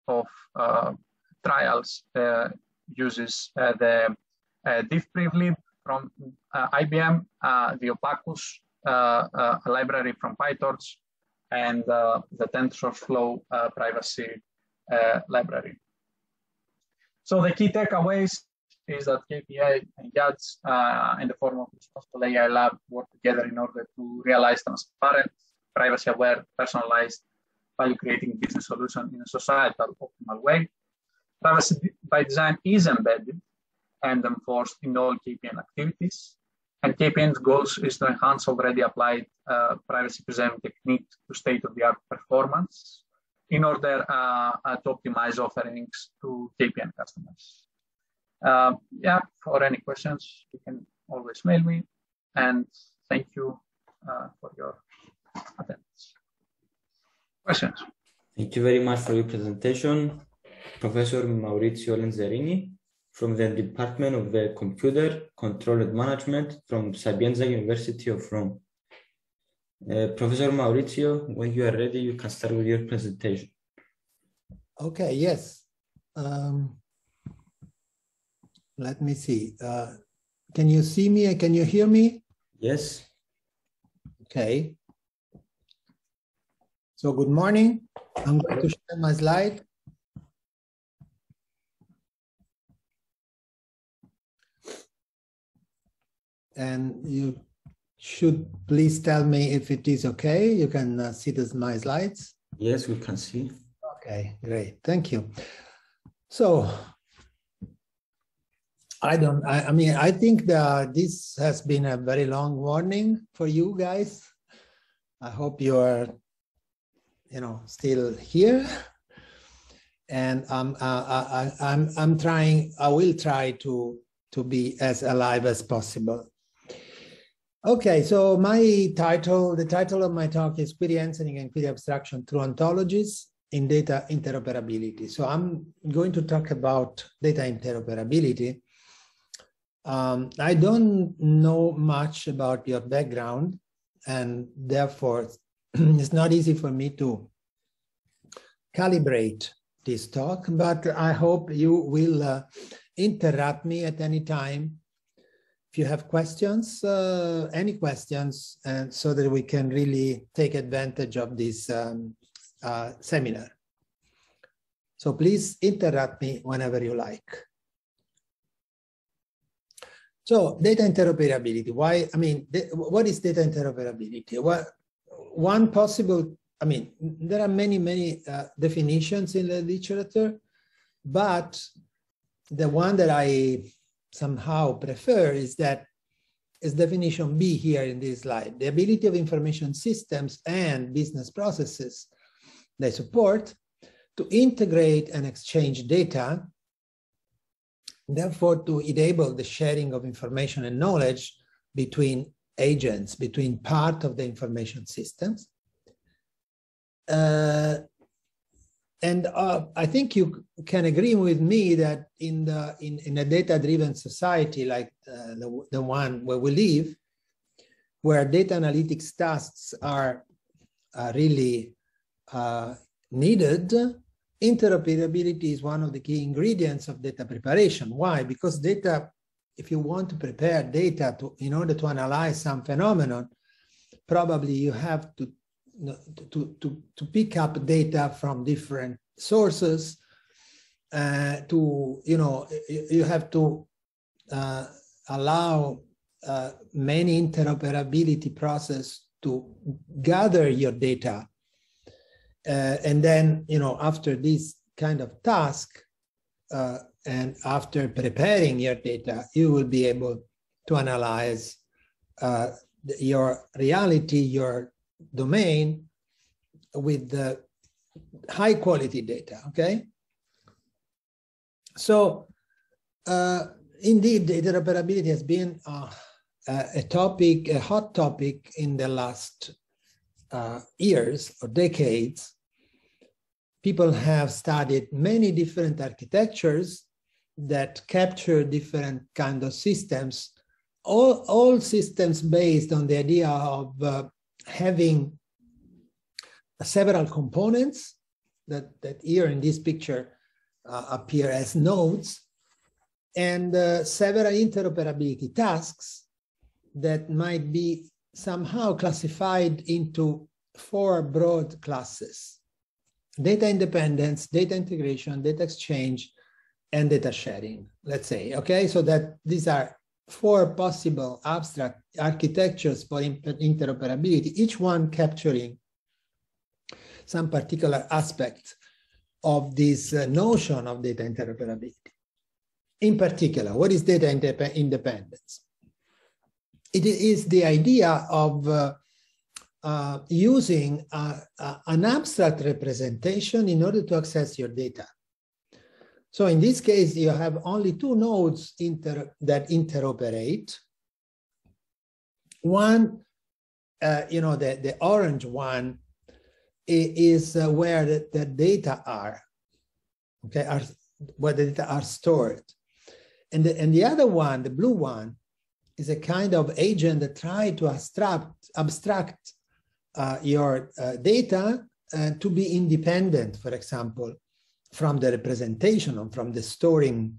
of trials uses the diff privlib from IBM, the Opacus library from PyTorch, and the TensorFlow privacy library. So the key takeaways is that KPI and GADS in the form of Responsible AI Lab work together in order to realize transparent, privacy-aware, personalized, value-creating business solution in a societal optimal way. Privacy by design is embedded and enforced in all KPN activities. And KPN's goals is to enhance already applied privacy-preserving technique to state-of-the-art performance in order to optimize offerings to KPN customers. Yeah, for any questions, you can always mail me. And thank you for your attendance. Questions? Thank you very much for your presentation, Professor Maurizio Lenzerini from the Department of the Computer, Control and Management from Sapienza University of Rome. Professor Maurizio, when you are ready, you can start with your presentation. Okay, yes. Let me see. Can you see me and can you hear me? Yes. Okay. So good morning. I'm going to share my slide. And you should please tell me if it is okay. You can see my slides. Yes, we can see. Okay, great, thank you. So I think that this has been a very long warning for you guys. I hope you are, you know, still here. And I will try to be as alive as possible. Okay, so my title, the title of my talk is Query Answering and Query Abstraction Through Ontologies in Data Interoperability. So I'm going to talk about data interoperability. I don't know much about your background, and therefore it's not easy for me to calibrate this talk, but I hope you will interrupt me at any time if you have questions, any questions, and so that we can really take advantage of this seminar. So please interrupt me whenever you like. So data interoperability, why, I mean, what is data interoperability? Well, one possible, I mean, there are many, many definitions in the literature, but the one that I somehow prefer is that is definition B here in this slide, the ability of information systems and business processes they support to integrate and exchange data, therefore to enable the sharing of information and knowledge between agents, between part of the information systems. I think you can agree with me that in a data-driven society like the one where we live, where data analytics tasks are really needed, interoperability is one of the key ingredients of data preparation. Why? Because data, if you want to prepare data in order to analyze some phenomenon, probably you have to pick up data from different sources, you have to allow many interoperability process to gather your data. And then, you know, after this kind of task and after preparing your data, you will be able to analyze your reality, your domain with the high quality data, okay? So indeed, interoperability has been a topic, a hot topic in the last years or decades. People have studied many different architectures that capture different kinds of systems, all systems based on the idea of having several components that here in this picture appear as nodes, and several interoperability tasks that might be somehow classified into four broad classes: data independence, data integration, data exchange, and data sharing, let's say, okay? So that these are four possible abstract architectures for interoperability, each one capturing some particular aspect of this notion of data interoperability. In particular, what is data independence? It is the idea of using an abstract representation in order to access your data. So in this case, you have only two nodes that interoperate. One, the orange one is where the data are, okay, where the data are stored. And the other one, the blue one, is a kind of agent that tries to abstract your data to be independent, for example, from the representation or from the storing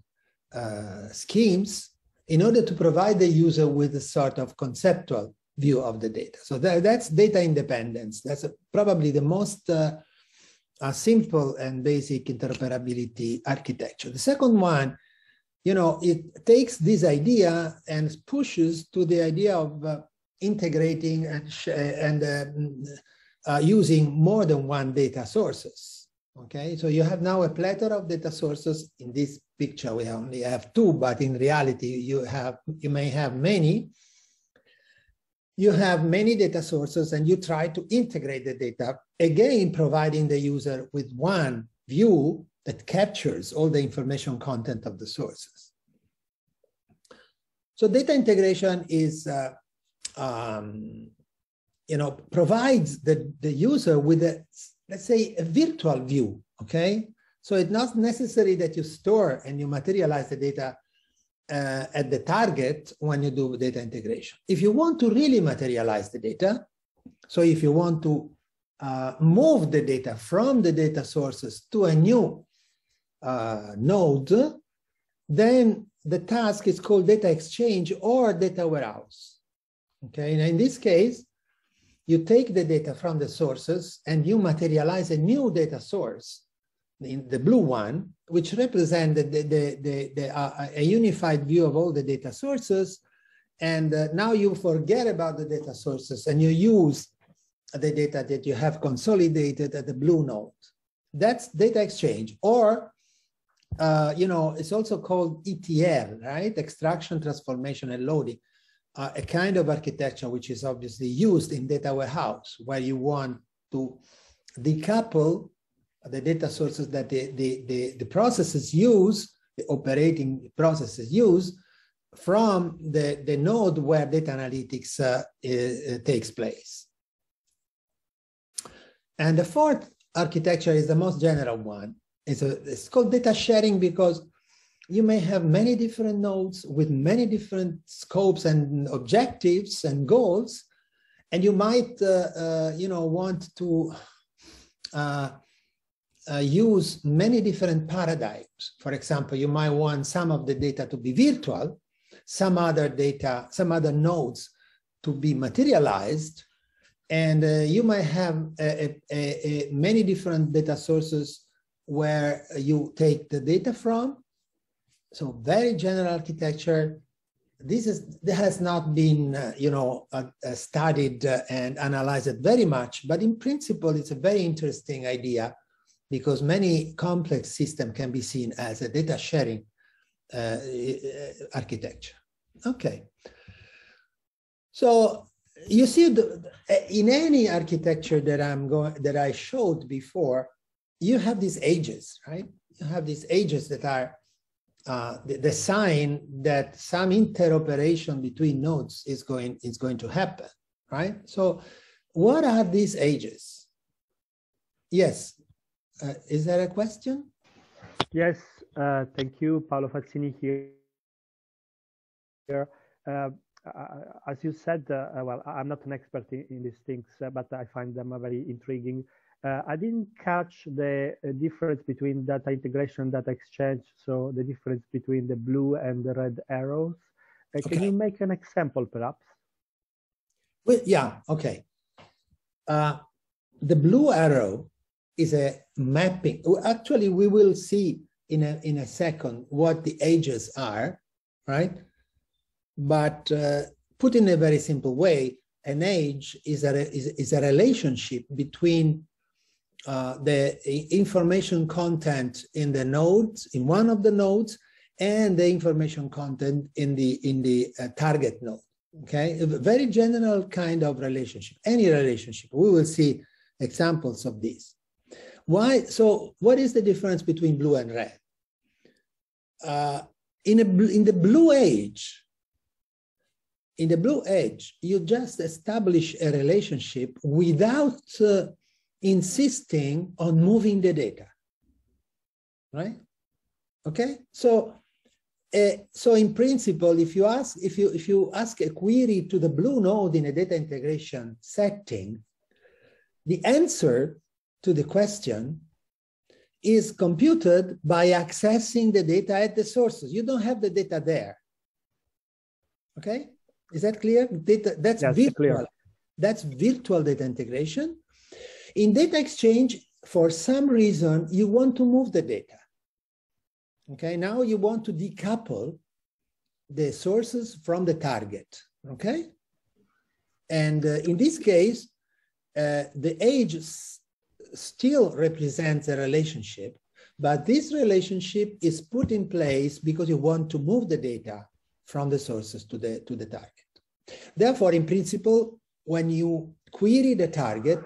schemes in order to provide the user with a sort of conceptual view of the data. So that's data independence. That's probably the most simple and basic interoperability architecture. The second one, you know, it takes this idea and pushes to the idea of integrating and using more than one data sources. Okay, so you have now a plethora of data sources. In this picture, we only have two, but in reality, you may have many. You have many data sources and you try to integrate the data, again, providing the user with one view that captures all the information content of the sources. So data integration is, provides the user with a, let's say, a virtual view, okay? So it's not necessary that you store and you materialize the data at the target when you do data integration. If you want to really materialize the data, so if you want to move the data from the data sources to a new node, then the task is called data exchange or data warehouse. Okay, and in this case, you take the data from the sources and you materialize a new data source, the blue one, which represents a unified view of all the data sources. And now you forget about the data sources and you use the data that you have consolidated at the blue node. That's data exchange, or it's also called ETL, right? Extraction, transformation, and loading. A kind of architecture which is obviously used in data warehouse, where you want to decouple the data sources that the processes use, the operating processes use, from the node where data analytics takes place. And the fourth architecture is the most general one. It's called data sharing, because you may have many different nodes with many different scopes and objectives and goals, and you might, want to use many different paradigms. For example, you might want some of the data to be virtual, some other data, some other nodes to be materialized, and you might have many different data sources where you take the data from. So very general architecture. This has not been, studied and analyzed very much, but in principle, it's a very interesting idea, because many complex systems can be seen as a data sharing architecture. Okay. So you see, in any architecture that I showed before, you have these edges, right? You have these edges that are the sign that some interoperation between nodes is going to happen, right? So what are these edges? Yes, is there a question? Yes, thank you, Paolo Fazzini here. As you said, well, I'm not an expert in these things, but I find them very intriguing. I didn't catch the difference between data integration and data exchange, so the difference between the blue and the red arrows. Okay. Can you make an example, perhaps? Well, yeah, okay. The blue arrow is a mapping. Actually, we will see in a second what the edges are, right? But put in a very simple way, an edge is a relationship between the information content in the nodes, in one of the nodes, and the information content in the target node. Okay, a very general kind of relationship, any relationship. We will see examples of this. Why? So, what is the difference between blue and red? In the blue edge, you just establish a relationship without insisting on moving the data, right? Okay, so in principle, if you ask a query to the blue node in a data integration setting, the answer to the question is computed by accessing the data at the sources. You don't have the data there. Okay, is that clear? Data, that's virtual. Clear. That's virtual data integration. In data exchange, for some reason, you want to move the data. Okay, now you want to decouple the sources from the target, okay? And in this case, the edge still represents a relationship, but this relationship is put in place because you want to move the data from the sources to the target. Therefore, in principle, when you query the target,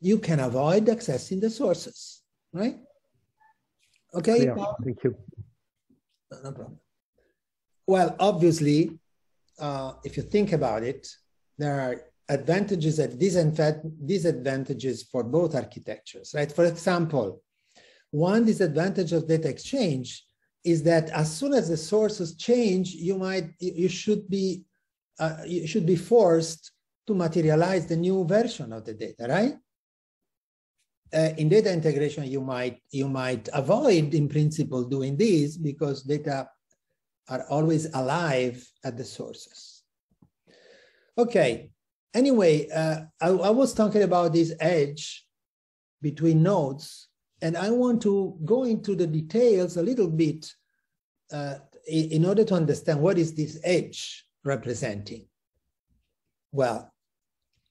you can avoid accessing the sources, right? Okay. Yeah, thank you. No problem. Well, obviously, if you think about it, there are advantages and disadvantages for both architectures, right? For example, one disadvantage of data exchange is that as soon as the sources change, you should be forced to materialize the new version of the data, right? In data integration, you might avoid, in principle, doing this because data are always alive at the sources. Okay. Anyway, I was talking about this edge between nodes, and I want to go into the details a little bit in order to understand what is this edge representing. Well,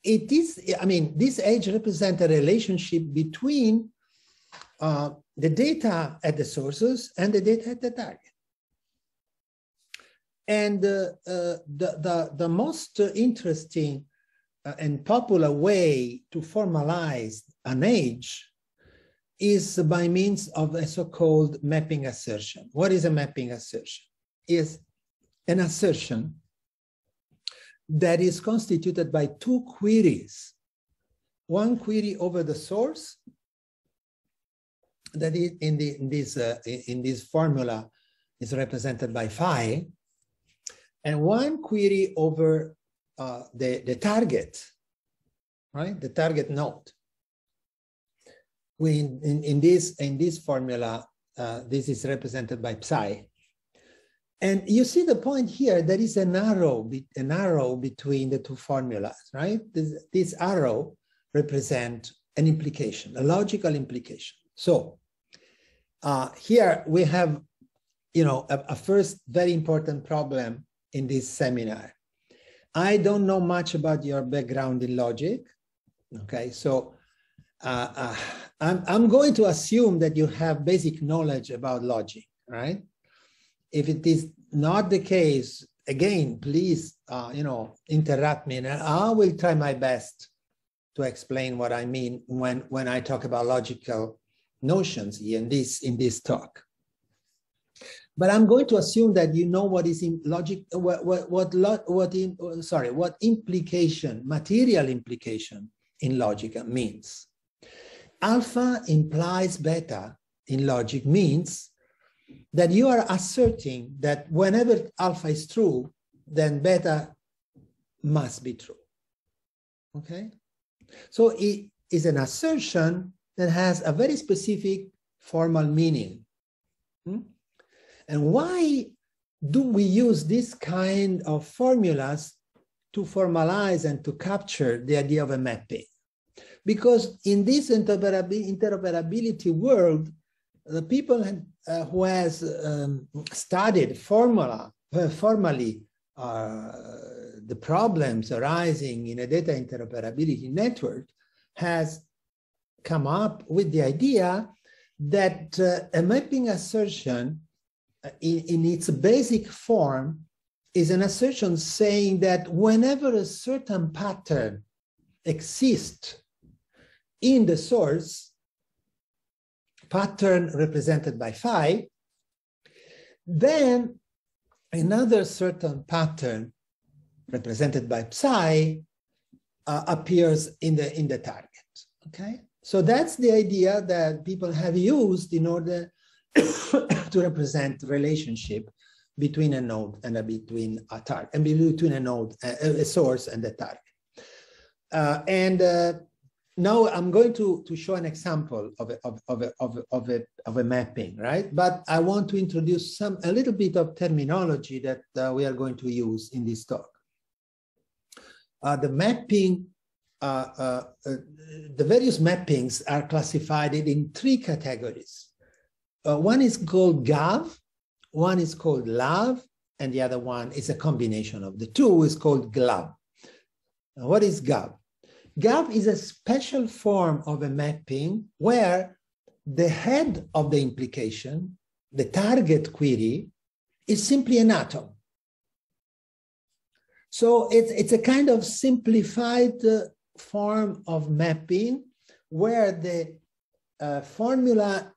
it is, I mean, this edge represents a relationship between the data at the sources and the data at the target. And the most interesting and popular way to formalize an edge is by means of a so-called mapping assertion. What is a mapping assertion? Is an assertion that is constituted by two queries. One query over the source, that is in this formula is represented by phi, and one query over the target, right? The target node. We in this formula, this is represented by psi. And you see the point here, there is an arrow between the two formulas, right? This arrow represents an implication, a logical implication. So here we have, you know, a first very important problem in this seminar. I don't know much about your background in logic, okay? So I'm going to assume that you have basic knowledge about logic, right? If it is not the case, again, please, you know, interrupt me, and I will try my best to explain what I mean when I talk about logical notions in this talk. But I'm going to assume that you know what is in logic, what implication, material implication in logic means. Alpha implies beta in logic means that you are asserting that whenever alpha is true, then beta must be true, okay? So it is an assertion that has a very specific formal meaning. Hmm? And why do we use this kind of formulas to formalize and to capture the idea of a mapping? Because in this interoperability world, the people who has studied formally the problems arising in a data interoperability network has come up with the idea that a mapping assertion in its basic form is an assertion saying that whenever a certain pattern exists in the source, pattern represented by phi, then another certain pattern represented by psi appears in the target, okay? So that's the idea that people have used in order to represent relationship between a node and a source and a target. Now I'm going to show an example of a mapping, right? But I want to introduce a little bit of terminology that we are going to use in this talk. The mapping, the various mappings are classified in three categories. One is called GAV, one is called LAV, and the other one is a combination of the two, is called GLAB. What is GAV? GAV is a special form of a mapping where the head of the implication, the target query, is simply an atom. So it's a kind of simplified form of mapping where the formula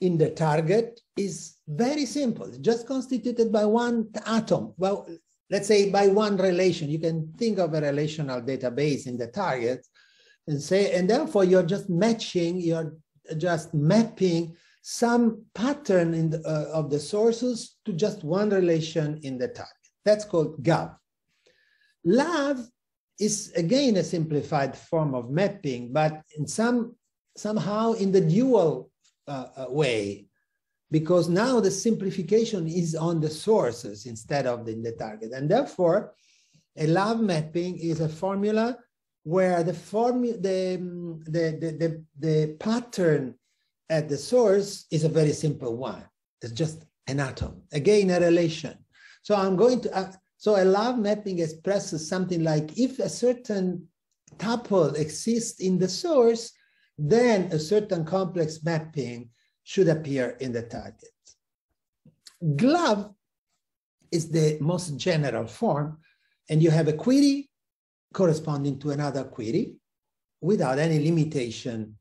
in the target is very simple, just constituted by one atom. Well, let's say by one relation. You can think of a relational database in the target and say, and therefore you're just matching, you're just mapping some pattern in the, of the sources to just one relation in the target. That's called GAV. LAV is again a simplified form of mapping, but in somehow in the dual way, because now the simplification is on the sources instead of in the target. And therefore, a LAV mapping is a formula where the pattern at the source is a very simple one. It's just an atom, again, a relation. So I'm going to, so a LAV mapping expresses something like, if a certain tuple exists in the source, then a certain complex mapping should appear in the target. GLAV is the most general form, and you have a query corresponding to another query without any limitation,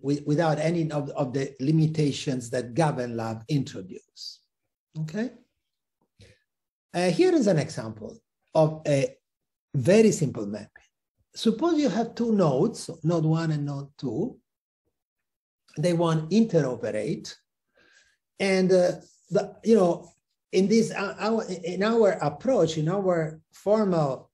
without any of the limitations that GAV and LAV introduce, okay? Here is an example of a very simple mapping. Suppose you have two nodes, node one and node two. They want interoperate, and you know, in this in our approach, in our formal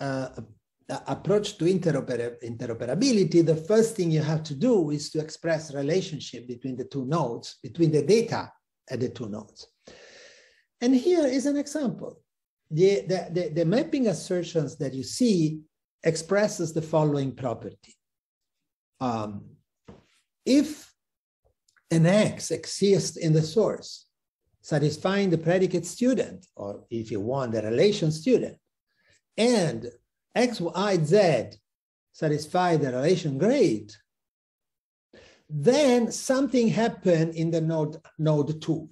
approach to interoperability, the first thing you have to do is to express relationship between the two nodes, between the data at the two nodes. And here is an example. The mapping assertions that you see expresses the following property. If an X exists in the source, satisfying the predicate student, or if you want the relation student, and X, Y, Z satisfy the relation grade, then something happened in the node two.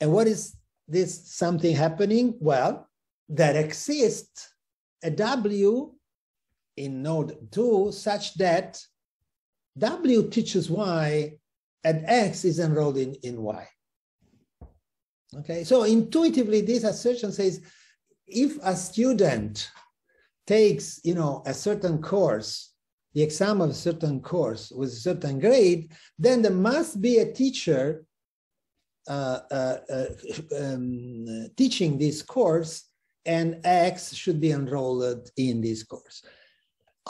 And what is this something happening? Well, there exists a W in node 2 such that W teaches Y and X is enrolled in Y. Okay, so intuitively this assertion says, if a student takes, you know, a certain course, the exam of a certain course with a certain grade, then there must be a teacher teaching this course, and X should be enrolled in this course.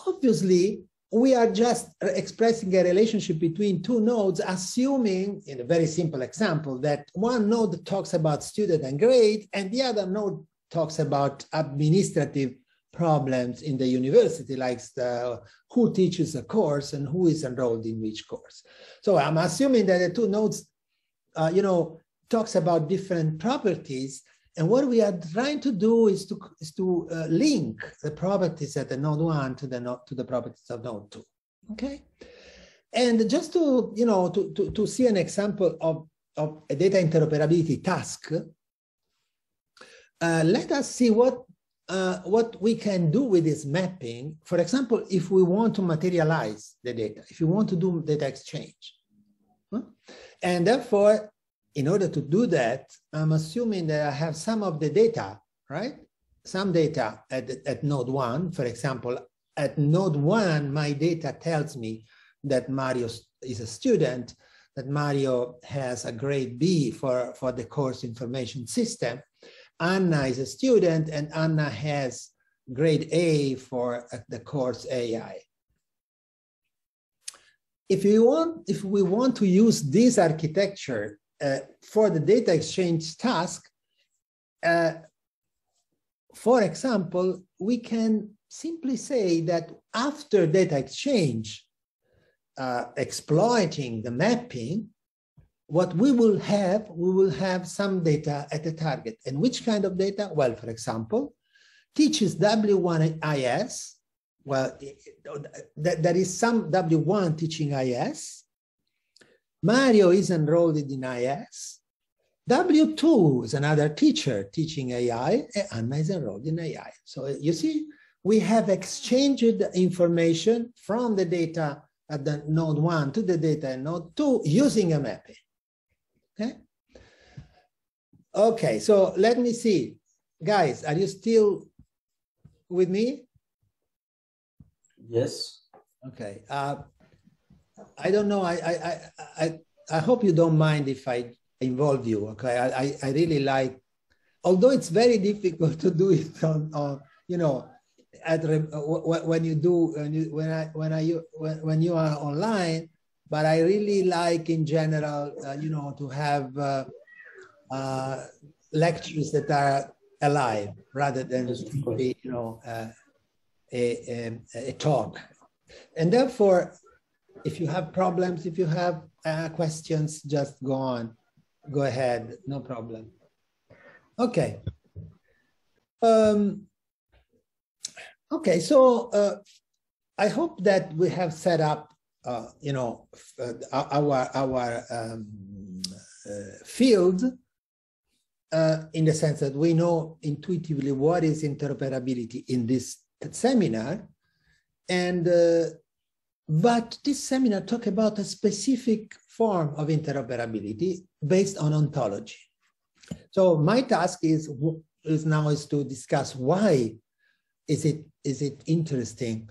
Obviously, we are just expressing a relationship between two nodes, assuming, in a very simple example, that one node talks about student and grade, and the other node talks about administrative problems in the university, like who teaches a course and who is enrolled in which course. So I'm assuming that the two nodes you know, talks about different properties, and what we are trying to do is to link the properties at the node one to the properties of node two. Okay, and just to you know to see an example of a data interoperability task, let us see what we can do with this mapping. For example, if we want to materialize the data, if you want to do data exchange. And therefore, in order to do that, I'm assuming that I have some of the data, right? Some data at node one, for example, at node one, my data tells me that Mario is a student, that Mario has a grade B for the course information system. Anna is a student, and Anna has grade A for the course AI. If we want to use this architecture for the data exchange task, for example, we can simply say that after data exchange, exploiting the mapping, what we will have some data at the target. And which kind of data? Well, for example, teaches W1 IS. Well, there is some W1 teaching IS. Mario is enrolled in IS. W2 is another teacher teaching AI, and Anna is enrolled in AI. So you see, we have exchanged information from the data at the node 1 to the data in node 2 using a mapping. Okay. Okay, so let me see. Guys, are you still with me? Yes. Okay. I don't know. I hope you don't mind if I involve you. Okay. I really like, although it's very difficult to do it on you know, at when you are online. But I really like in general, you know, to have lectures that are alive rather than just be, you know. A talk. And therefore, if you have problems, if you have questions, just go on, go ahead, no problem. Okay. Okay, so I hope that we have set up, you know, our field in the sense that we know intuitively what is interoperability in this seminar, and but this seminar talked about a specific form of interoperability based on ontology. So my task is now to discuss why is it interesting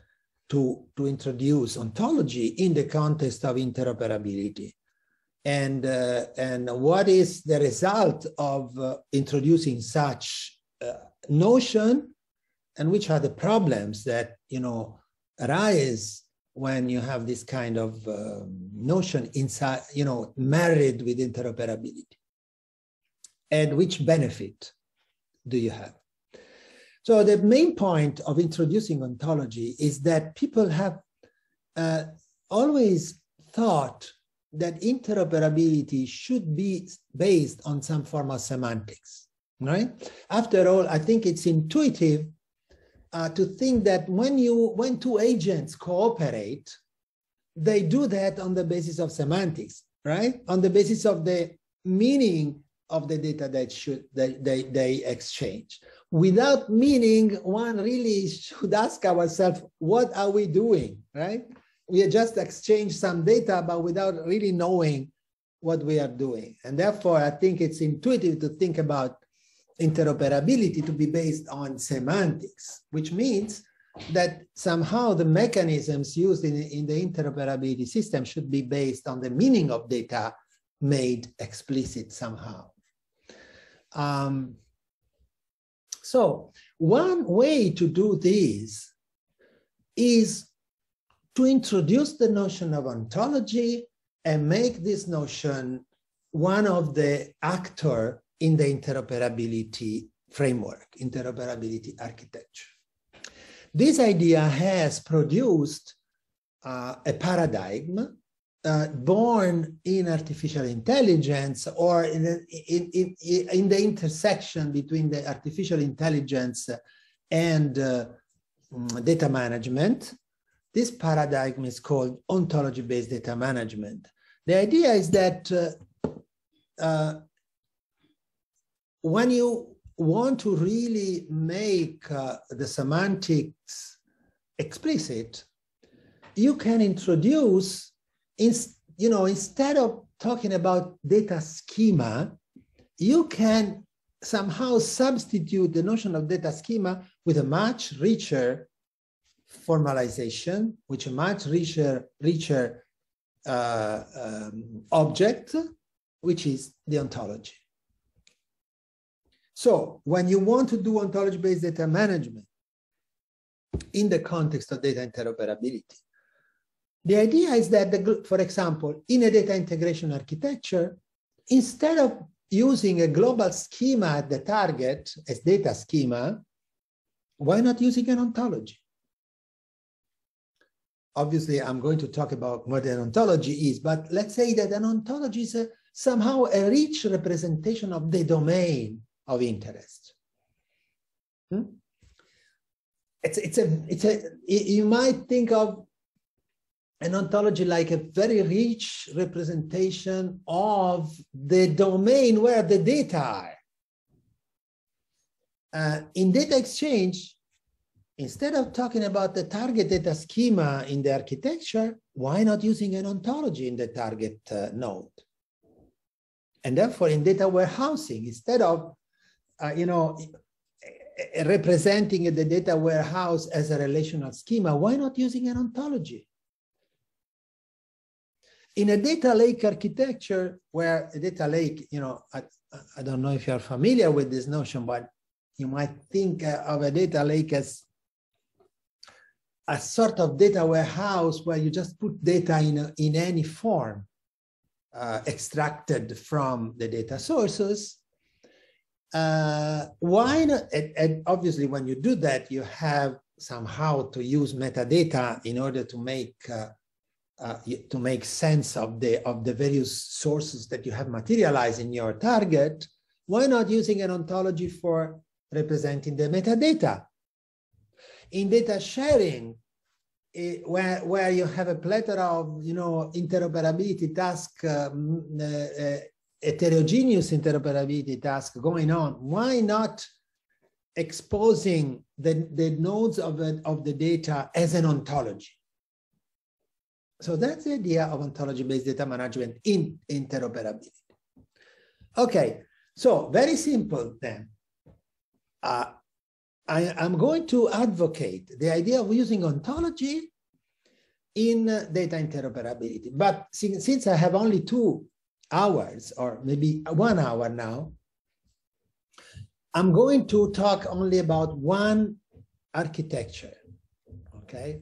to introduce ontology in the context of interoperability, and what is the result of introducing such notion. And which are the problems that, you know, arise when you have this kind of notion inside, you know, married with interoperability, and which benefit do you have? So the main point of introducing ontology is that people have always thought that interoperability should be based on some form of semantics, right? After all, I think it's intuitive to think that when two agents cooperate, they do that on the basis of semantics, right? On the basis of the meaning of the data that they exchange. Without meaning, one really should ask ourselves, what are we doing, right? We just exchange some data, but without really knowing what we are doing. And therefore, I think it's intuitive to think about interoperability to be based on semantics, which means that somehow the mechanisms used in the interoperability system should be based on the meaning of data made explicit somehow. So one way to do this is to introduce the notion of ontology and make this notion one of the actors in the interoperability framework, interoperability architecture. This idea has produced a paradigm born in artificial intelligence, or in the intersection between the artificial intelligence and data management. This paradigm is called ontology-based data management. The idea is that when you want to really make the semantics explicit, you can introduce, you know, instead of talking about data schema, you can somehow substitute the notion of data schema with a much richer formalization, with a much richer object, which is the ontology. So when you want to do ontology-based data management in the context of data interoperability, the idea is that, for example, in a data integration architecture, instead of using a global schema at the target as data schema, why not using an ontology? Obviously, I'm going to talk about what an ontology is, but let's say that an ontology is somehow a rich representation of the domain of interest. you might think of an ontology like a very rich representation of the domain where the data are. In data exchange, instead of talking about the target data schema in the architecture, why not using an ontology in the target node? And therefore, in data warehousing, instead of representing the data warehouse as a relational schema, why not using an ontology? In a data lake architecture, where a data lake, I don't know if you're familiar with this notion, but you might think of a data lake as a sort of data warehouse where you just put data in any form extracted from the data sources. Why not? And obviously, when you do that, you have somehow to use metadata in order to make sense of the various sources that you have materialized in your target. Why not using an ontology for representing the metadata? In data sharing, where you have a plethora of interoperability tasks, heterogeneous interoperability tasks going on, why not exposing the nodes of the data as an ontology? So that's the idea of ontology-based data management in interoperability. Okay, so very simple then. I'm going to advocate the idea of using ontology in data interoperability. But since I have only 2 hours, or maybe 1 hour now, I'm going to talk only about one architecture. Okay,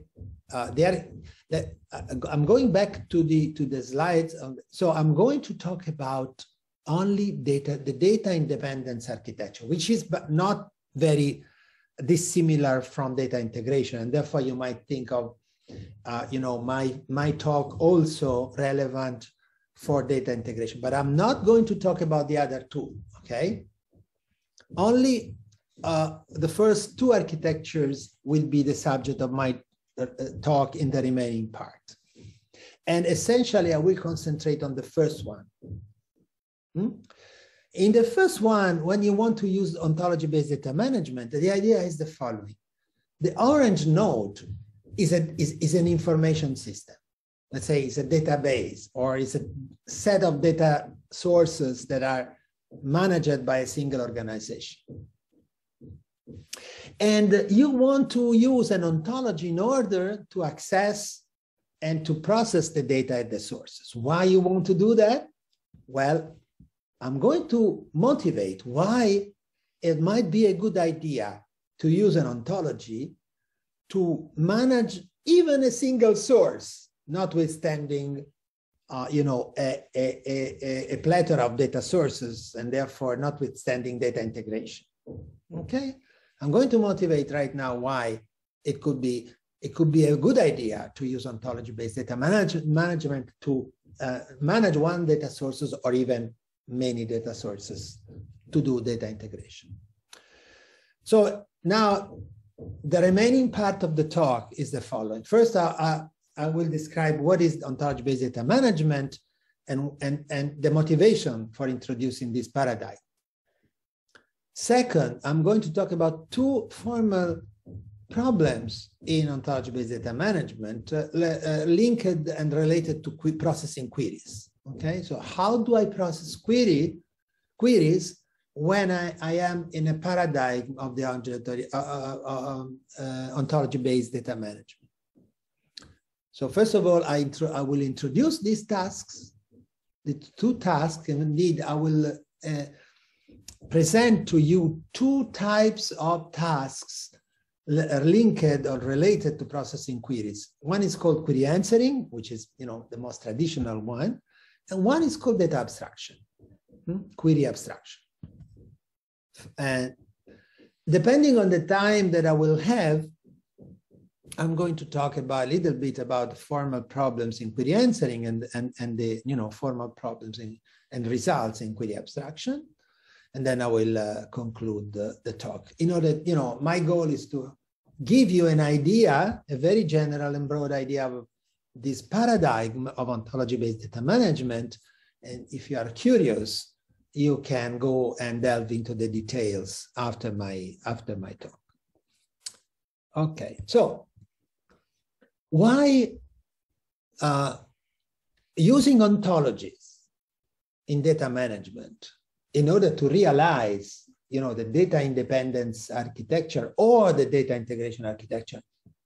I'm going back to the slides. So I'm going to talk about only the data independence architecture, which is not very dissimilar from data integration, and therefore you might think of my talk also relevant for data integration, but I'm not going to talk about the other two. Okay, only the first two architectures will be the subject of my talk in the remaining part, and essentially I will concentrate on the first one. In the first one, when you want to use ontology-based data management, the idea is the following. The orange node is an information system. Let's say it's a database, or it's a set of data sources that are managed by a single organization. And you want to use an ontology in order to access and to process the data at the sources. Why you want to do that? Well, I'm going to motivate why it might be a good idea to use an ontology to manage even a single source, notwithstanding a plethora of data sources, and therefore notwithstanding data integration. Okay, I'm going to motivate right now why it could be a good idea to use ontology-based data management to manage one data sources, or even many data sources, to do data integration. So now the remaining part of the talk is the following. First, I will describe what is ontology-based data management and the motivation for introducing this paradigm. Second, I'm going to talk about two formal problems in ontology-based data management linked and related to processing queries. Okay, so how do I process queries when I am in a paradigm of the ontology-based data management? So first of all, I will introduce these tasks, the two tasks, and indeed I will present to you two types of tasks linked or related to processing queries. One is called query answering, which is the most traditional one. And one is called data abstraction, query abstraction. And depending on the time that I will have, I'm going to talk about a little bit about formal problems in query answering and the formal problems and results in query abstraction. And then I will conclude the talk. In order, my goal is to give you an idea, a very general and broad idea of this paradigm of ontology-based data management. And if you are curious, you can go and delve into the details after my talk. Okay, so why using ontologies in data management in order to realize, you know, the data independence architecture or the data integration architecture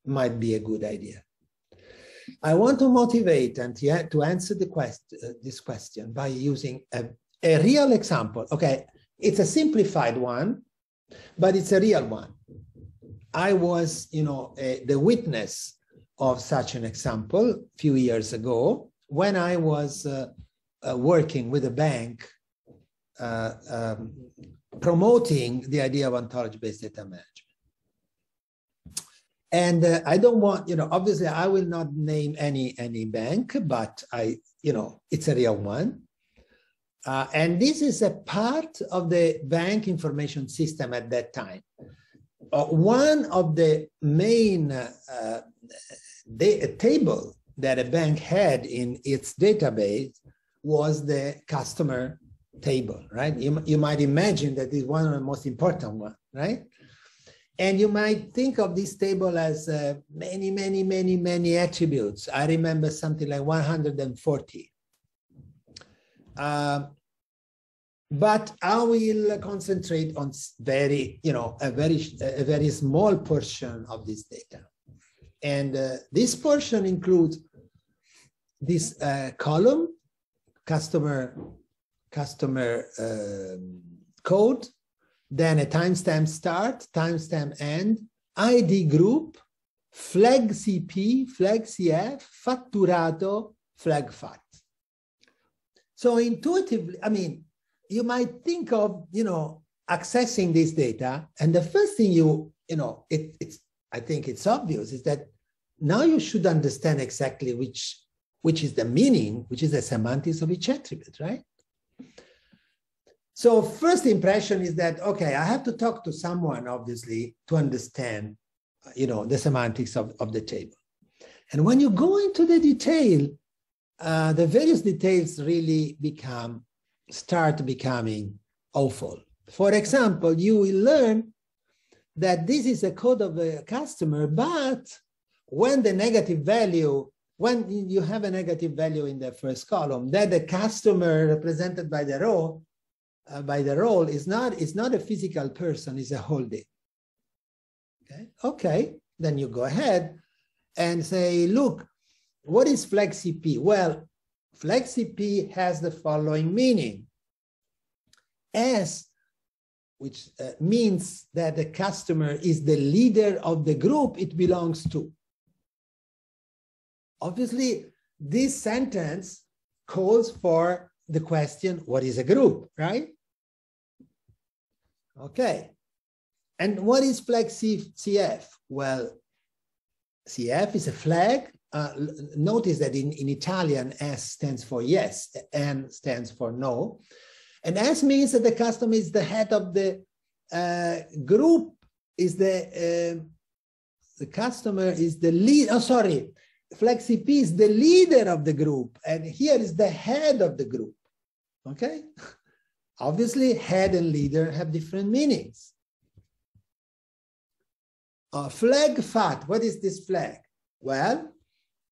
might be a good idea? I want to motivate and to answer the this question by using a real example. Okay, it's a simplified one, but it's a real one. I was, you know, the witness of such an example a few years ago when I was working with a bank promoting the idea of ontology-based data management. And I don't want, you know, obviously I will not name any bank, but I, you know, it's a real one. And this is a part of the bank information system at that time. One of the main table that a bank had in its database was the customer table, right? You might imagine that is one of the most important ones, right? And you might think of this table as many attributes. I remember something like 140. But I will concentrate on very, you know, a very small portion of this data. And this portion includes this column, customer code, then a timestamp start, timestamp end, ID group, flag CP, flag CF, fatturato, flag FAT. So intuitively, I mean, you might think of, you know, accessing this data, and the first thing you know, I think it's obvious, is that now you should understand exactly which is the meaning, which is the semantics of each attribute, right? So first impression is that, okay, I have to talk to someone, obviously, to understand, you know, the semantics of the table. And when you go into the detail, the various details really start becoming awful. For example, you will learn that this is a code of a customer, but when the negative value, when you have a negative value in the first column, that the customer represented by the row, it's not a physical person, it's a holding. Okay? Okay, then you go ahead and say, look, what is flag CP? Well, flag CP has the following meaning. S, which means that the customer is the leader of the group it belongs to. Obviously, this sentence calls for the question, what is a group, right? Okay, and what is flag CF? Well, CF is a flag. Notice that in Italian, S stands for yes, N stands for no. And S means that the customer is the head of the group, is the customer is the lead, oh, sorry, flag CP is the leader of the group, and here is the head of the group, okay? Obviously, head and leader have different meanings. Flag FAT, what is this flag? Well,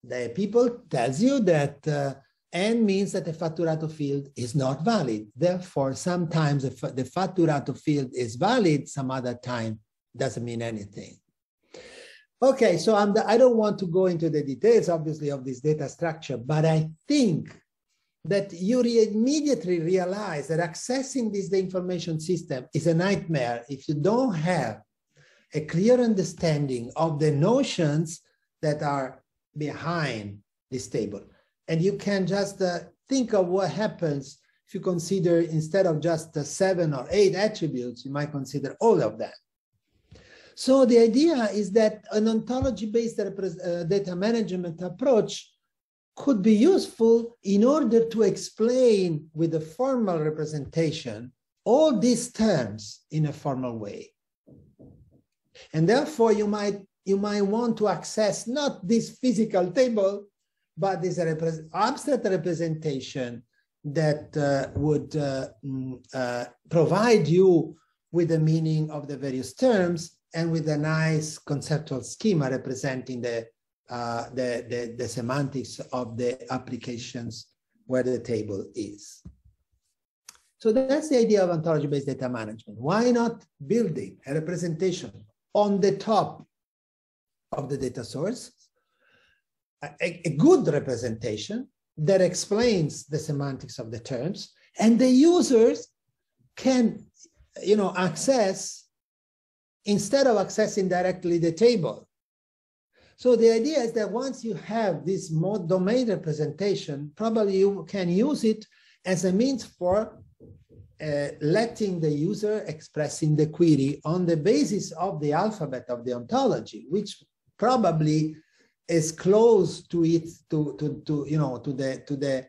the people tells you that N means that the fatturato field is not valid. Therefore, sometimes the fatturato field is valid, some other time doesn't mean anything. Okay, so I don't want to go into the details, obviously, of this data structure, but I think that you immediately realize that accessing the information system is a nightmare if you don't have a clear understanding of the notions that are behind this table. And you can just think of what happens if you consider, instead of just the 7 or 8 attributes, you might consider all of them. So the idea is that an ontology-based data management approach could be useful in order to explain with a formal representation all these terms in a formal way. And therefore, you might you might want to access not this physical table, but this abstract representation that would provide you with the meaning of the various terms and with a nice conceptual schema representing the semantics of the applications where the table is. So that's the idea of ontology-based data management. Why not building a representation on the top of the data source, a good representation that explains the semantics of the terms, and the users can, you know, access, instead of accessing directly the table. So the idea is that once you have this more domain representation, probably you can use it as a means for letting the user expressing the query on the basis of the alphabet of the ontology, which probably is close to it, to the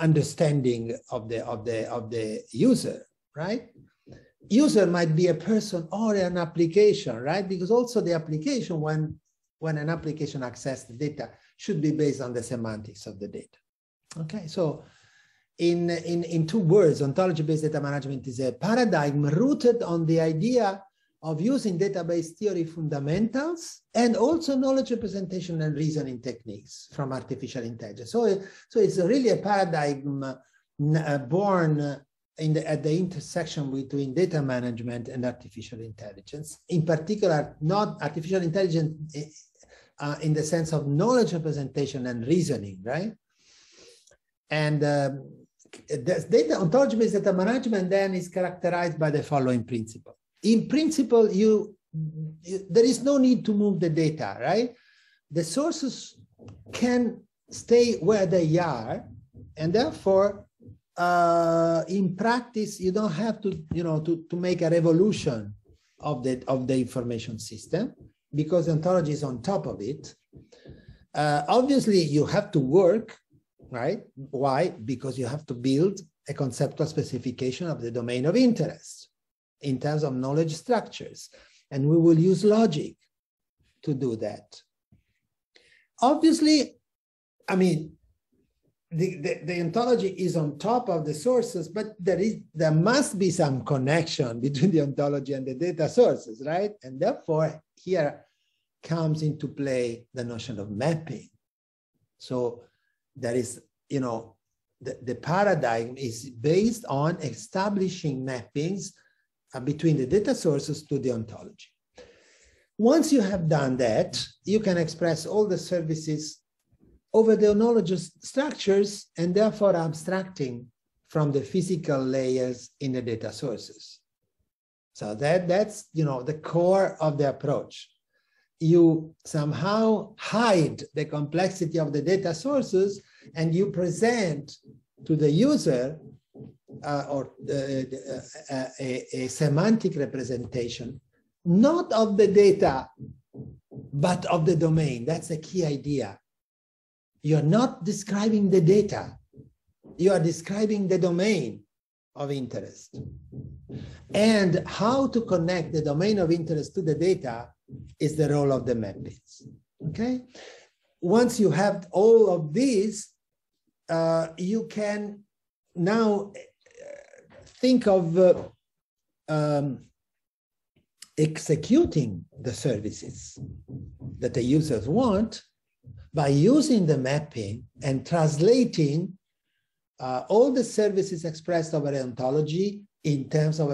understanding of the user, right? User might be a person or an application, right? Because also the application, when an application accesses the data, should be based on the semantics of the data. Okay, so in two words, ontology-based data management is a paradigm rooted on the idea of using database theory fundamentals and also knowledge representation and reasoning techniques from artificial intelligence. So it's really a paradigm born at the intersection between data management and artificial intelligence. In particular, not artificial intelligence in the sense of knowledge representation and reasoning, right? And ontology-based data management then is characterized by the following principle. In principle, there is no need to move the data, right? The sources can stay where they are, and therefore, in practice, you don't have to, to make a revolution of the information system, because ontology is on top of it. Obviously, you have to work, right? Why? Because you have to build a conceptual specification of the domain of interest in terms of knowledge structures. And we will use logic to do that. Obviously, I mean, the ontology is on top of the sources, but there must be some connection between the ontology and the data sources, right? And therefore, here comes into play the notion of mapping. So there is, the paradigm is based on establishing mappings between the data sources to the ontology. Once you have done that, you can express all the services over the ontology structures and therefore abstracting from the physical layers in the data sources. So that's the core of the approach. You somehow hide the complexity of the data sources and you present to the user a semantic representation, not of the data, but of the domain. That's a key idea. You're not describing the data. You are describing the domain of interest. And how to connect the domain of interest to the data is the role of the mappings, okay? Once you have all of these, you can now think of executing the services that the users want by using the mapping and translating all the services expressed over the ontology in terms of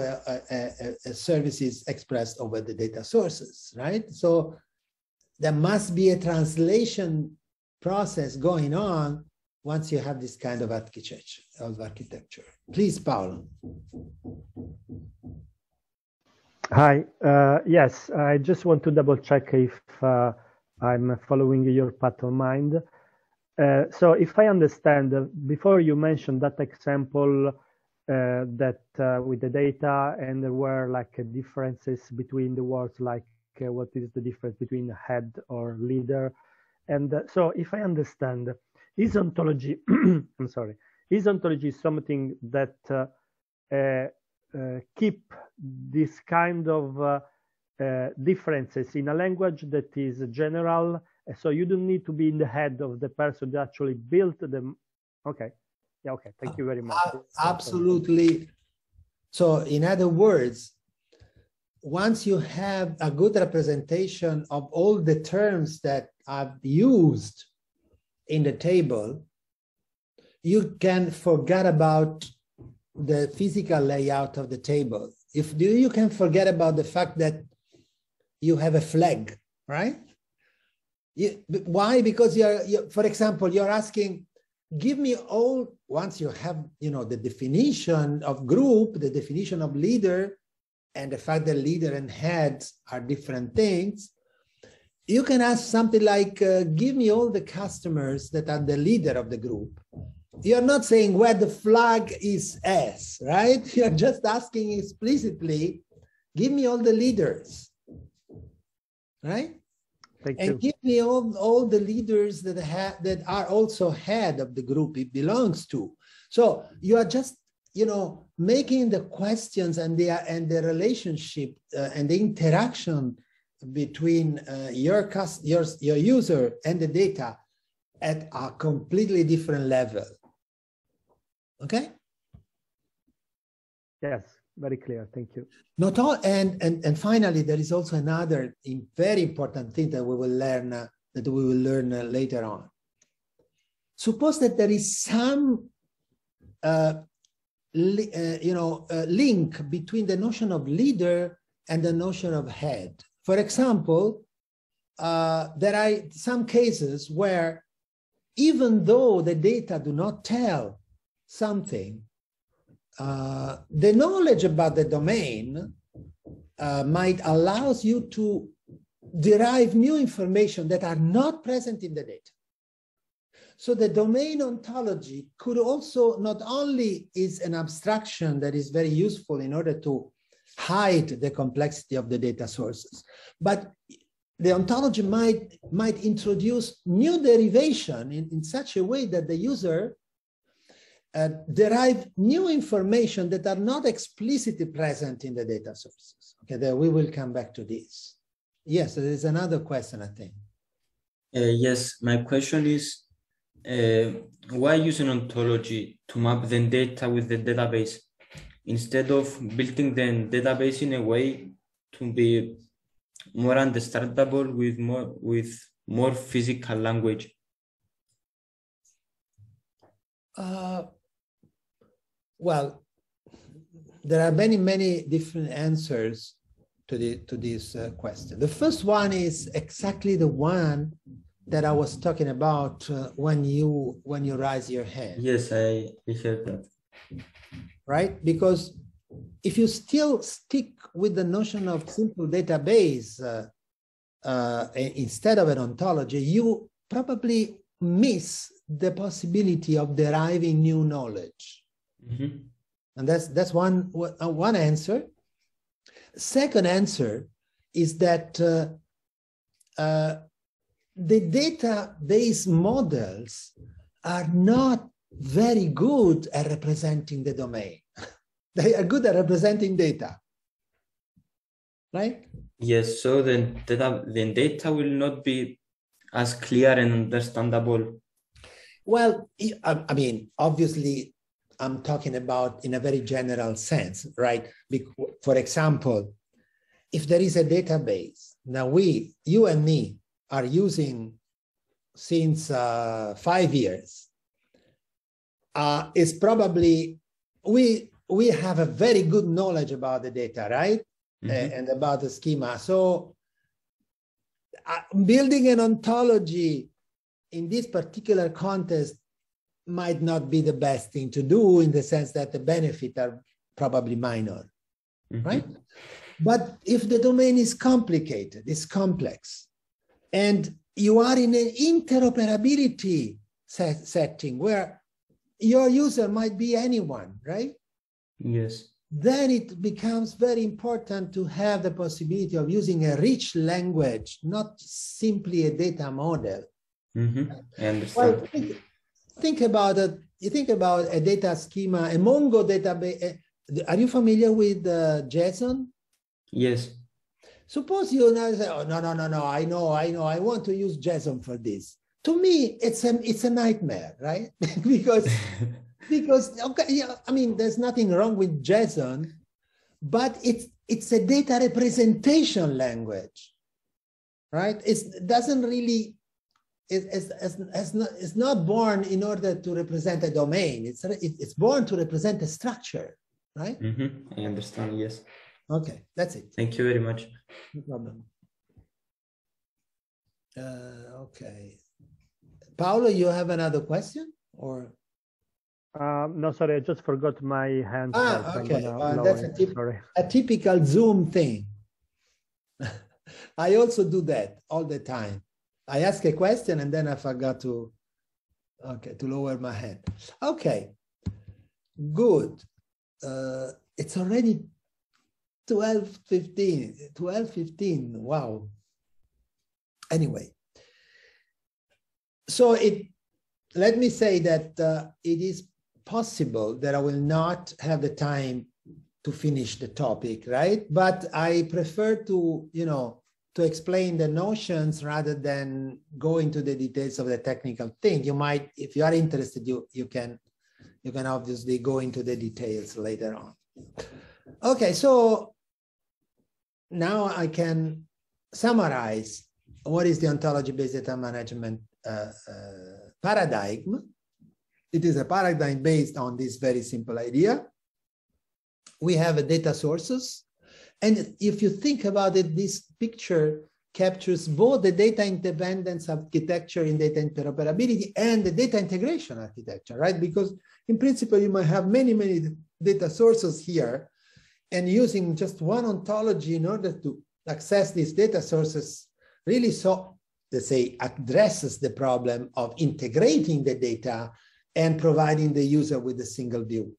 services expressed over the data sources, right? So there must be a translation process going on once you have this kind of architecture. Please, Paolo. Hi, yes, I just want to double check if I'm following your path of mind. So if I understand, before you mentioned that example that with the data, and there were like differences between the words, like what is the difference between head or leader. And so if I understand, is ontology, I'm sorry, is ontology something that keep this kind of differences in a language that is general, so you don't need to be in the head of the person that actually built them. Okay. Yeah, okay, thank you very much. Absolutely. So in other words, once you have a good representation of all the terms that are used in the table, you can forget about the physical layout of the table. If you can forget about the fact that you have a flag, right? Why? Because you're, for example, you're asking, give me all, once you have, you know, the definition of group, the definition of leader, and the fact that leader and head are different things, you can ask something like, give me all the customers that are the leader of the group. You're not saying where the flag is S, right? You're just asking explicitly, give me all the leaders, right? And give me all the leaders that are also head of the group it belongs to. So you are just, you know, making the questions and the relationship and the interaction between your user and the data at a completely different level. Okay? Yes. Very clear, thank you. Not all, and finally, there is also another very important thing that we will learn later on. Suppose that there is some, link between the notion of leader and the notion of head. For example, there are some cases where, even though the data do not tell something, the knowledge about the domain might allow you to derive new information that are not present in the data. So the domain ontology could also, not only is an abstraction that is very useful in order to hide the complexity of the data sources, but the ontology might introduce new derivation in such a way that the user derive new information that are not explicitly present in the data sources. Okay, then we will come back to this. Yes, there is another question, I think. Yes, my question is, why use an ontology to map the data with the database instead of building the database in a way to be more understandable with more physical language? Well, there are many different answers to this question. The first one is exactly the one that I was talking about when you raise your hand. Yes, I heard that. Right? Because if you still stick with the notion of simple database instead of an ontology, you probably miss the possibility of deriving new knowledge. Mm-hmm. And that's one answer. Second answer is that the database models are not very good at representing the domain. They are good at representing data, right? Yes, so then data will not be as clear and understandable. Well, I mean, obviously, I'm talking about in a very general sense, right? For example, if there is a database, now you and me are using since 5 years, it's probably, we have a very good knowledge about the data, right? Mm-hmm. And about the schema. So building an ontology in this particular context might not be the best thing to do, in the sense that the benefits are probably minor, mm-hmm. right? But if the domain is complicated, it's complex, and you are in an interoperability setting where your user might be anyone, right? Yes. Then it becomes very important to have the possibility of using a rich language, not simply a data model. Mm-hmm. I understand. Well, think about it. You think about a data schema, a Mongo database. Are you familiar with JSON? Yes. Suppose you now say, oh, no, I know, I want to use JSON for this. To me, it's a nightmare, right? because okay, yeah, I mean, there's nothing wrong with JSON, but it's a data representation language, right? It doesn't really, it's not born in order to represent a domain. It's born to represent a structure, right? Mm-hmm. I understand. Yes. Okay, that's it. Thank you very much. No problem. Okay, Paolo, you have another question or? No, sorry, I just forgot my hand. Ah, okay, that's a typical Zoom thing. I also do that all the time. I ask a question and then I forgot to lower my hand. Okay, good. It's already 12:15. Wow. Anyway, so let me say that it is possible that I will not have the time to finish the topic, right? But I prefer to, you know, to explain the notions rather than go into the details of the technical thing. You might, if you are interested, you can obviously go into the details later on. Okay, so now I can summarize what is the ontology-based data management paradigm. It is a paradigm based on this very simple idea. We have a data sources. And if you think about it, this picture captures both the data independence architecture in data interoperability and the data integration architecture, right? Because in principle, you might have many, many data sources here, and using just one ontology in order to access these data sources really addresses the problem of integrating the data and providing the user with a single view,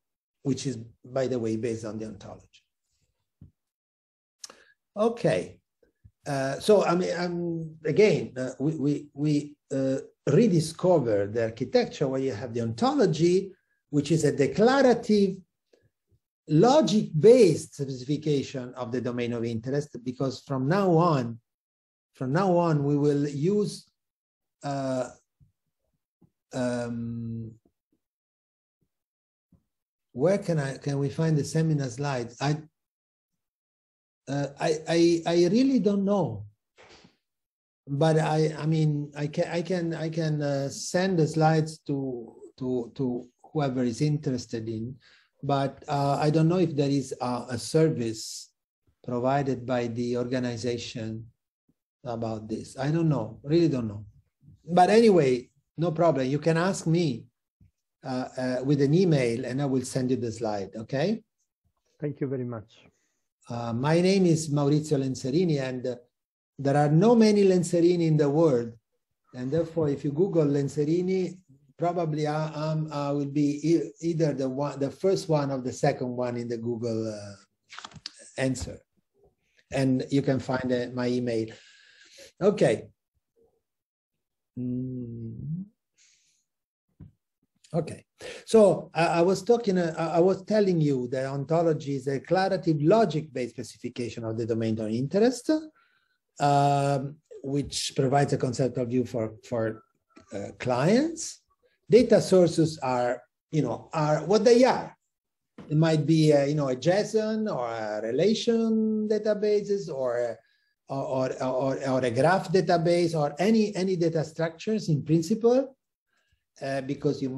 which is, by the way, based on the ontology. Okay, so I mean, we rediscover the architecture where you have the ontology, which is a declarative, logic-based specification of the domain of interest, because from now on, we will use where can we find the seminar slides? I really don't know, but I mean I can send the slides to whoever is interested in, but I don't know if there is a service provided by the organization about this. I don't know, really don't know. But anyway, no problem. You can ask me with an email and I will send you the slide, okay? Thank you very much. My name is Maurizio Lenzerini, and there are no many Lenzerini in the world. And therefore, if you Google Lenzerini, probably I will be either the first one or the second one in the Google answer. And you can find my email. Okay. Okay, so I was telling you that ontology is a declarative logic-based specification of the domain of interest, which provides a conceptual view for clients. Data sources are what they are. It might be a JSON or a relation databases or a graph database or any data structures in principle. Because you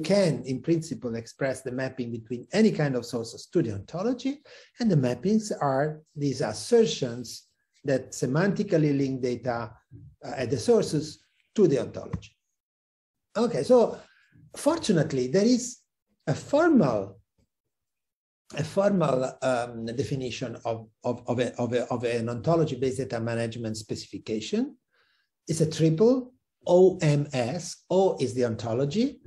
can in principle express the mapping between any kind of sources to the ontology, and the mappings are these assertions that semantically link data at the sources to the ontology. Okay, so fortunately there is a formal definition of an ontology-based data management specification. It's a triple OMS. O is the ontology,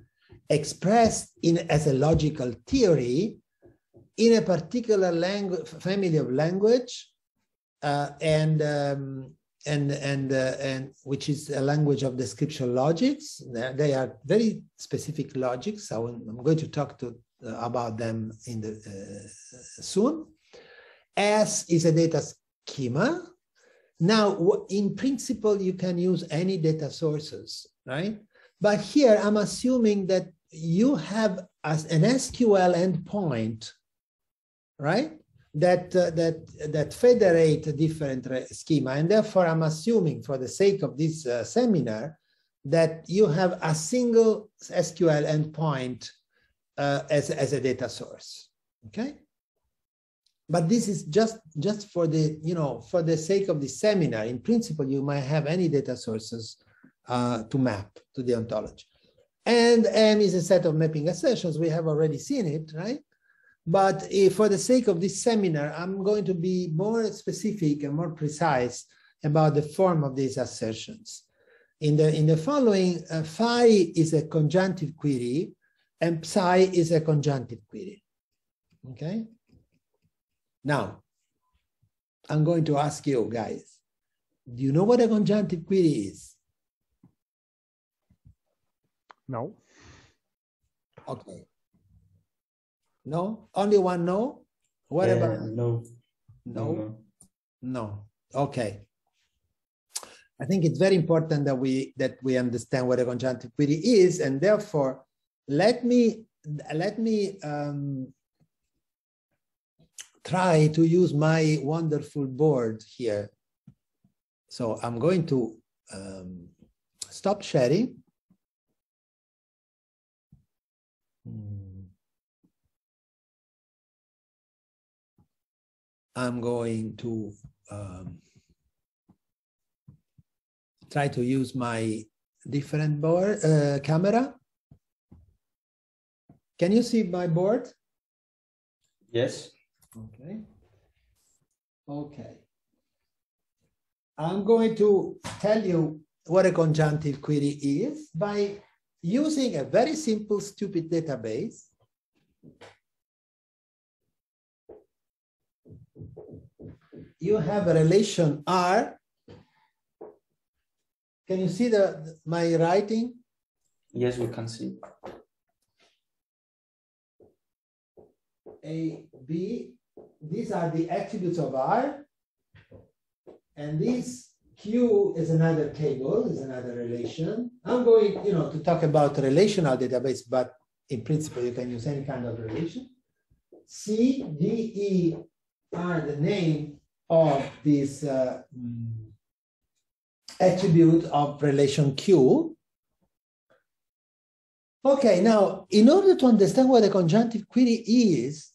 expressed as a logical theory in a particular language, family of language, and which is a language of description logics. They are very specific logics. I'm going to talk about them soon. S is a data schema. Now, in principle, you can use any data sources, right? But here, I'm assuming that you have as an SQL endpoint, right? That federate a different schema. And therefore, I'm assuming for the sake of this seminar, that you have a single SQL endpoint as a data source, okay? But this is just for the, you know, for the sake of the seminar. In principle, you might have any data sources to map to the ontology. And M is a set of mapping assertions. We have already seen it, right? But if, for the sake of this seminar, I'm going to be more specific and more precise about the form of these assertions. In the following, phi is a conjunctive query and psi is a conjunctive query, okay? Now, I'm going to ask you guys, do you know what a conjunctive query is? No. Okay. No? Only one no? What about? No. No? No. No. Okay. I think it's very important that we understand what a conjunctive query is, and therefore, let me try to use my wonderful board here. So I'm going to stop sharing. I'm going to try to use my different board camera. Can you see my board? Yes. Okay. Okay. I'm going to tell you what a conjunctive query is by using a very simple, stupid database. You have a relation R. Can you see my writing? Yes, we can see. A, B. These are the attributes of R, and this Q is another table, is another relation. I'm going, you know, to talk about relational database, but in principle you can use any kind of relation. C, D, E are the name of this attribute of relation Q. Okay, now in order to understand what a conjunctive query is,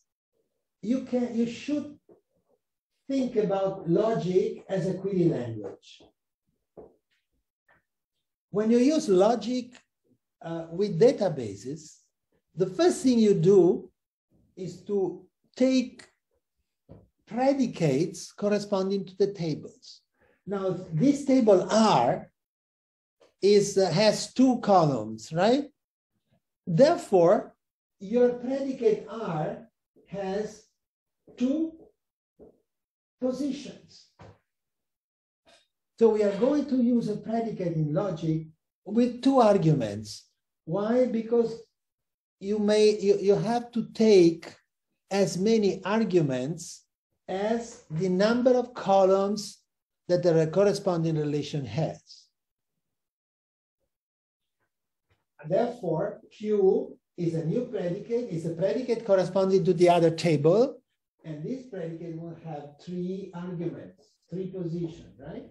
you should think about logic as a query language. When you use logic with databases, the first thing you do is to take predicates corresponding to the tables. Now, this table R has two columns, right? Therefore, your predicate R has two positions. So we are going to use a predicate in logic with two arguments. Why? Because you have to take as many arguments as the number of columns that the corresponding relation has. Therefore, Q is a new predicate, is a predicate corresponding to the other table, and this predicate will have three arguments, three positions, right?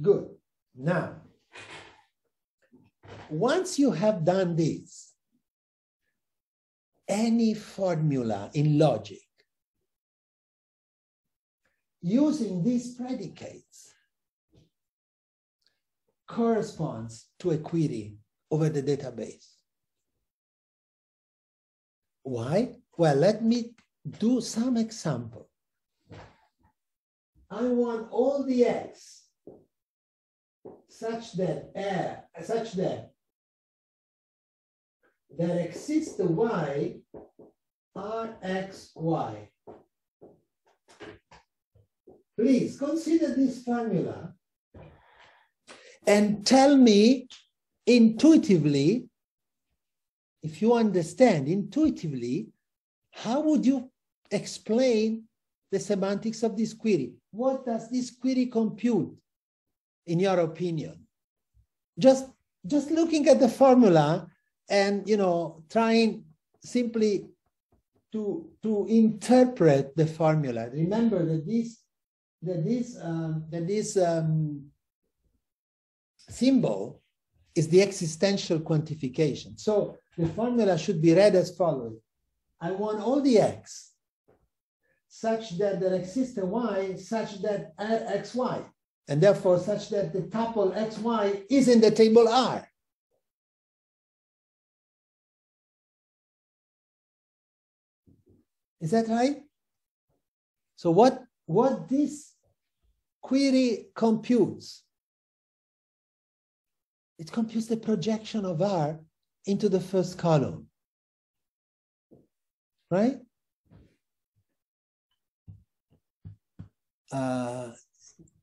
Good. Now, once you have done this, any formula in logic using these predicates corresponds to a query over the database. Why? Well, let me do some example. I want all the x such that there exists the y rxy. Please consider this formula and tell me intuitively, if you understand intuitively, how would you explain the semantics of this query. What does this query compute, in your opinion? Just looking at the formula and, you know, trying simply to interpret the formula. Remember that this symbol is the existential quantification. So the formula should be read as follows. I want all the x such that there exists a y such that xy, and therefore such that the tuple xy is in the table R. Is that right? So what this query computes? It computes the projection of R into the first column, right?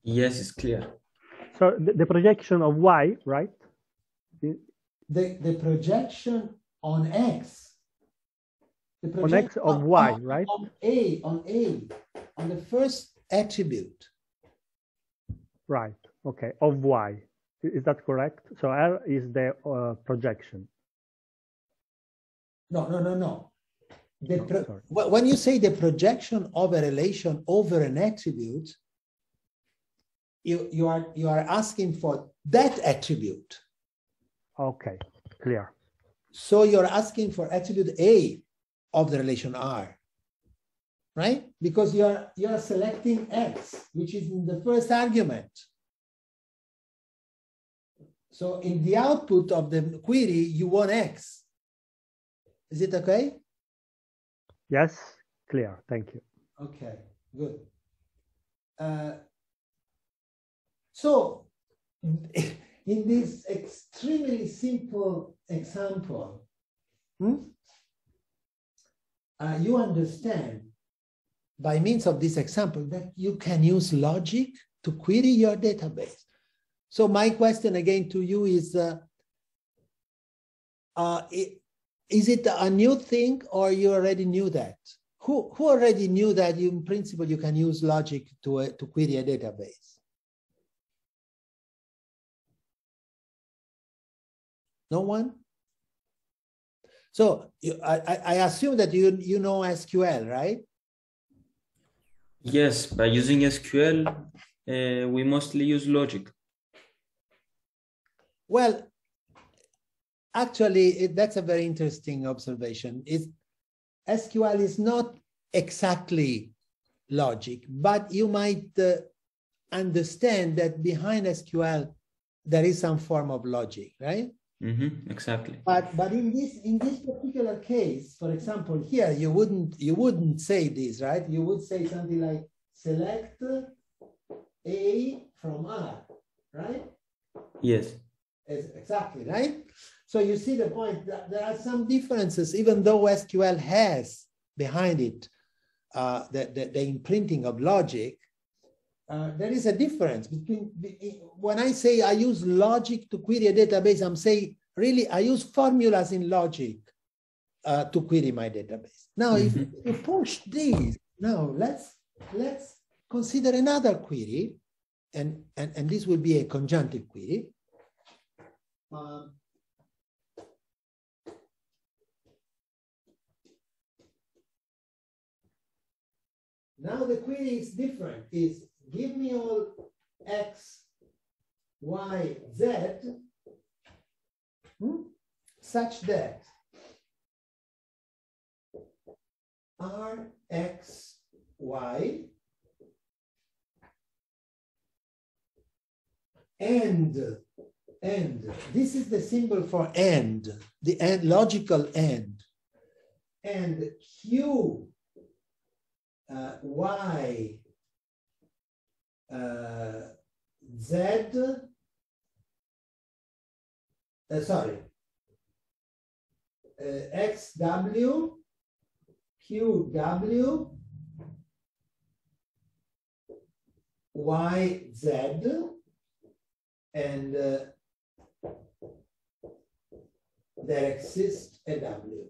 Yes, it's clear. So the projection of Y, right? The projection on X. The projection on X of Y, right? On the first attribute. Right, okay, of Y. Is that correct? So R is the projection. No. When you say the projection of a relation over an attribute, you are asking for that attribute. Okay, clear. So you're asking for attribute A of the relation R, right? Because you are selecting X, which is in the first argument. So in the output of the query, you want X. Is it okay? Yes, clear. Thank you. Okay, good. So in this extremely simple example, you understand by means of this example that you can use logic to query your database. So my question again to you is it a new thing, or you already knew that? Who already knew that in principle you can use logic to query a database? No one? So I assume that you know SQL, right? Yes, by using SQL, we mostly use logic. Well, actually, that's a very interesting observation. SQL is not exactly logic, but you might understand that behind SQL, there is some form of logic, right? Mm-hmm, exactly. But in this particular case, for example, here, you wouldn't say this, right? You would say something like select A from R, right? Yes. Exactly, right? So you see the point that there are some differences, even though SQL has behind it the imprinting of logic. There is a difference between, when I say I use logic to query a database, I'm saying really I use formulas in logic to query my database. Now, if you push these, now let's consider another query, and this will be a conjunctive query. Now the query is different. Is give me all x, y, z such that r, x, y and this is the symbol for and, the and, logical and q, y, z, sorry, x, w, q, w, y, z, and there exists a W.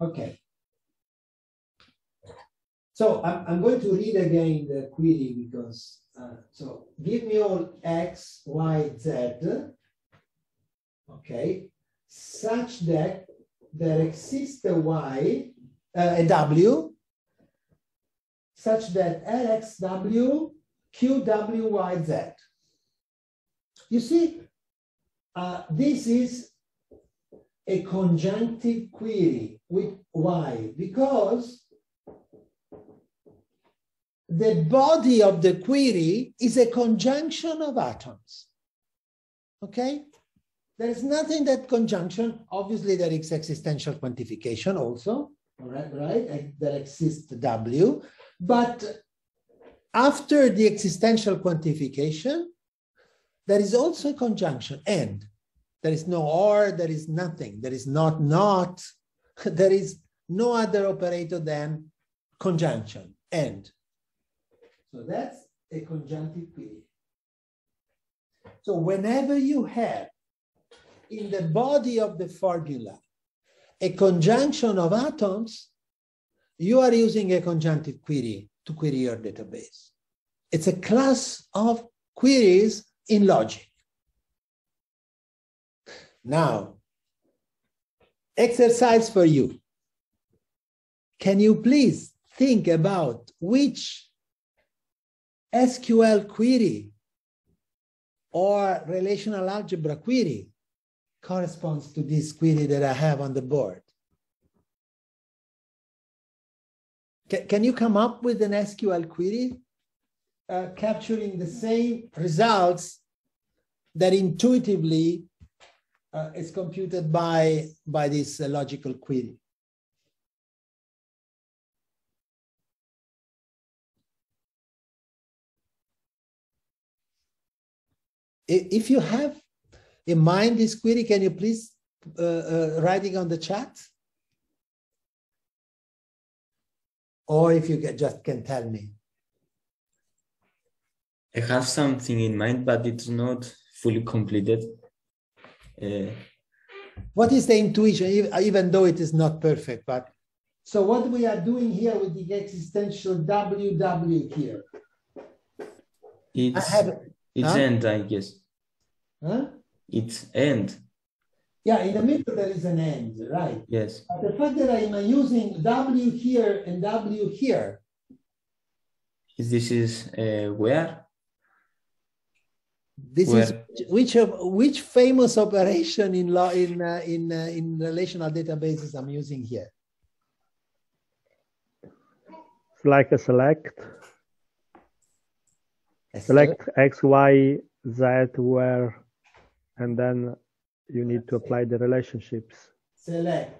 Okay. So I'm going to read again the query because, so give me all X, Y, Z, okay, such that there exists a Y, a W, such that LXW, QWYZ. You see, this is a conjunctive query with Y because the body of the query is a conjunction of atoms, okay? There is nothing that conjunction, obviously there is existential quantification also, right? There exists W, but after the existential quantification, there is also a conjunction, and there is no or, there is nothing, there is not, there is no other operator than conjunction, and. So that's a conjunctive query. So whenever you have in the body of the formula a conjunction of atoms, you are using a conjunctive query to query your database. It's a class of queries in logic. Now, exercise for you. Can you please think about which SQL query or relational algebra query corresponds to this query that I have on the board? Can you come up with an SQL query capturing the same results that intuitively is computed by this logical query? If you have in mind this query, can you please write it on the chat? Or if you just can tell me. I have something in mind, but it's not fully completed. What is the intuition, even though it is not perfect? But so what we are doing here with the existential WW here? It's end, I guess. Huh? It's end. Yeah, in the middle there is an end, right? Yes. But the fact that I'm using W here and W here. This is where? This where? Is which famous operation in law in relational databases I'm using here? It's like a select. Select X, Y, Z, where, and then you need to apply the relationships. Select.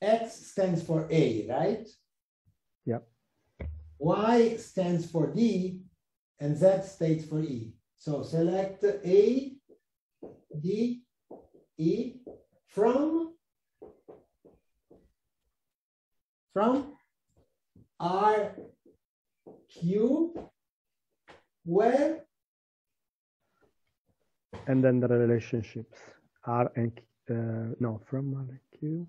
X stands for A, right? Yeah. Y stands for D, and Z stands for E. So select A, D, E from R, Q, where? And then the relationships R and no, from R and Q,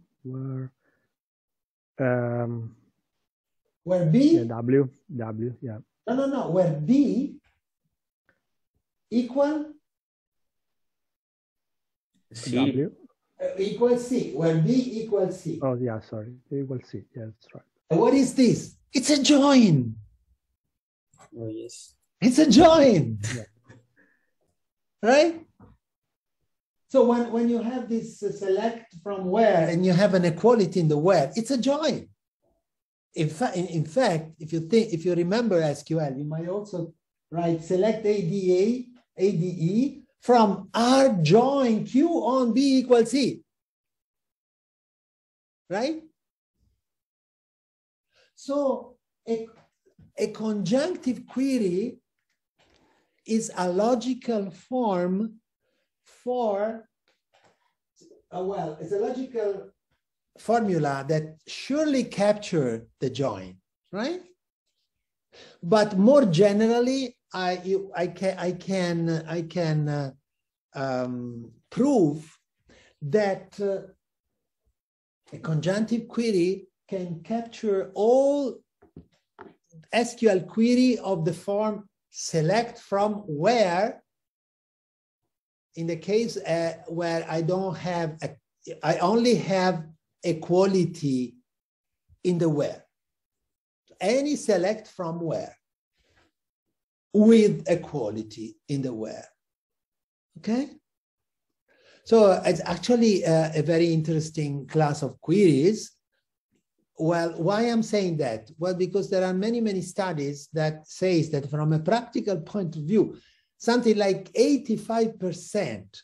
where B? Yeah, W, yeah. No, where B equal C. W? Equal C, where B equals C. Oh, yeah, sorry, equal C, yeah, that's right. And what is this? It's a join. Oh, yes. It's a join. Yeah. Right? So when you have this select from where and you have an equality in the where, it's a join. In fact, if you remember SQL, you might also write select ADE from R join Q on B equals C. Right? So a conjunctive query is a logical form for, well, it's a logical formula that surely captured the join, right? But more generally, I can prove that A conjunctive query can capture all SQL query of the form select from where, in the case where I don't have, I only have a quality in the where. Any select from where with a quality in the where, okay? So it's actually a very interesting class of queries. Well, why I'm saying that? Well, because there are many, many studies that says that from a practical point of view, something like 85%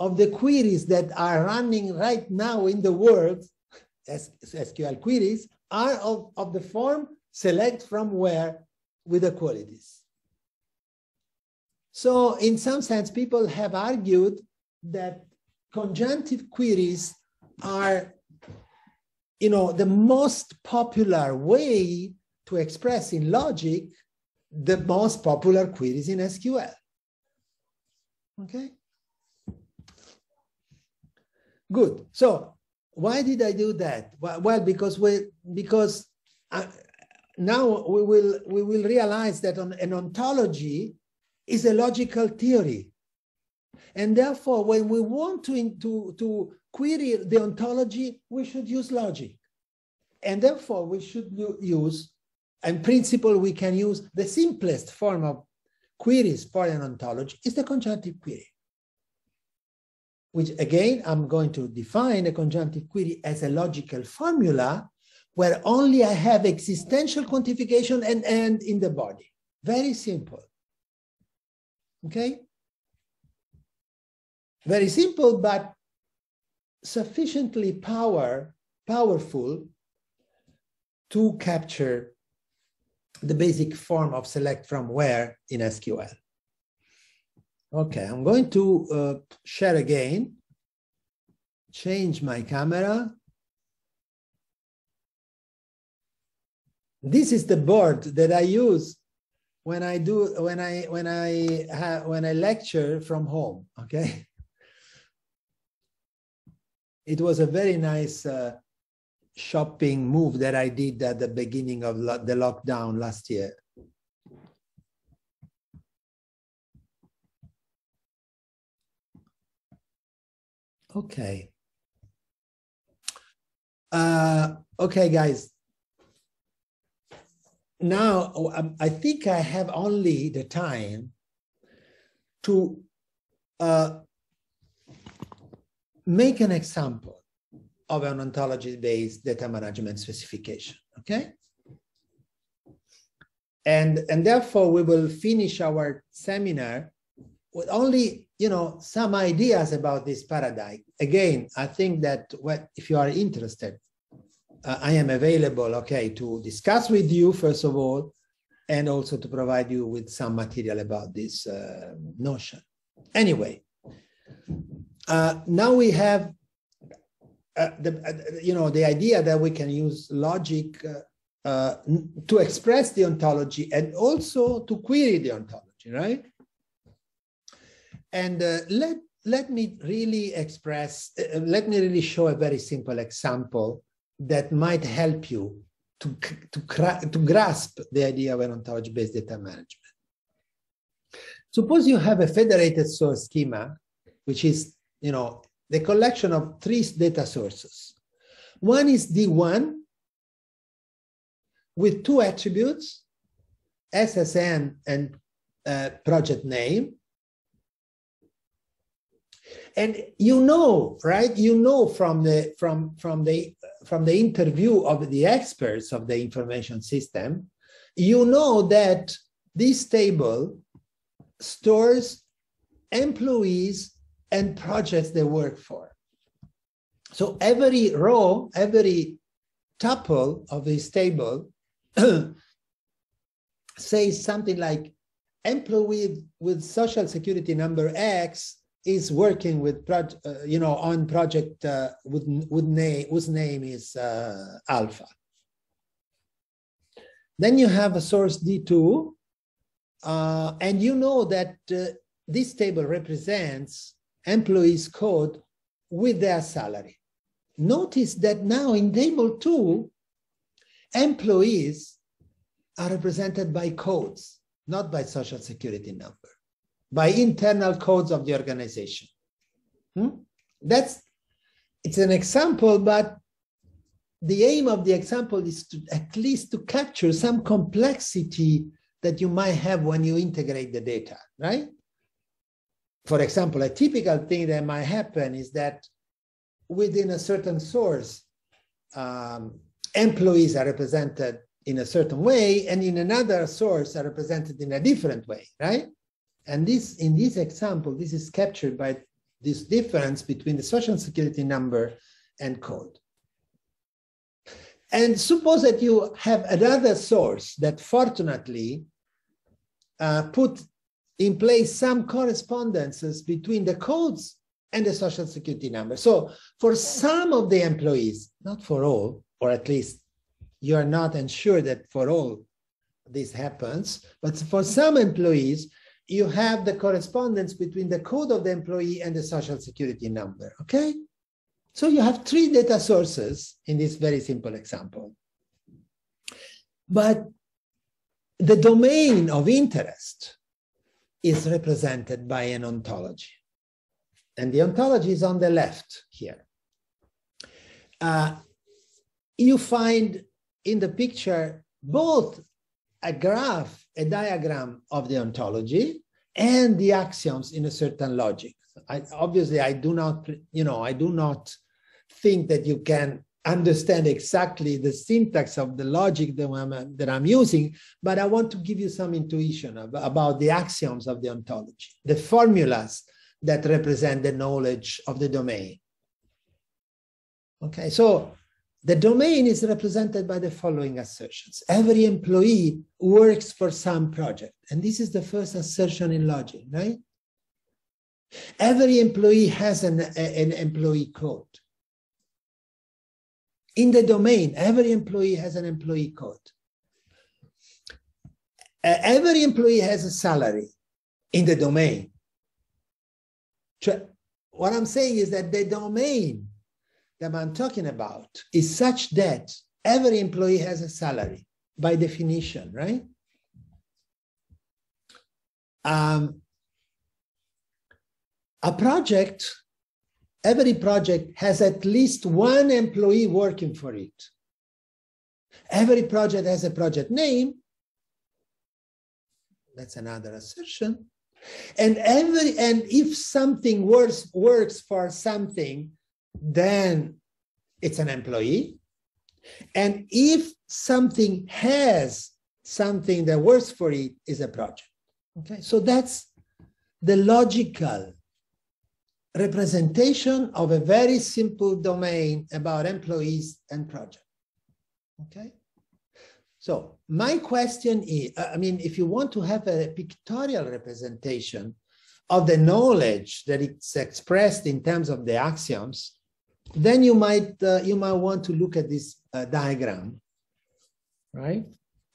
of the queries that are running right now in the world, SQL queries, are of the form select from where with the qualities. So in some sense, people have argued that conjunctive queries are, you know, the most popular way to express in logic the most popular queries in SQL. Okay? Good. So why did I do that? Well, because now we will realize that an ontology is a logical theory. And therefore, when we want to query the ontology, we should use logic. And therefore, we should use, in principle, we can use the simplest form of queries for an ontology is the conjunctive query. Which again, I'm going to define a conjunctive query as a logical formula where only I have existential quantification and end in the body. Very simple. Okay? Very simple, but sufficiently powerful to capture the basic form of select from where in SQL. Okay, I'm going to share again, change my camera. This is the board that I use when I lecture from home, okay? It was a very nice shopping move that I did at the beginning of the lockdown last year. Okay. Okay, guys. Now, I think I have only the time to make an example of an ontology-based data management specification, okay? And therefore, we will finish our seminar with only, you know, some ideas about this paradigm. Again, I think that if you are interested, I am available, okay, to discuss with you, first of all, and also to provide you with some material about this notion. Anyway. Now we have, you know, the idea that we can use logic to express the ontology and also to query the ontology, right? And let me really show a very simple example that might help you to grasp the idea of an ontology-based data management. Suppose you have a federated source schema, which is, you know, the collection of three data sources. One is D1 with two attributes, SSN and project name. And you know, right? You know from the interview of the experts of the information system, you know that this table stores employees and projects they work for. So every row, every tuple of this table says something like employee with social security number X is working with you know, on project whose name is Alpha. Then you have a source D2, and you know that this table represents employees' code with their salary. Notice that now in table 2, employees are represented by codes, not by social security number, by internal codes of the organization. It's an example, but the aim of the example is to at least to capture some complexity that you might have when you integrate the data, right? For example, a typical thing that might happen is that within a certain source, employees are represented in a certain way, and in another source are represented in a different way, right? And this, in this example, this is captured by this difference between the social security number and code. And suppose that you have another source that fortunately put in place some correspondences between the codes and the social security number. So for some of the employees, not for all, or at least you are not ensured that for all this happens, but for some employees, you have the correspondence between the code of the employee and the social security number, okay? So you have three data sources in this very simple example. But the domain of interest is represented by an ontology. And the ontology is on the left here. You find in the picture both a graph, a diagram of the ontology, and the axioms in a certain logic. Obviously, I do not think that you can understand exactly the syntax of the logic that I'm using, but I want to give you some intuition about the axioms of the ontology, the formulas that represent the knowledge of the domain. Okay, so the domain is represented by the following assertions. Every employee works for some project, and this is the first assertion in logic, right? Every employee has an employee code. In the domain, every employee has an employee code. Every employee has a salary in the domain. What I'm saying is that the domain that I'm talking about is such that every employee has a salary by definition, right? A project, every project has at least one employee working for it. Every project has a project name. That's another assertion. And if something works for something, then it's an employee. And if something has something that works for it, is a project. Okay, so that's the logical representation of a very simple domain about employees and project, okay? So my question is, if you want to have a pictorial representation of the knowledge that it's expressed in terms of the axioms, then you might want to look at this diagram, right?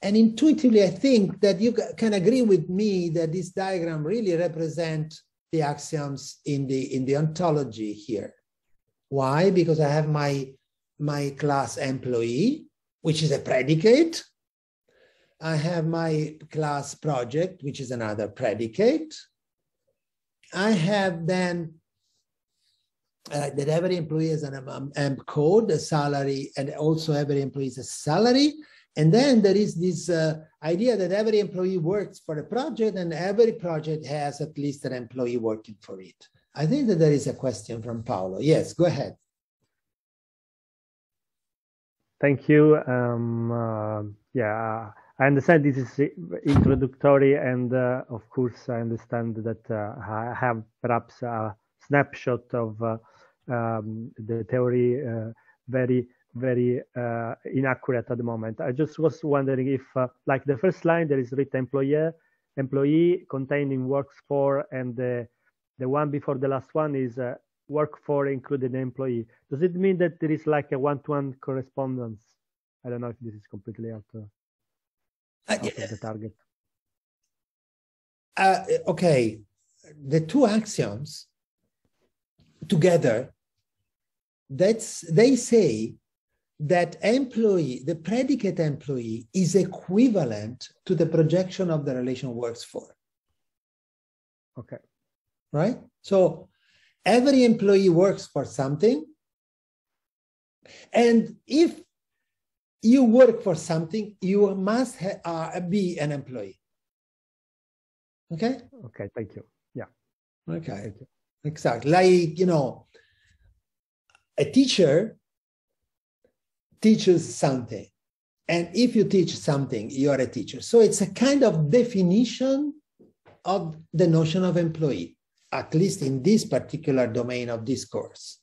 And intuitively, I think that you can agree with me that this diagram really represents the axioms in the ontology here. Why? Because I have my class employee, which is a predicate. I have my class project, which is another predicate. I have then that every employee has an M code, a salary, and also every employee is a salary. And then there is this idea that every employee works for a project and every project has at least an employee working for it. I think that there is a question from Paolo. Yes, go ahead. Thank you. Yeah, I understand this is introductory and of course I understand that I have perhaps a snapshot of the theory very inaccurate at the moment. I just was wondering if, like the first line, there is written employee containing works for, and the one before the last one is work for included employee. Does it mean that there is like a one-to-one correspondence? I don't know if this is completely out of the target. Okay, the two axioms together they say that employee, the predicate employee is equivalent to the projection of the relation works for. Okay. Right? So every employee works for something. And if you work for something, you must be an employee. Okay? Okay, thank you. Yeah. Okay, you. Exactly. Like, you know, a teacher teaches something. And if you teach something, you are a teacher. So it's a kind of definition of the notion of employee, at least in this particular domain of this course.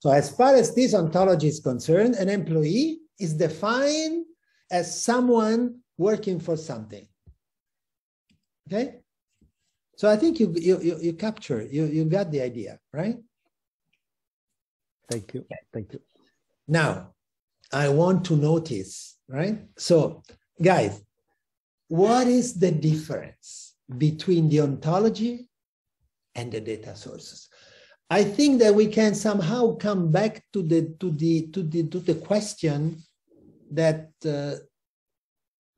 So as far as this ontology is concerned, an employee is defined as someone working for something. Okay? So I think you capture, you got the idea, right? Thank you. Thank you. Now, I want to notice, right? So guys, what is the difference between the ontology and the data sources? I think that we can somehow come back to the question that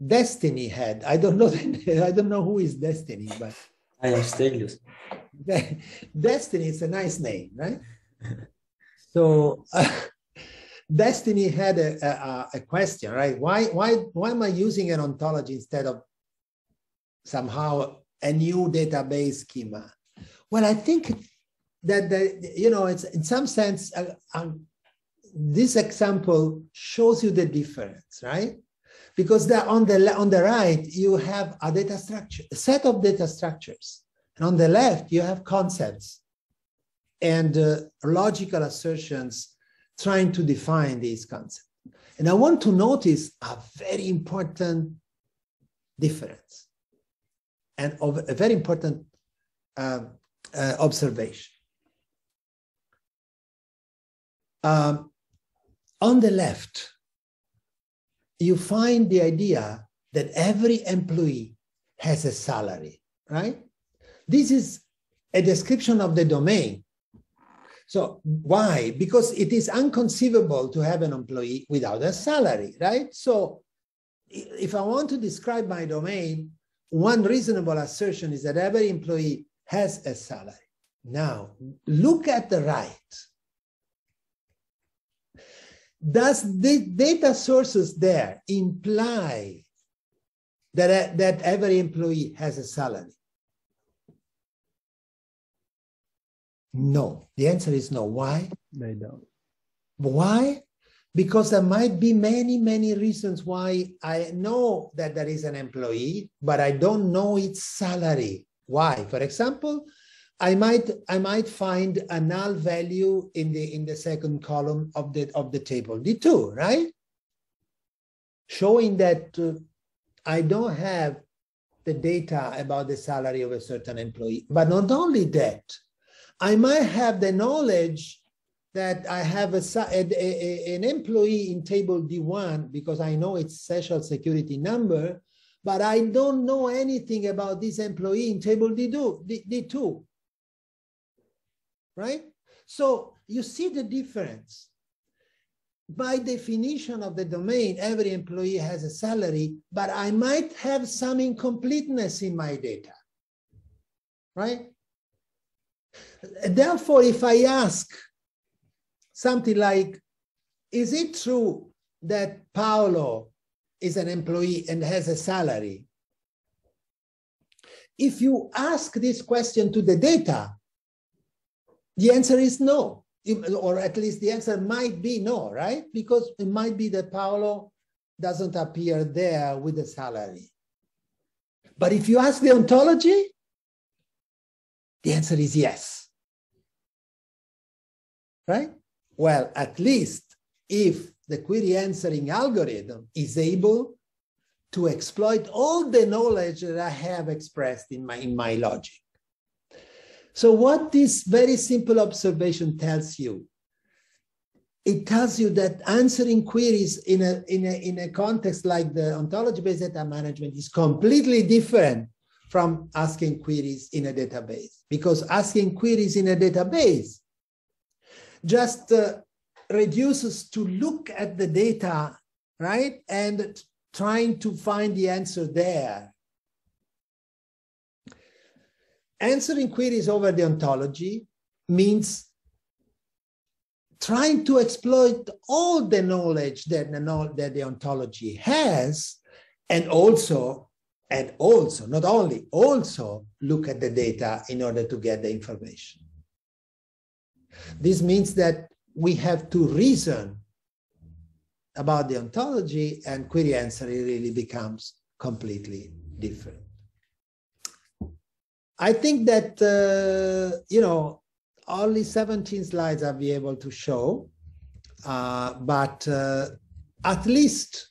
Destiny had. I don't know who is Destiny, but I am Stelios. Destiny is a nice name, right? So Destiny had a question, right? Why am I using an ontology instead of somehow a new database schema? Well, I think that, you know, it's in some sense, this example shows you the difference, right? Because that on the right, you have a data structure, a set of data structures. And on the left, you have concepts and logical assertions trying to define these concepts. And I want to notice a very important difference and a very important observation. On the left, you find the idea that every employee has a salary, right? This is a description of the domain. So why? Because it is inconceivable to have an employee without a salary, right? So if I want to describe my domain, one reasonable assertion is that every employee has a salary. Now, look at the right. Does the data sources there imply that every employee has a salary? No. The answer is no. Why? They don't. Why? Because there might be many, many reasons why I know that there is an employee, but I don't know its salary. Why? For example, I might find a null value in the second column of the table D2, right? Showing that I don't have the data about the salary of a certain employee. But not only that, I might have the knowledge that I have an employee in table D1 because I know its social security number, but I don't know anything about this employee in table D2. Right? So you see the difference. By definition of the domain, every employee has a salary, but I might have some incompleteness in my data, right? Therefore, if I ask something like, is it true that Paolo is an employee and has a salary? If you ask this question to the data, the answer is no, or at least the answer might be no, right? Because it might be that Paolo doesn't appear there with a salary. But if you ask the ontology, the answer is yes, right? Well, at least if the query answering algorithm is able to exploit all the knowledge that I have expressed in my logic. So what this very simple observation tells you, it tells you that answering queries in a context like the ontology-based data management is completely different from asking queries in a database. Because asking queries in a database just reduces to look at the data, right? And trying to find the answer there. Answering queries over the ontology means trying to exploit all the knowledge that the ontology has, and also, not only, also look at the data in order to get the information. This means that we have to reason about the ontology, and query answering really becomes completely different. I think that, you know, only 17 slides I'll be able to show, but at least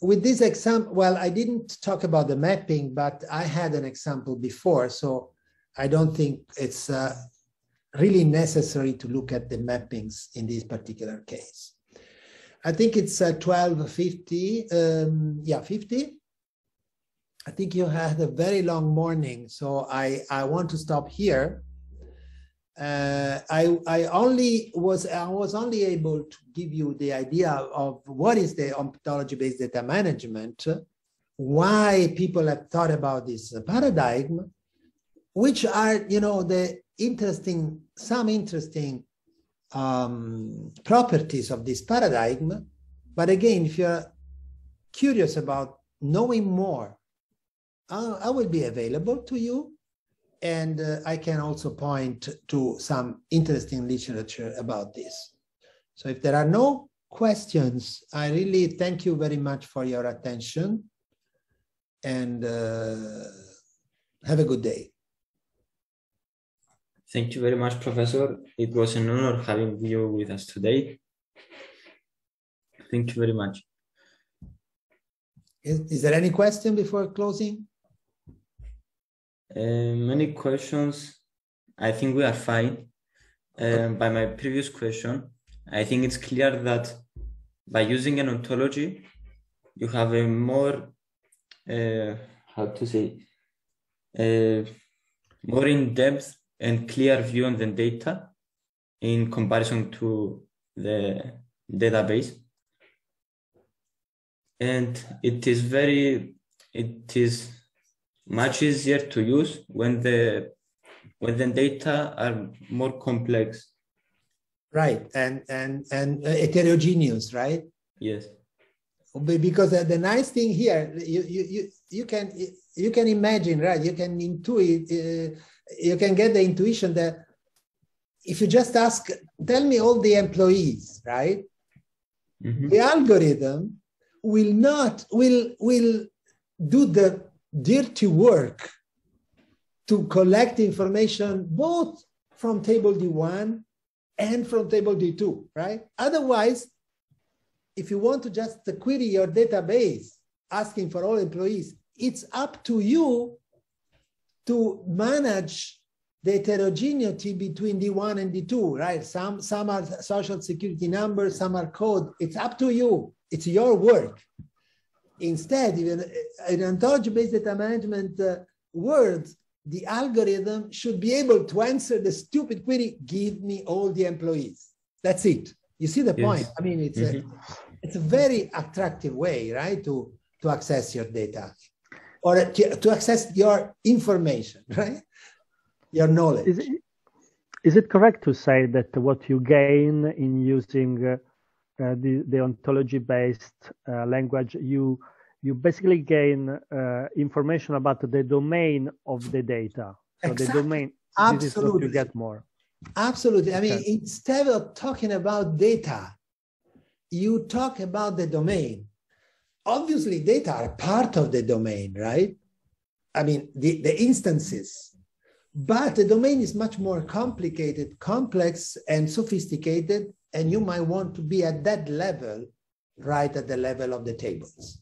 with this example, well, I didn't talk about the mapping, but I had an example before, so I don't think it's really necessary to look at the mappings in this particular case. I think it's 12:50, yeah, 50. I think you had a very long morning, so I want to stop here. I was only able to give you the idea of what is the ontology-based data management, why people have thought about this paradigm, which are, you know, the interesting, some interesting properties of this paradigm. But again, if you're curious about knowing more, I will be available to you. And I can also point to some interesting literature about this. So if there are no questions, I really thank you very much for your attention, and have a good day. Thank you very much, Professor. It was an honor having you with us today. Thank you very much. Is there any question before closing? Many questions. I think we are fine. By my previous question, I think it's clear that by using an ontology, you have a more, how to say, more in-depth and clear view on the data in comparison to the database. And it is very, much easier to use when the data are more complex, right? And heterogeneous, right? Yes. Because the nice thing here, you can imagine, right? You can intuit, you can get the intuition that if you just ask, tell me all the employees, right? Mm-hmm. The algorithm will do the dirty work to collect information both from table D1 and from table D2, right? Otherwise, if you want to just query your database asking for all employees, it's up to you to manage the heterogeneity between D1 and D2, right? Some are social security numbers, some are code. It's up to you. It's your work. Instead, in an ontology-based data management world, the algorithm should be able to answer the stupid query, give me all the employees. That's it. You see the point? Yes. I mean, it's, mm-hmm. It's a very attractive way, right, to access your data or to access your information, right? Your knowledge. Is it correct to say that what you gain in using the ontology-based language, you basically gain information about the domain of the data. So exactly. The domain, absolutely. This is what you get more. Absolutely. I mean, instead of talking about data, you talk about the domain. Obviously, data are part of the domain, right? I mean, the instances. But the domain is much more complicated, complex, and sophisticated. And you might want to be at that level, right at the level of the tables.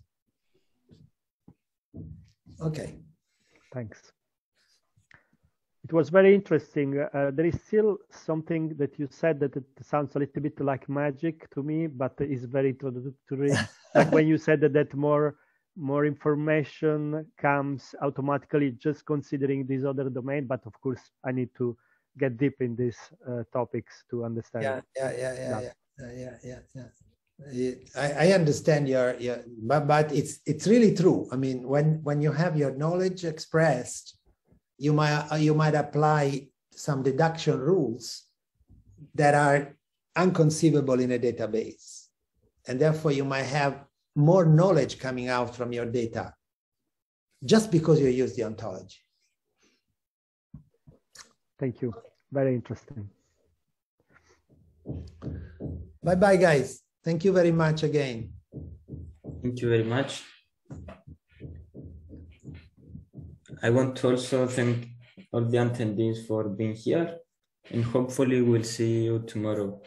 Okay. Thanks. It was very interesting. There is still something that you said that it sounds a little bit like magic to me, but is very introductory. Like when you said that more information comes automatically just considering this other domain, but of course I need to get deep in these topics to understand. Yeah, yeah, yeah, yeah, yeah. yeah. I understand your, but it's really true. I mean, when you have your knowledge expressed, you might apply some deduction rules that are inconceivable in a database, and therefore you might have more knowledge coming out from your data just because you use the ontology. Thank you. Very interesting. Bye-bye, guys. Thank you very much again. Thank you very much. I want to also thank all the attendees for being here, and hopefully we'll see you tomorrow.